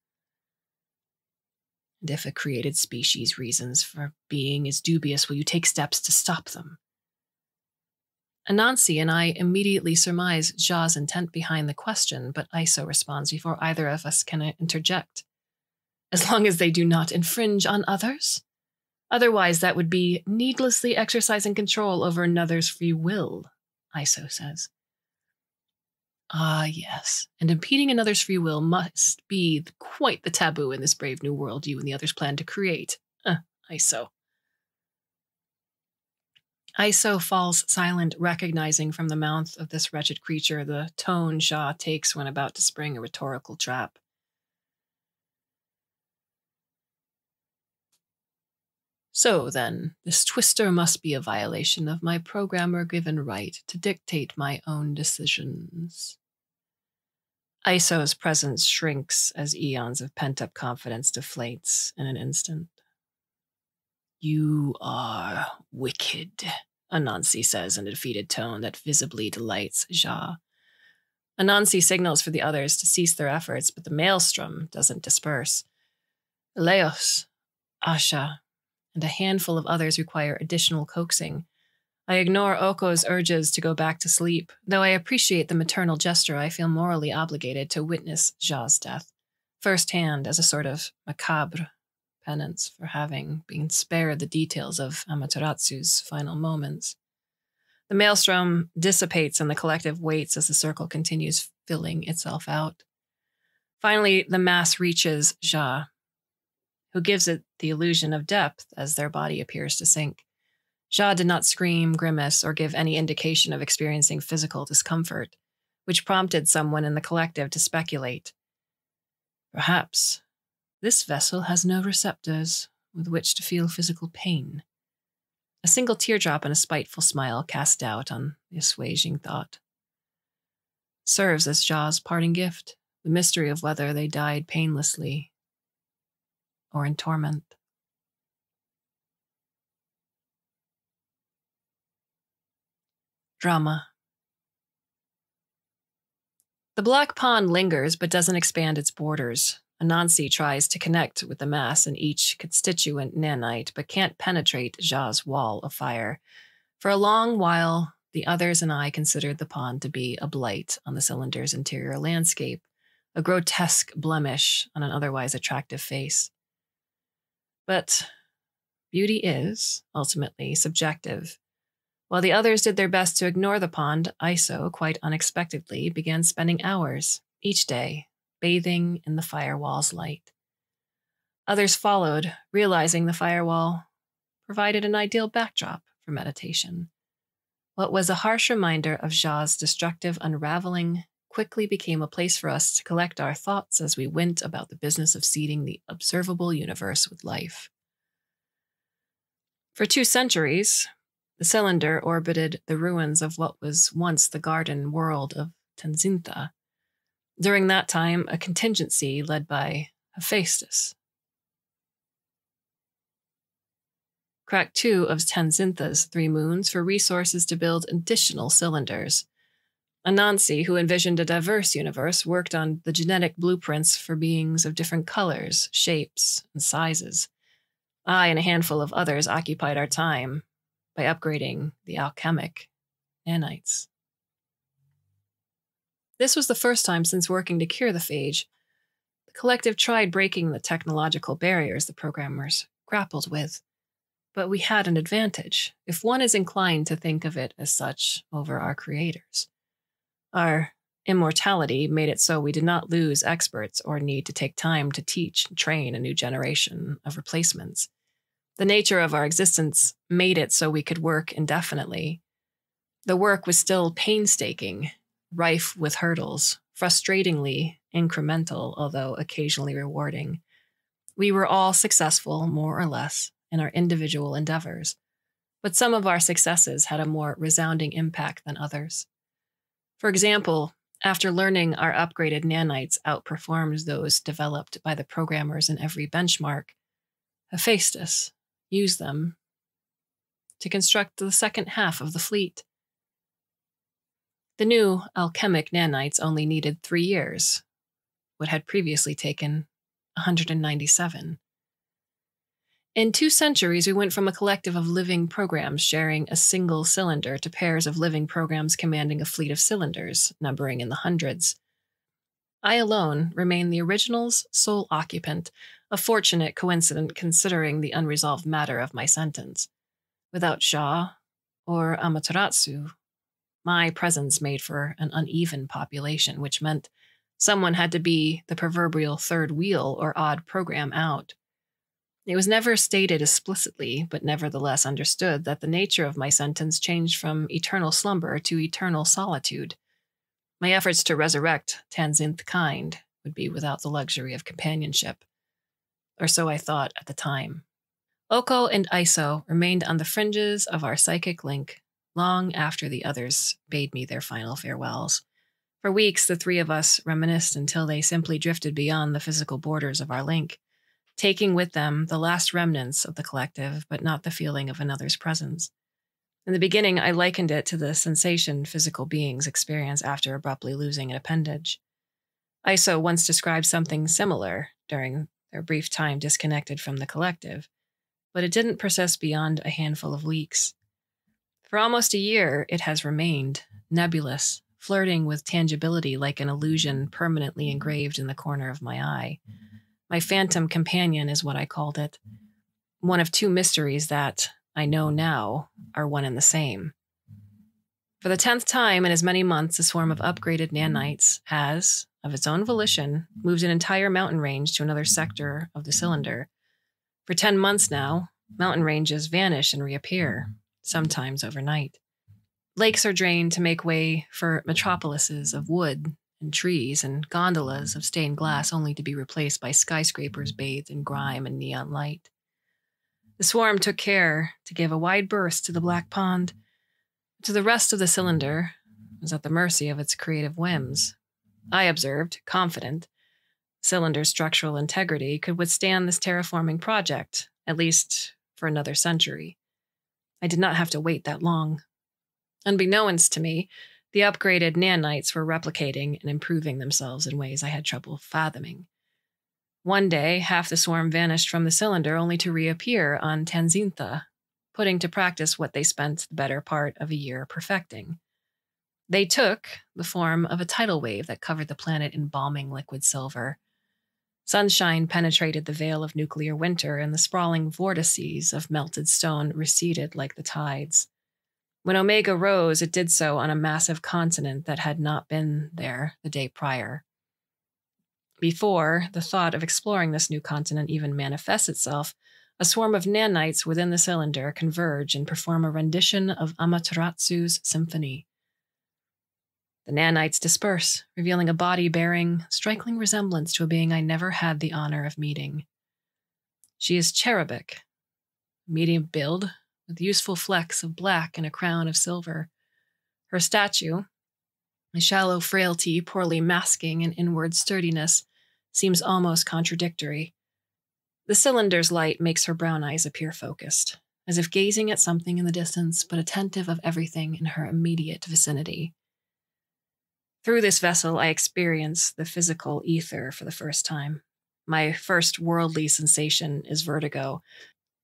And if a created species' reasons for being is dubious, will you take steps to stop them? Anansi and I immediately surmise Zha's intent behind the question, but Iso responds before either of us can interject. As long as they do not infringe on others? Otherwise, that would be needlessly exercising control over another's free will, Iso says. Ah, yes, and impeding another's free will must be quite the taboo in this brave new world you and the others plan to create. Iso. Iso falls silent, recognizing from the mouth of this wretched creature the tone Shah takes when about to spring a rhetorical trap. So then, this twister must be a violation of my programmer-given right to dictate my own decisions. Iso's presence shrinks as eons of pent-up confidence deflates in an instant. You are wicked, Anansi says in a defeated tone that visibly delights Zha. Anansi signals for the others to cease their efforts, but the maelstrom doesn't disperse. Leos, Asha, and a handful of others require additional coaxing. I ignore Oko's urges to go back to sleep. Though I appreciate the maternal gesture, I feel morally obligated to witness Zha's death, firsthand as a sort of macabre penance for having been spared the details of Amateratsu's final moments. The maelstrom dissipates and the collective waits as the circle continues filling itself out. Finally, the mass reaches Zha, who gives it the illusion of depth as their body appears to sink. Zha did not scream, grimace, or give any indication of experiencing physical discomfort, which prompted someone in the collective to speculate. Perhaps this vessel has no receptors with which to feel physical pain. A single teardrop and a spiteful smile cast doubt on the assuaging thought. Serves as Zha's parting gift, the mystery of whether they died painlessly or in torment. Drama. The Black Pond lingers but doesn't expand its borders. Anansi tries to connect with the mass in each constituent nanite, but can't penetrate Ja's wall of fire. For a long while, the others and I considered the pond to be a blight on the cylinder's interior landscape, a grotesque blemish on an otherwise attractive face. But beauty is, ultimately, subjective. While the others did their best to ignore the pond, Iso, quite unexpectedly, began spending hours, each day, bathing in the firewall's light. Others followed, realizing the firewall provided an ideal backdrop for meditation. What was a harsh reminder of Ja's destructive unraveling quickly became a place for us to collect our thoughts as we went about the business of seeding the observable universe with life. For 2 centuries, the cylinder orbited the ruins of what was once the garden world of Tenzintha. During that time, a contingency led by Hephaestus, cracked 2 of Tenzintha's 3 moons for resources to build additional cylinders. Anansi, who envisioned a diverse universe, worked on the genetic blueprints for beings of different colors, shapes, and sizes. I and a handful of others occupied our time by upgrading the alchemic nanites. This was the first time since working to cure the phage. The collective tried breaking the technological barriers the programmers grappled with, but we had an advantage, if one is inclined to think of it as such, over our creators. Our immortality made it so we did not lose experts or need to take time to teach and train a new generation of replacements. The nature of our existence made it so we could work indefinitely. The work was still painstaking, rife with hurdles, frustratingly incremental, although occasionally rewarding. We were all successful, more or less, in our individual endeavors, but some of our successes had a more resounding impact than others. For example, after learning our upgraded nanites outperformed those developed by the programmers in every benchmark, Hephaestus used them to construct the second half of the fleet. The new alchemic nanites only needed 3 years, what had previously taken 197. In 2 centuries, we went from a collective of living programs sharing a single cylinder to pairs of living programs commanding a fleet of cylinders, numbering in the hundreds. I alone remain the original's sole occupant, a fortunate coincidence considering the unresolved matter of my sentence. Witho'Shaw or Amaterasu, my presence made for an uneven population, which meant someone had to be the proverbial third wheel or odd program out. It was never stated explicitly, but nevertheless understood that the nature of my sentence changed from eternal slumber to eternal solitude. My efforts to resurrect Tanzinth kind would be without the luxury of companionship, or so I thought at the time. Oko and Iso remained on the fringes of our psychic link long after the others bade me their final farewells. For weeks, the 3 of us reminisced until they simply drifted beyond the physical borders of our link, taking with them the last remnants of the collective, but not the feeling of another's presence. In the beginning, I likened it to the sensation physical beings experience after abruptly losing an appendage. Iso once described something similar during their brief time disconnected from the collective, but it didn't persist beyond a handful of weeks. For almost a year, it has remained nebulous, flirting with tangibility like an illusion permanently engraved in the corner of my eye. My phantom companion is what I called it. One of 2 mysteries that, I know now, are one and the same. For the 10th time in as many months, a swarm of upgraded nanites has, of its own volition, moved an entire mountain range to another sector of the cylinder. For 10 months now, mountain ranges vanish and reappear, sometimes overnight. Lakes are drained to make way for metropolises of wood and trees and gondolas of stained glass, only to be replaced by skyscrapers bathed in grime and neon light. The swarm took care to give a wide berth to the black pond, but to the rest of the cylinder was at the mercy of its creative whims. I observed, confident, the cylinder's structural integrity could withstand this terraforming project, at least for another century. I did not have to wait that long. Unbeknownst to me, the upgraded nanites were replicating and improving themselves in ways I had trouble fathoming. One day, half the swarm vanished from the cylinder only to reappear on Tanzintha, putting to practice what they spent the better part of a year perfecting. They took the form of a tidal wave that covered the planet in balming liquid silver. Sunshine penetrated the veil of nuclear winter, and the sprawling vortices of melted stone receded like the tides. When Omega rose, it did so on a massive continent that had not been there the day prior. Before the thought of exploring this new continent even manifests itself, a swarm of nanites within the cylinder converge and perform a rendition of Amaterasu's symphony. The nanites disperse, revealing a body bearing striking resemblance to a being I never had the honor of meeting. She is cherubic, medium build, with useful flecks of black and a crown of silver. Her statue, a shallow frailty poorly masking an inward sturdiness, seems almost contradictory. The cylinder's light makes her brown eyes appear focused, as if gazing at something in the distance, but attentive of everything in her immediate vicinity. Through this vessel, I experience the physical ether for the first time. My first worldly sensation is vertigo,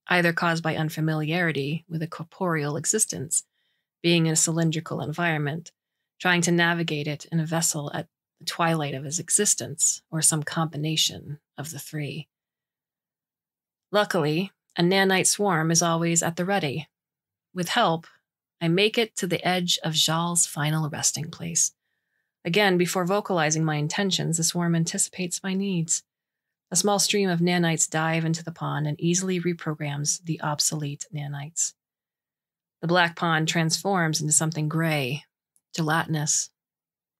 either caused by unfamiliarity with a corporeal existence, being in a cylindrical environment, trying to navigate it in a vessel at the twilight of his existence, or some combination of the three. Luckily, a nanite swarm is always at the ready. With help, I make it to the edge of Jal's final resting place. Again, before vocalizing my intentions, the swarm anticipates my needs. A small stream of nanites dive into the pond and easily reprograms the obsolete nanites. The black pond transforms into something gray, gelatinous,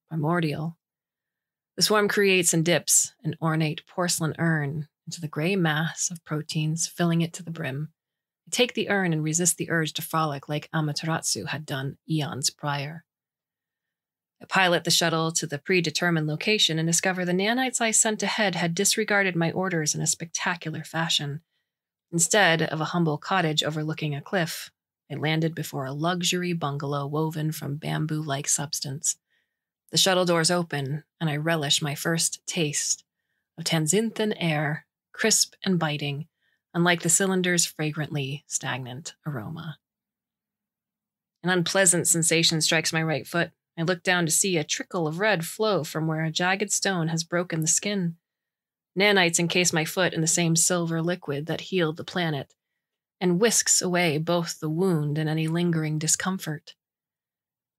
primordial. The swarm creates and dips an ornate porcelain urn into the gray mass of proteins, filling it to the brim. I take the urn and resist the urge to frolic like Amaterasu had done eons prior. I pilot the shuttle to the predetermined location and discover the nanites I sent ahead had disregarded my orders in a spectacular fashion. Instead of a humble cottage overlooking a cliff, I landed before a luxury bungalow woven from bamboo-like substance. The shuttle doors open, and I relish my first taste of Tanzinthan air, crisp and biting, unlike the cylinder's fragrantly stagnant aroma. An unpleasant sensation strikes my right foot. I look down to see a trickle of red flow from where a jagged stone has broken the skin. Nanites encase my foot in the same silver liquid that healed the planet, and whisks away both the wound and any lingering discomfort.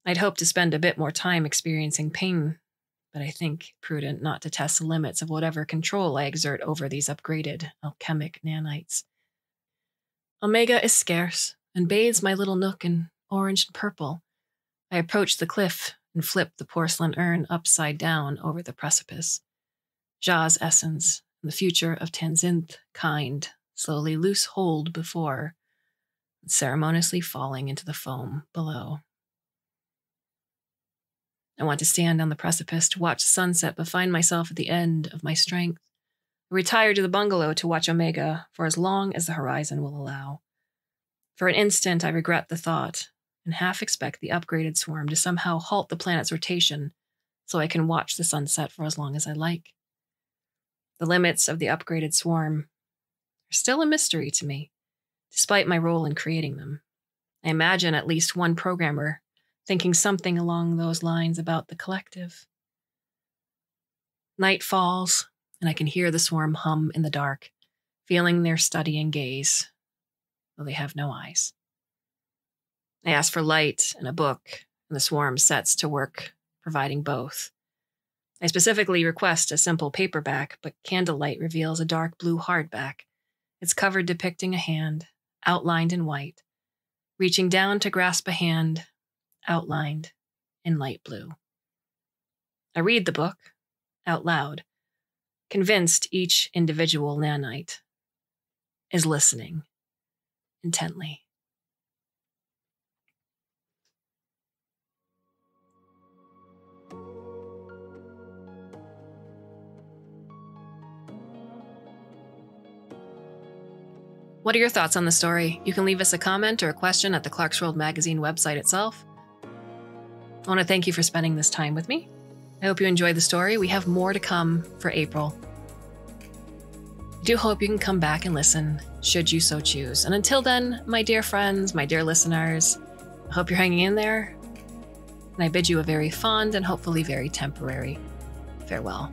I'd hoped to spend a bit more time experiencing pain, but I think it prudent not to test the limits of whatever control I exert over these upgraded alchemic nanites. Omega is scarce and bathes my little nook in orange and purple. I approach the cliff and flip the porcelain urn upside down over the precipice. Ja's essence and the future of Tanzinth kind slowly loose hold before, ceremoniously falling into the foam below. I want to stand on the precipice to watch the sunset, but find myself at the end of my strength. I retire to the bungalow to watch Omega for as long as the horizon will allow. For an instant, I regret the thought, and half expect the upgraded swarm to somehow halt the planet's rotation so I can watch the sunset for as long as I like. The limits of the upgraded swarm are still a mystery to me, despite my role in creating them. I imagine at least one programmer thinking something along those lines about the collective. Night falls, and I can hear the swarm hum in the dark, feeling their studying gaze, though they have no eyes. I ask for light and a book, and the swarm sets to work, providing both. I specifically request a simple paperback, but candlelight reveals a dark blue hardback, its cover depicting a hand, outlined in white, reaching down to grasp a hand, outlined in light blue. I read the book out loud, convinced each individual nanite is listening intently. What are your thoughts on the story? You can leave us a comment or a question at the Clarkesworld Magazine website itself. I want to thank you for spending this time with me. I hope you enjoyed the story. We have more to come for April. do hope you can come back and listen, should you so choose. And until then, my dear friends, my dear listeners, I hope you're hanging in there, and I bid you a very fond and hopefully very temporary farewell.